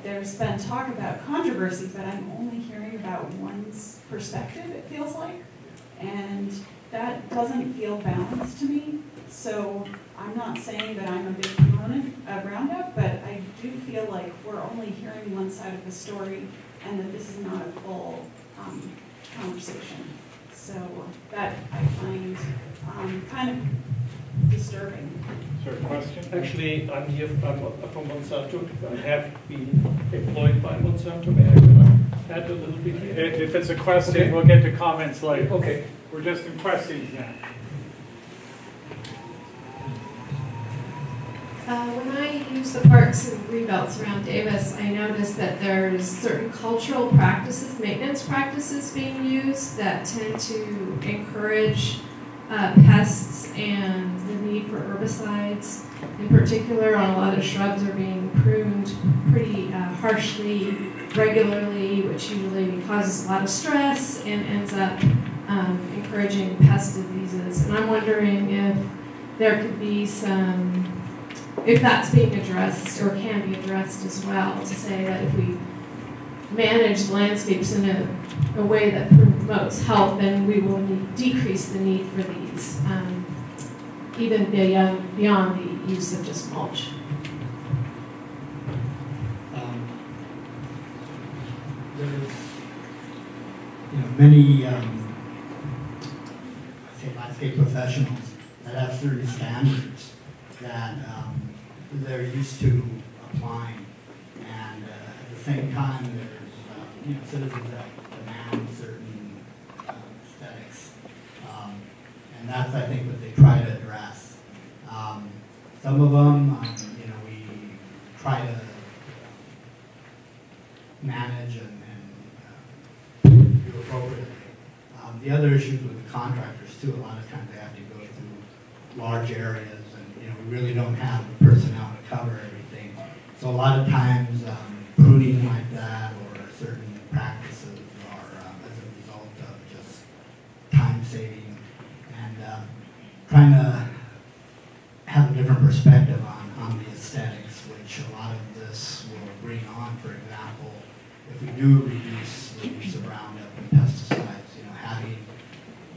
there's been talk about controversy, but I'm only hearing about one's perspective, it feels like, and that doesn't feel balanced to me. So I'm not saying that I'm a big proponent of Roundup, but I do feel like we're only hearing one side of the story and that this is not a full um, conversation. So that I find um, kind of disturbing. Sir, question? Actually, I'm here from, I'm from Monsanto. I have been employed by Monsanto. May I add a little bit here? If it's a question, okay. We'll get to comments later. Okay. We're just in questions now. Uh, when I use the parks and greenbelts around Davis, I noticed that there's certain cultural practices, maintenance practices being used that tend to encourage uh, pests and the need for herbicides. In particular, on a lot of shrubs are being pruned pretty uh, harshly, regularly, which usually causes a lot of stress and ends up um, encouraging pest diseases. And I'm wondering if there could be some... if that's being addressed or can be addressed as well, to say that if we manage landscapes in a, a way that promotes health, then we will need, decrease the need for these, um, even beyond, beyond the use of just mulch. Um, there is, you know, many um, I say landscape professionals that have certain standards that um, they're used to applying, and uh, at the same time, there's um, you know, citizens that demand certain uh, aesthetics, um, and that's, I think, what they try to address. Um, some of them, um, you know, we try to manage and, and uh, do appropriately. Um, the other issues with the contractors too, a lot of times they have to go through large areas. We really don't have the personnel to cover everything. So a lot of times um, pruning like that or certain practices are um, as a result of just time saving and uh, trying to have a different perspective on, on the aesthetics, which a lot of this will bring on. For example, if we do reduce the use of Roundup and pesticides, you know, having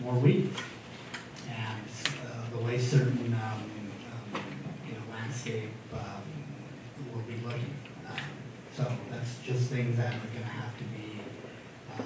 more weeds and uh, the way certain um, Um, we'll be looking. Um, so that's just things that are going to have to be um,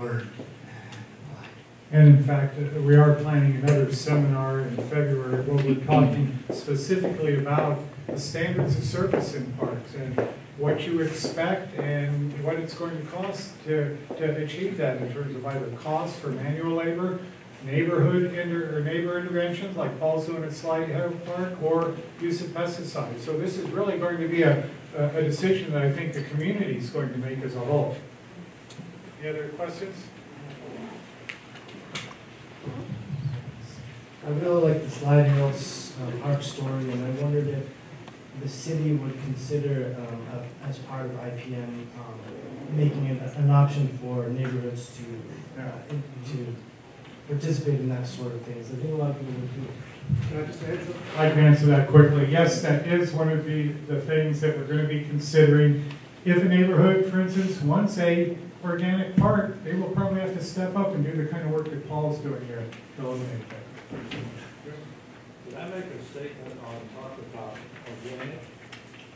learned and applied. And in fact, uh, we are planning another seminar in February where we'll be talking specifically about the standards of service in parks and what you expect and what it's going to cost to, to achieve that in terms of either cost for manual labor, neighborhood inter or neighbor interventions like Paul Zone at Scythe Park, or use of pesticides. So this is really going to be a, a, a decision that I think the community is going to make as a whole. Any other questions? I really like the Slide House um, art story, and I wondered if the city would consider, um, a, as part of I P M, um, making an, an option for neighborhoods to uh, to participate in that sort of things. I think a lot of people would do. Can I just answer? I can answer that quickly. Yes, that is one of the, the things that we're going to be considering. If a neighborhood, for instance, wants a organic park, they will probably have to step up and do the kind of work that Paul's doing here to eliminate that. Did I make a statement on talk about organic?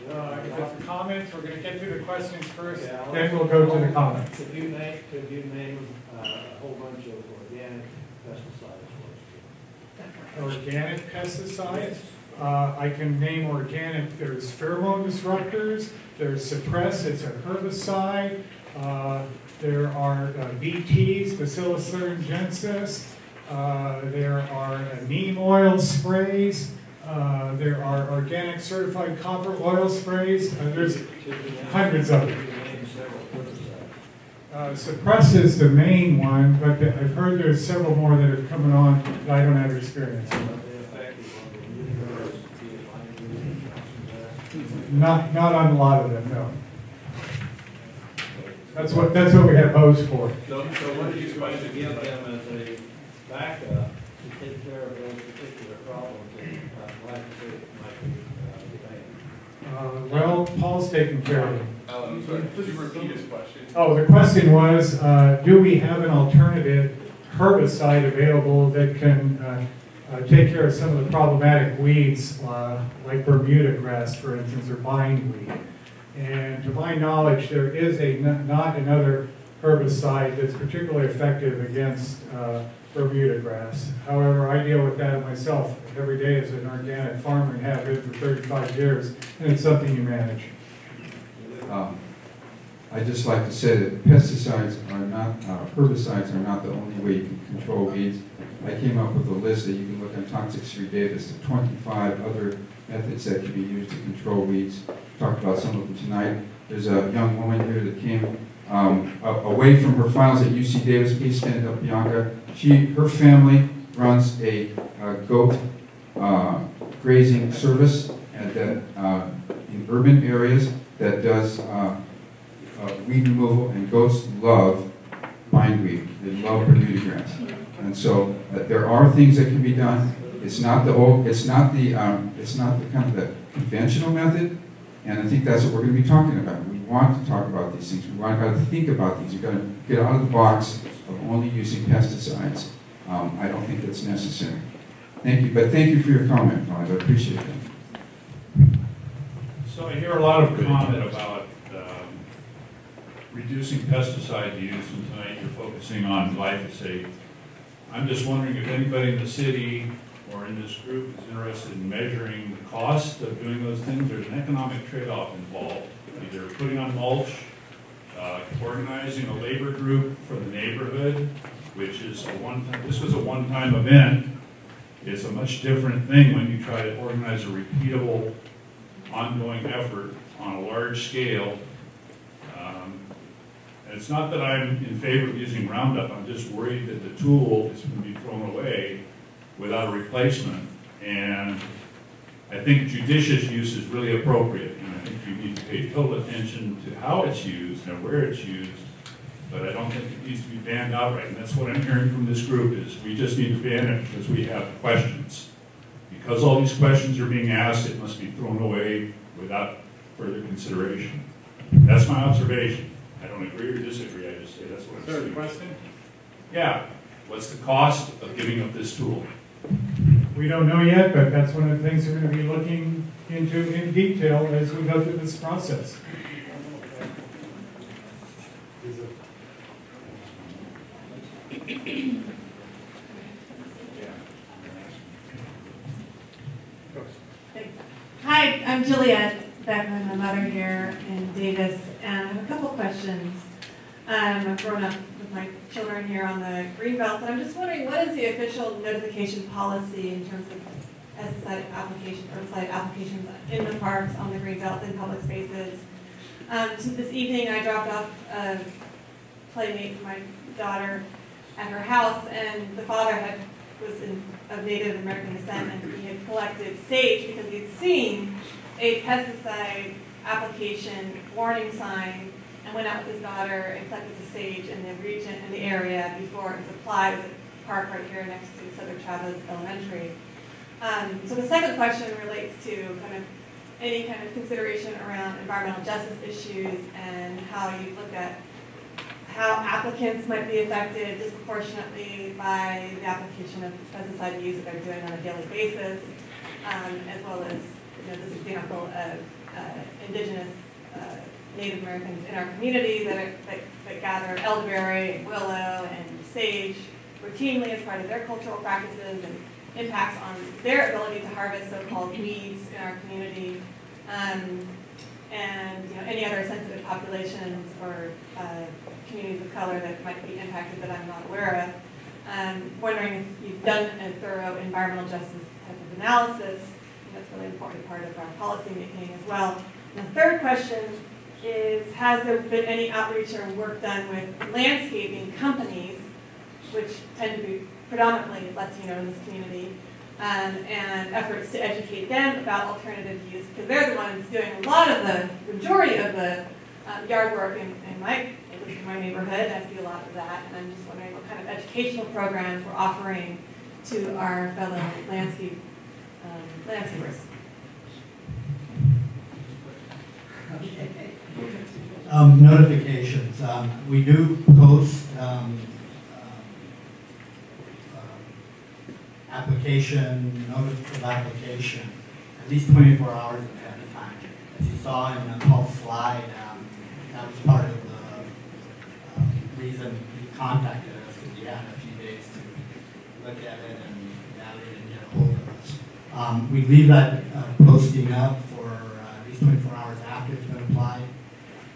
Uh, if it's comments, we're going to get through the questions first, yeah, then we'll go to the comments. Could you name, could you name uh, a whole bunch of organic pesticides? Organic pesticides? Uh, I can name organic. There's pheromone disruptors, there's Suppress, it's a herbicide, uh, there are uh, B Ts, Bacillus thuringiensis, uh, there are uh, neem oil sprays. Uh, there are organic certified copper oil sprays. Uh, there's hundreds of them. Uh, Suppress is the main one, but the, I've heard there's several more that are coming on that I don't have experience with. Not, not on a lot of them, no. That's what, that's what we have hose for. So, so what do you try to give them as a backup to take care of those particular problems? Uh, well, Paul's taking care of them. Um, sorry, please repeat his question. Oh, the question was, uh, do we have an alternative herbicide available that can uh, uh, take care of some of the problematic weeds, uh, like Bermuda grass, for instance, or bindweed? And to my knowledge, there is a not another herbicide that's particularly effective against uh, Bermuda grass. However, I deal with that myself every day as an organic farmer and have been for thirty-five years, and it's something you manage. Um, I'd just like to say that pesticides are not, uh, herbicides are not the only way you can control weeds. I came up with a list that you can look on Toxics three Davis of twenty-five other methods that can be used to control weeds. Talked about some of them tonight. There's a young woman here that came um, away from her files at U C Davis. Please stand up, Bianca. She, her family runs a uh, goat uh, grazing service at that, uh, in urban areas that does uh, uh, weed removal, and goats love bindweed. They love Bermuda grass. And so uh, there are things that can be done. It's not the old, it's not the, um, it's not the kind of the conventional method. And I think that's what we're going to be talking about. We want to talk about these things. We want to think about these. We've got to get out of the box of only using pesticides. Um, I don't think that's necessary. Thank you, but thank you for your comment, Todd. I appreciate that. So I hear a lot of comment about um, reducing pesticide use, and tonight you're focusing on glyphosate. I'm just wondering if anybody in the city or in this group is interested in measuring the cost of doing those things. There's an economic trade-off involved. Either putting on mulch, uh, organizing a labor group for the neighborhood, which is a one-time, this was a one-time event. It's a much different thing when you try to organize a repeatable, ongoing effort on a large scale. Um, and it's not that I'm in favor of using Roundup. I'm just worried that the tool is going to be thrown away without a replacement, and I think judicious use is really appropriate, and I think you need to pay total attention to how it's used and where it's used, but I don't think it needs to be banned outright, and that's what I'm hearing from this group is we just need to ban it because we have questions. Because all these questions are being asked, it must be thrown away without further consideration. That's my observation. I don't agree or disagree, I just say that's what I'm saying. Is there a question? Yeah. What's the cost of giving up this tool? We don't know yet, but that's one of the things we're going to be looking into in detail as we go through this process. Hi, I'm Juliet Beckman, my mother here in Davis, and I have a couple questions. Um, I've grown up with my children here on the Greenbelt, and I'm just wondering, what is the official notification policy in terms of pesticide application, herbicide applications in the parks, on the Greenbelt, in public spaces? Um, so this evening, I dropped off a playmate for my daughter at her house, and the father had, was in, of Native American descent, and he had collected sage because he'd seen a pesticide application warning sign. I went out with his daughter and collected the sage in the region, in the area before it was applied. It was at a park right here next to Southern Chavez Elementary. Um, so the second question relates to kind of any kind of consideration around environmental justice issues and how you look at how applicants might be affected disproportionately by the application of pesticide use that they're doing on a daily basis, um, as well as, you know, this example of uh, indigenous uh, Native Americans in our community that, are, that, that gather elderberry, willow, and sage routinely as part of their cultural practices, and impacts on their ability to harvest so-called weeds in our community, um, and you know, any other sensitive populations or uh, communities of color that might be impacted that I'm not aware of. Um, wondering if you've done a thorough environmental justice type of analysis. That's really an important part of our policy making as well. And the third question is, has there been any outreach or work done with landscaping companies, which tend to be predominantly Latino in this community, um, and efforts to educate them about alternative use, because they're the ones doing a lot of the majority of the um, yard work in, in my in my neighborhood. I see a lot of that, and I'm just wondering what kind of educational programs we're offering to our fellow landscape um, landscapers. Okay. Um, notifications. Um, we do post um, uh, uh, application, notice of application, at least twenty-four hours ahead of time. As you saw in Nicole's slide, um, that was part of the um, reason he contacted us, because he had a few days to look at it, and now they didn't get a hold of us. Um, we leave that uh, posting up for uh, at least twenty-four hours after it's been applied.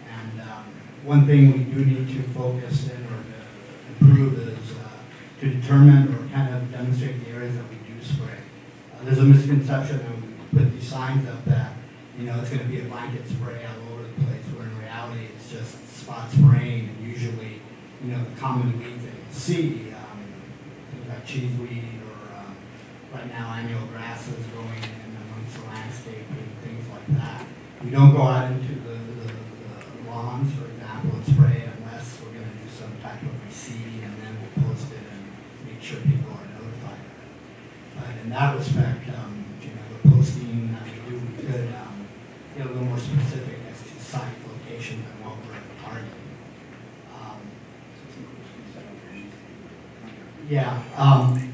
And um, one thing we do need to focus in or to improve is uh, to determine or kind of demonstrate the areas that we do spray. Uh, there's a misconception that we put these signs up that, you know, it's going to be a blanket spray all over the place, where in reality it's just spot spraying, and usually, you know, the common weeds that you see, um, things like cheeseweed or um, right now annual grasses growing in amongst the landscape and things like that. We don't go out into the, the, the lawns, for example, and spray unless we're going to do some type of reseeding, and then we'll post it and make sure people are notified of it. But in that respect, um, you know, the posting that we do, we could um, get a little more specific as to site location and what we're targeting. Um, yeah, um,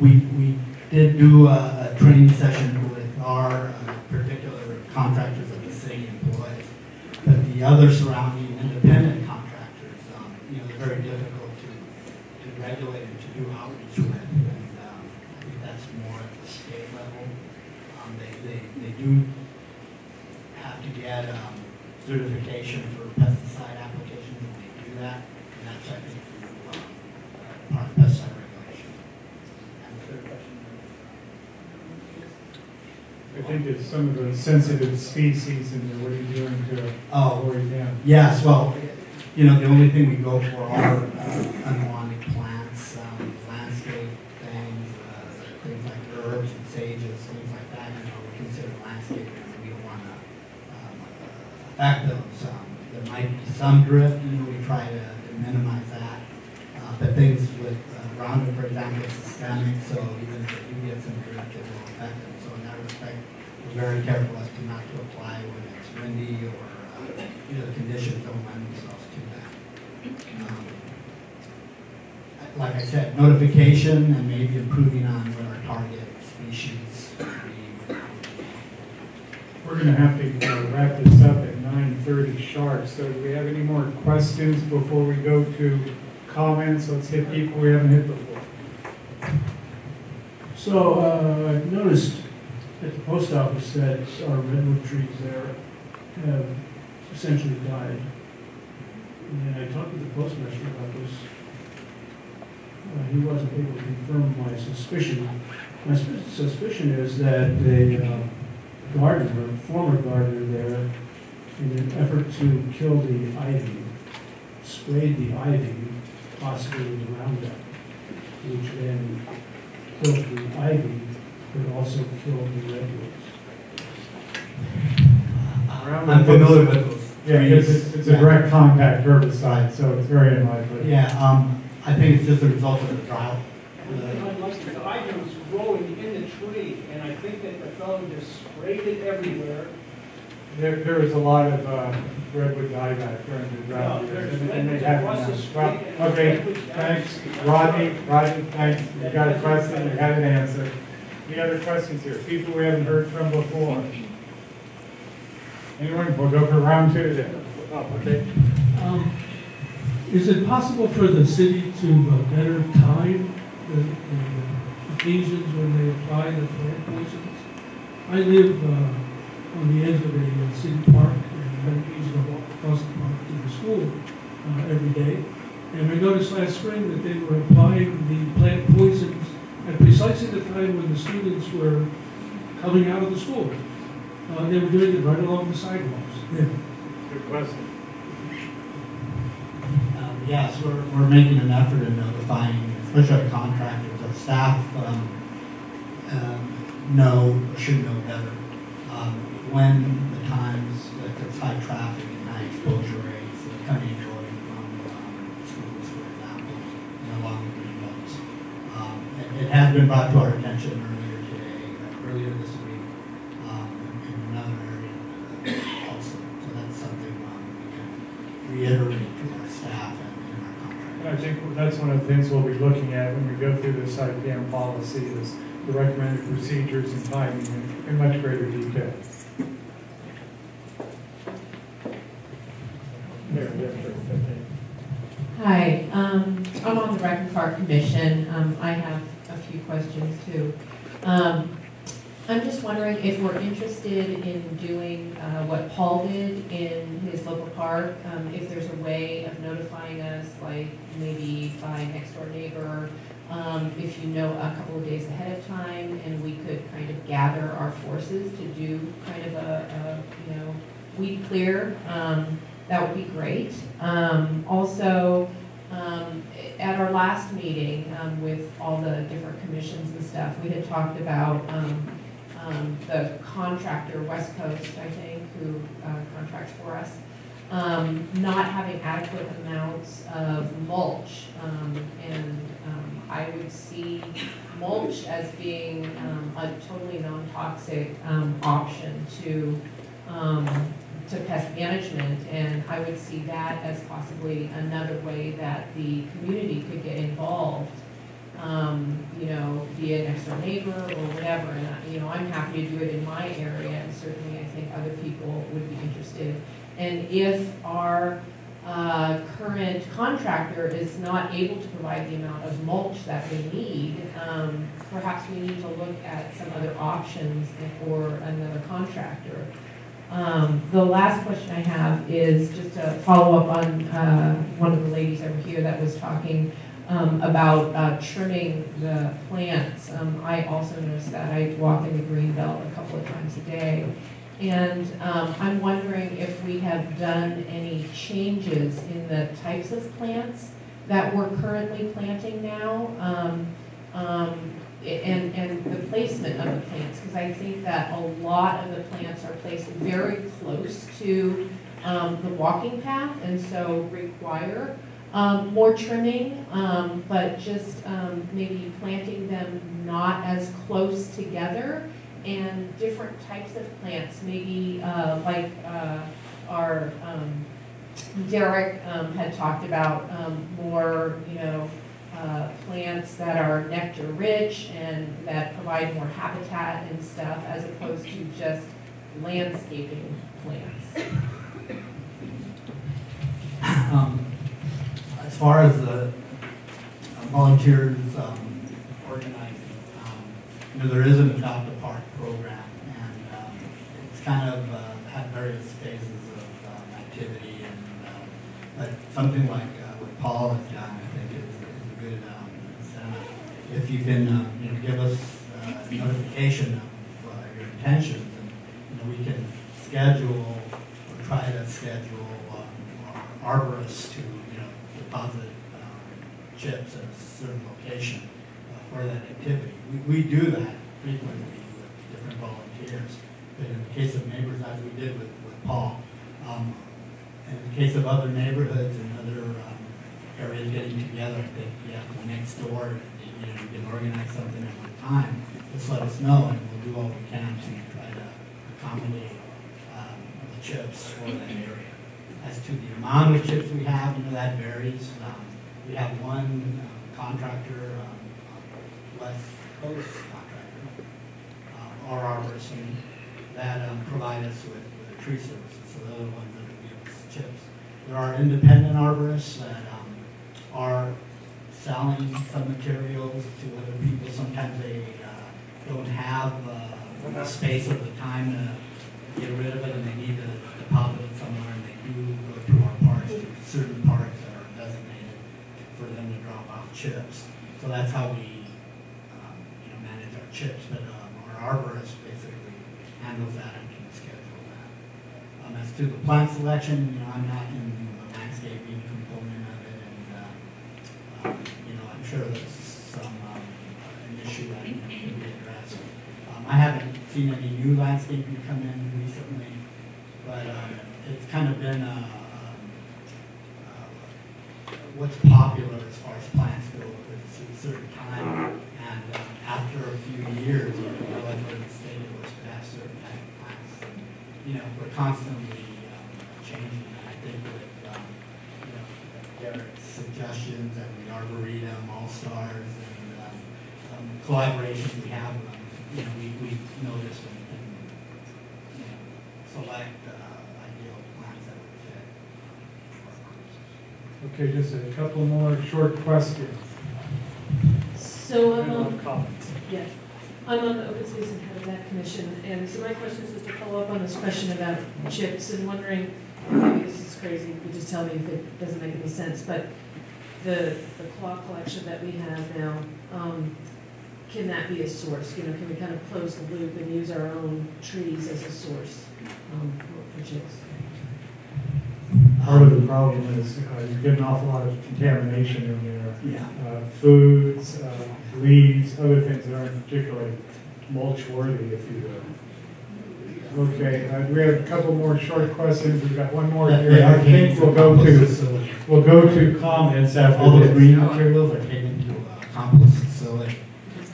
we, we did do a, a training session with our uh, particular contractors that the city employs, but the other surrounding independent contractors, um, you know, they're very difficult to, to regulate and to do outreach with, and um, I think that's more at the state level. Um, they, they, they do have to get um, certification for pesticide applications, and they do that, and that's, I think, through um, part of pesticide regulation. And the third question. I think it's some of the sensitive species in there. What are you doing to oh, worry them? Yes, well, you know, the only thing we go for are uh, unwanted plants, um, landscape things, uh, things like herbs and sages, things like that. You know, we consider landscape, and we don't want to um, affect those. Um, there might be some drift, you know, we try to, to minimize that. Uh, but things with uh, Roundup, for example, is systemic, so even if you get some drift, it will affect them. So in that respect, we're very careful as to not to apply when it's windy or uh, you know, the conditions don't lend themselves to that. Um, like I said, notification and maybe improving on what our target species be. We're going to have to uh, wrap this up at nine thirty sharp. So do we have any more questions before we go to comments? Let's hit people we haven't hit before. So uh, I noticed at the post office that our redwood trees there have essentially died. And I talked to the postmaster about this. Uh, he wasn't able to confirm my suspicion. My suspicion is that the uh, gardener, former gardener there, in an effort to kill the ivy, sprayed the ivy, possibly with Roundup, which then killed the ivy, but also killed the redwoods. Uh, I'm familiar with those. Yeah, it's, it's, it's yeah. a direct contact herbicide, so it's very unlikely. Yeah, um, I think it's just a result of the drought. The ivy was growing in the tree, and I think that the fellow just sprayed it everywhere. There, there was a lot of uh, redwood dieback during the drought. No, and, and they had well, okay, thanks, Rodney. Rodney, thanks. You got a question. You got an answer. Any other questions here? People we haven't heard from before. Anyone? We'll go for round two then. Oh, okay. Um, is it possible for the city to uh, better time the, the occasions when they apply the plant poisons? I live. Uh, on the edge of a uh, city park, and I used to walk across the park to the school uh, every day. And I noticed last spring that they were applying the plant poisons at precisely the time when the students were coming out of the school. Uh, they were doing it right along the sidewalks. Yeah. Good question. Um, yes, we're, we're making an effort in notifying, especially our contractors, our staff um, um, know or should know better when the times, like the high traffic and high exposure rates that come in going from um, schools, for example, and along the roads. Um, it, it has been brought to our attention earlier today, like earlier this week, um, in another area also. So that's something um, we can reiterate to our staff and, and our contractors. I think that's one of the things we'll be looking at when we go through this I P M policy is the recommended procedures and timing in, in much greater detail. Hi, um, I'm on the Rec and Park Commission. Um, I have a few questions too. Um, I'm just wondering if we're interested in doing uh, what Paul did in his local park, um, if there's a way of notifying us, like maybe by next door neighbor, um, if you know a couple of days ahead of time, and we could kind of gather our forces to do kind of a, a you know, weed clear, um, that would be great. Um, also, um, at our last meeting um, with all the different commissions and stuff, we had talked about um, Um, the contractor, West Coast, I think, who uh, contracts for us, um, not having adequate amounts of mulch. Um, and um, I would see mulch as being um, a totally non-toxic um, option to, um, to pest management. And I would see that as possibly another way that the community could get involved. Um, you know, be a next door neighbor or whatever, and I, you know, I'm happy to do it in my area, and certainly I think other people would be interested. And if our uh, current contractor is not able to provide the amount of mulch that we need, um, perhaps we need to look at some other options for another contractor. Um, the last question I have is just to follow up on uh, one of the ladies over here that was talking Um, about uh, trimming the plants. Um, I also noticed that I walk in the green belt a couple of times a day. And um, I'm wondering if we have done any changes in the types of plants that we're currently planting now, um, um, and, and the placement of the plants, because I think that a lot of the plants are placed very close to um, the walking path, and so require Um, more trimming, um, but just um, maybe planting them not as close together, and different types of plants, maybe uh, like uh, our um, Derek um, had talked about, um, more, you know, uh, plants that are nectar rich and that provide more habitat and stuff, as opposed to just landscaping plants. Um. As far as the volunteers um, organizing, um, you know, there is an Adopt a Park program, and um, it's kind of uh, had various phases of um, activity, and um, but something like uh, what Paul has done, I think, is, is a good um, incentive. If you can, um, you know, give us uh, notification of uh, your intentions, and you know, we can schedule or try to schedule um, our arborists to deposit um, chips at a certain location uh, for that activity. We, we do that frequently with different volunteers. But in the case of neighbors, as we did with, with Paul, um, in the case of other neighborhoods and other um, areas getting together, I think you have to go next door, you know, you can organize something at one time, just let us know, and we'll do all we can to try to accommodate um, the chips for that area. As to the amount of chips we have, you know, that varies. Um, we have one uh, contractor, um, West Coast contractor, uh, our arborist, that um, provide us with, with tree services. So they're the ones that will give us chips. There are independent arborists that um, are selling some materials to other people. Sometimes they uh, don't have uh, the space or the time to get rid of it, and they need to deposit it somewhere. You go to our parks, to certain parks that are designated for them to drop off chips. So that's how we um, you know, manage our chips. But um, our arborist basically handles that and can schedule that. Um, as to the plant selection, you know, I'm not in the landscaping component of it, and uh, um, you know, I'm sure there's some um, an issue that can be addressed. Um, I haven't seen any new landscaping come in recently, but. Um, It's kind of been uh, uh, what's popular as far as plants go at a certain time, and um, after a few years, you know, whether the state was to have certain type of plants. And, you know, we're constantly um, changing. And I think with um, you know, Derek's suggestions and the Arboretum All Stars and um, um, collaborations we have, um, you know, we we notice and, and you know, select. Uh, Okay, just a couple more short questions. So I'm on comments. Yeah, I'm on the Open Space and Habitat Commission, and so my question is just to follow up on this question about chips and wondering. Maybe this is crazy. You just tell me if it doesn't make any sense. But the the claw collection that we have now, um, can that be a source? You know, can we kind of close the loop and use our own trees as a source um, for, for chips? Part of the problem is uh, you get an awful lot of contamination in there. Yeah. Uh, foods, uh, leaves, other things that aren't particularly mulch-worthy, if you will. Okay, uh, we have a couple more short questions. We've got one more here. Yeah, I think we'll go to we'll go to comments after all the green materials are taken to a compost facility.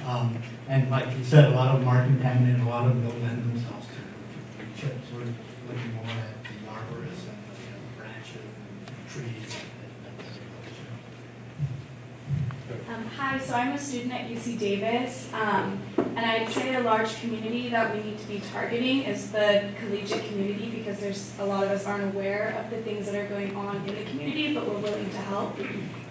Um, and like you said, a lot of them are contaminated. A lot of them don't lend themselves to chips. We're looking more at Um, hi, so I'm a student at U C Davis, um, and I'd say a large community that we need to be targeting is the collegiate community, because there's a lot of us aren't aware of the things that are going on in the community, but we're willing to help.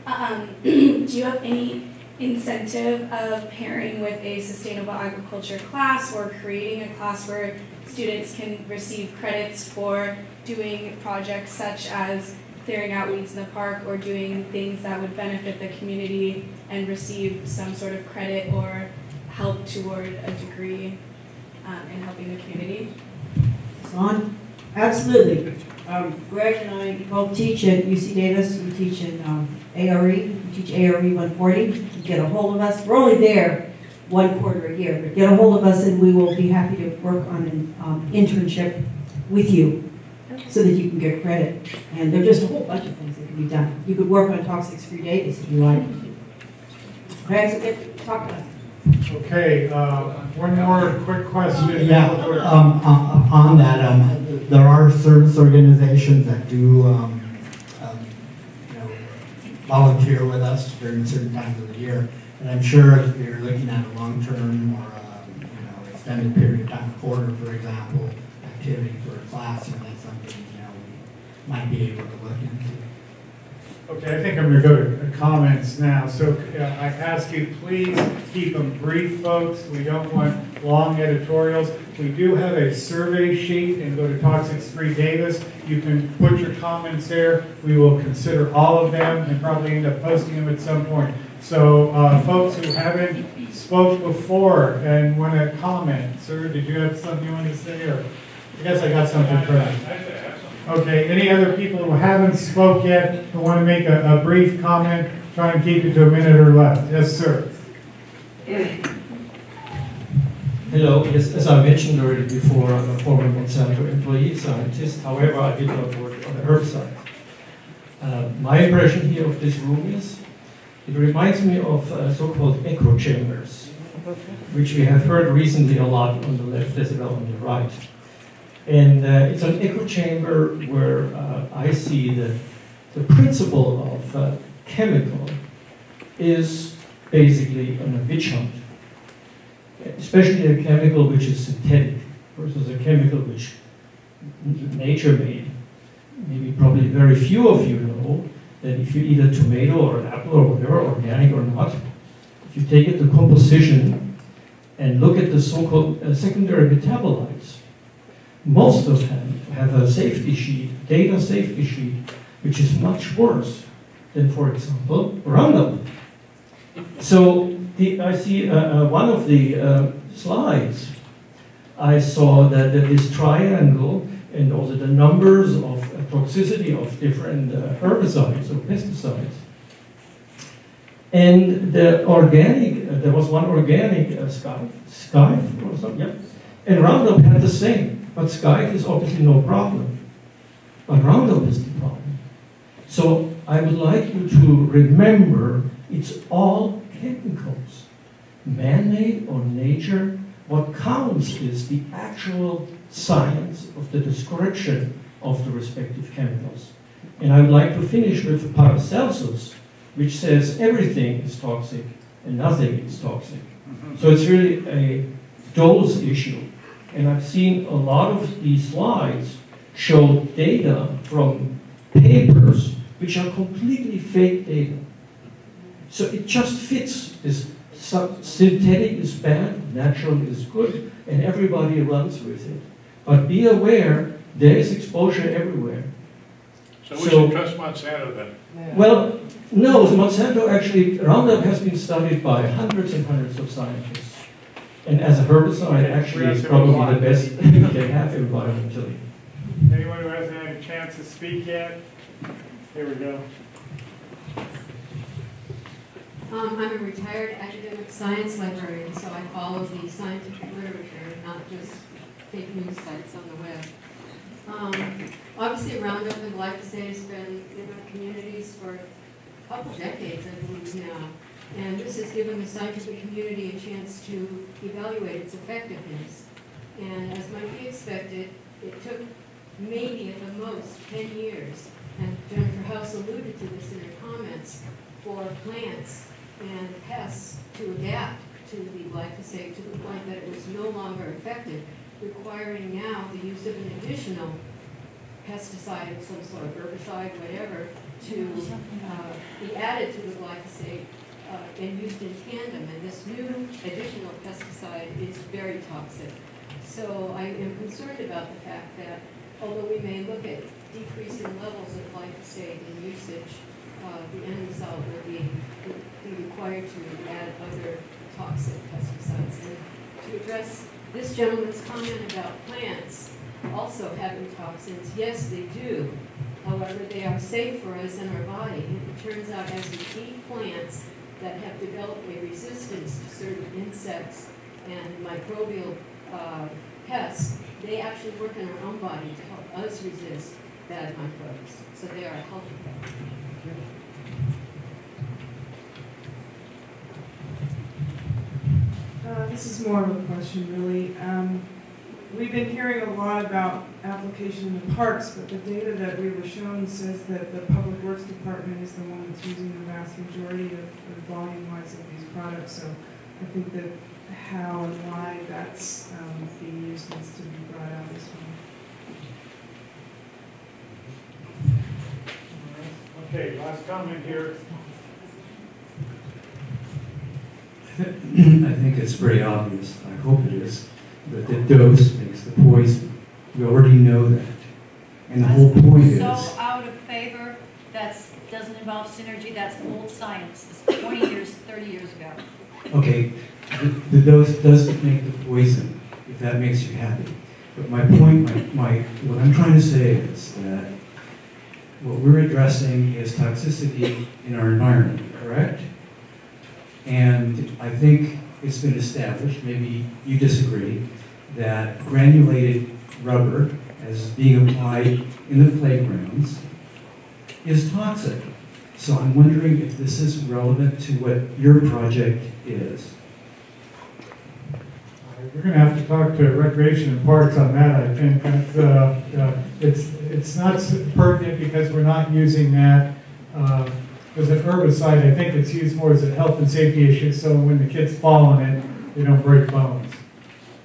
Um, do you have any incentive of pairing with a sustainable agriculture class or creating a class where students can receive credits for doing projects such as clearing out weeds in the park or doing things that would benefit the community and receive some sort of credit or help toward a degree um, in helping the community? On? Absolutely. Um, Greg and I both teach at U C Davis. We teach in um, A R E. We teach A R E one forty. You get a hold of us. We're only there one quarter a year, but get a hold of us and we will be happy to work on an um, internship with you, so that you can get credit. And there are just a whole bunch of things that can be done. You could work on toxics-free Davis if you like. Okay, so get to talk to us. Okay, uh, one more quick question. Yeah, um, um, on that, um, there are service organizations that do um, um, you know, volunteer with us during certain times of the year. And I'm sure if you're looking at a long-term or a, you know, extended period of time, quarter, for example, activity for a class, you know, that's something you know we might be able to look into. Okay, I think I'm going to go to comments now. So uh, I ask you, please keep them brief, folks. We don't want long editorials. We do have a survey sheet, and go to toxics free Davis. You can put your comments there. We will consider all of them and probably end up posting them at some point. So uh, folks who haven't spoke before and want to comment, sir, did you have something you want to say? Or? I guess I got something for that. Okay, any other people who haven't spoke yet who want to make a, a brief comment, try and keep it to a minute or less. Yes, sir. Hello, yes, as I mentioned already before, I'm a former Monsanto employee scientist. However, I did not work on the herbicide. Uh, my impression here of this room is, it reminds me of uh, so-called echo chambers, which we have heard recently a lot on the left as well on the right. And uh, it's an echo chamber where uh, I see that the principle of uh, chemical is basically on a witch hunt, especially a chemical which is synthetic versus a chemical which nature made. Maybe probably very few of you know that if you eat a tomato or an apple or whatever, organic or not, if you take it to composition and look at the so-called uh, secondary metabolites, most of them have a safety sheet, data safety sheet, which is much worse than, for example, Roundup. So the, I see uh, uh, one of the uh, slides, I saw that, that this triangle and also the numbers of uh, toxicity of different uh, herbicides or pesticides. And the organic, uh, there was one organic, uh, Scythe, Scythe or something, yeah. And Roundup had the same. But Scythe is obviously no problem. But Roundup is the problem. So I would like you to remember it's all chemicals. Man-made or nature, what counts is the actual science of the description of the respective chemicals. And I would like to finish with Paracelsus, which says everything is toxic and nothing is toxic. So it's really a dose issue. And I've seen a lot of these slides show data from papers which are completely fake data. So it just fits. This synthetic is bad, natural is good, and everybody runs with it. But be aware, there is exposure everywhere. So we so, should trust Monsanto then? Yeah. Well, no, Monsanto actually, Roundup has been studied by hundreds and hundreds of scientists. And as a herbicide, actually, it's probably the best you can have environmentally. Anyone who hasn't had a chance to speak yet? Here we go. Um, I'm a retired academic science librarian, so I follow the scientific literature, not just fake news sites on the web. Um, obviously, Roundup and glyphosate has been in our communities for a couple decades, I believe, now. And this has given the scientific community a chance to evaluate its effectiveness. And as might be expected, it took maybe at the most ten years, and Jennifer House alluded to this in her comments, for plants and pests to adapt to the glyphosate to the point that it was no longer effective, requiring now the use of an additional pesticide of some sort, herbicide, whatever, to uh, be added to the glyphosate uh, and used in tandem. And this new additional pesticide is very toxic. So I am concerned about the fact that although we may look at decreasing levels of glyphosate in usage, Uh, the end result will be, be required to add other toxic pesticides. And to address this gentleman's comment about plants also having toxins, yes, they do. However, they are safe for us in our body. It turns out as we eat plants that have developed a resistance to certain insects and microbial uh, pests, they actually work in our own body to help us resist bad microbes. So they are healthy. Uh, this is more of a question, really. Um, we've been hearing a lot about application in the parks, but the data that we were shown says that the Public Works Department is the one that's using the vast majority of, of volume-wise of these products. So I think that how and why that's um, being used needs to be brought out as well. Okay, last comment here. I think it's very obvious, I hope it is, that the dose makes the poison. We already know that. And the whole point is... So out of favor, that doesn't involve synergy, that's old science. It's twenty years, thirty years ago. Okay, the, the dose doesn't make the poison, if that makes you happy. But my point, my, my what I'm trying to say is that what we're addressing is toxicity in our environment, correct? And I think it's been established, maybe you disagree, that granulated rubber as being applied in the playgrounds is toxic. So I'm wondering if this is relevant to what your project is. We're going to have to talk to Recreation and Parks on that, I think. Uh, uh, it's, it's not pertinent because we're not using that uh, as an herbicide. I think it's used more as a health and safety issue, so when the kids fall on it, they don't break bones.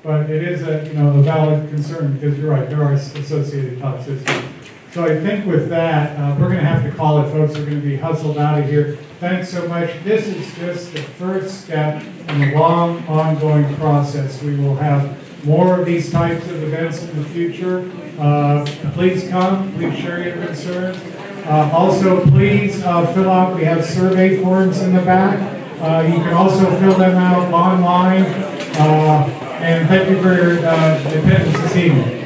But it is a, you know, a valid concern because you're right, there are associated toxicities. So I think with that, uh, we're going to have to call it, folks. We're going to be hustled out of here. Thanks so much. This is just the first step in a long, ongoing process. We will have more of these types of events in the future. Uh, please come. Please share your concerns. Uh, also, please uh, fill out. We have survey forms in the back. Uh, you can also fill them out online. Uh, and thank you for your uh, attendance this evening.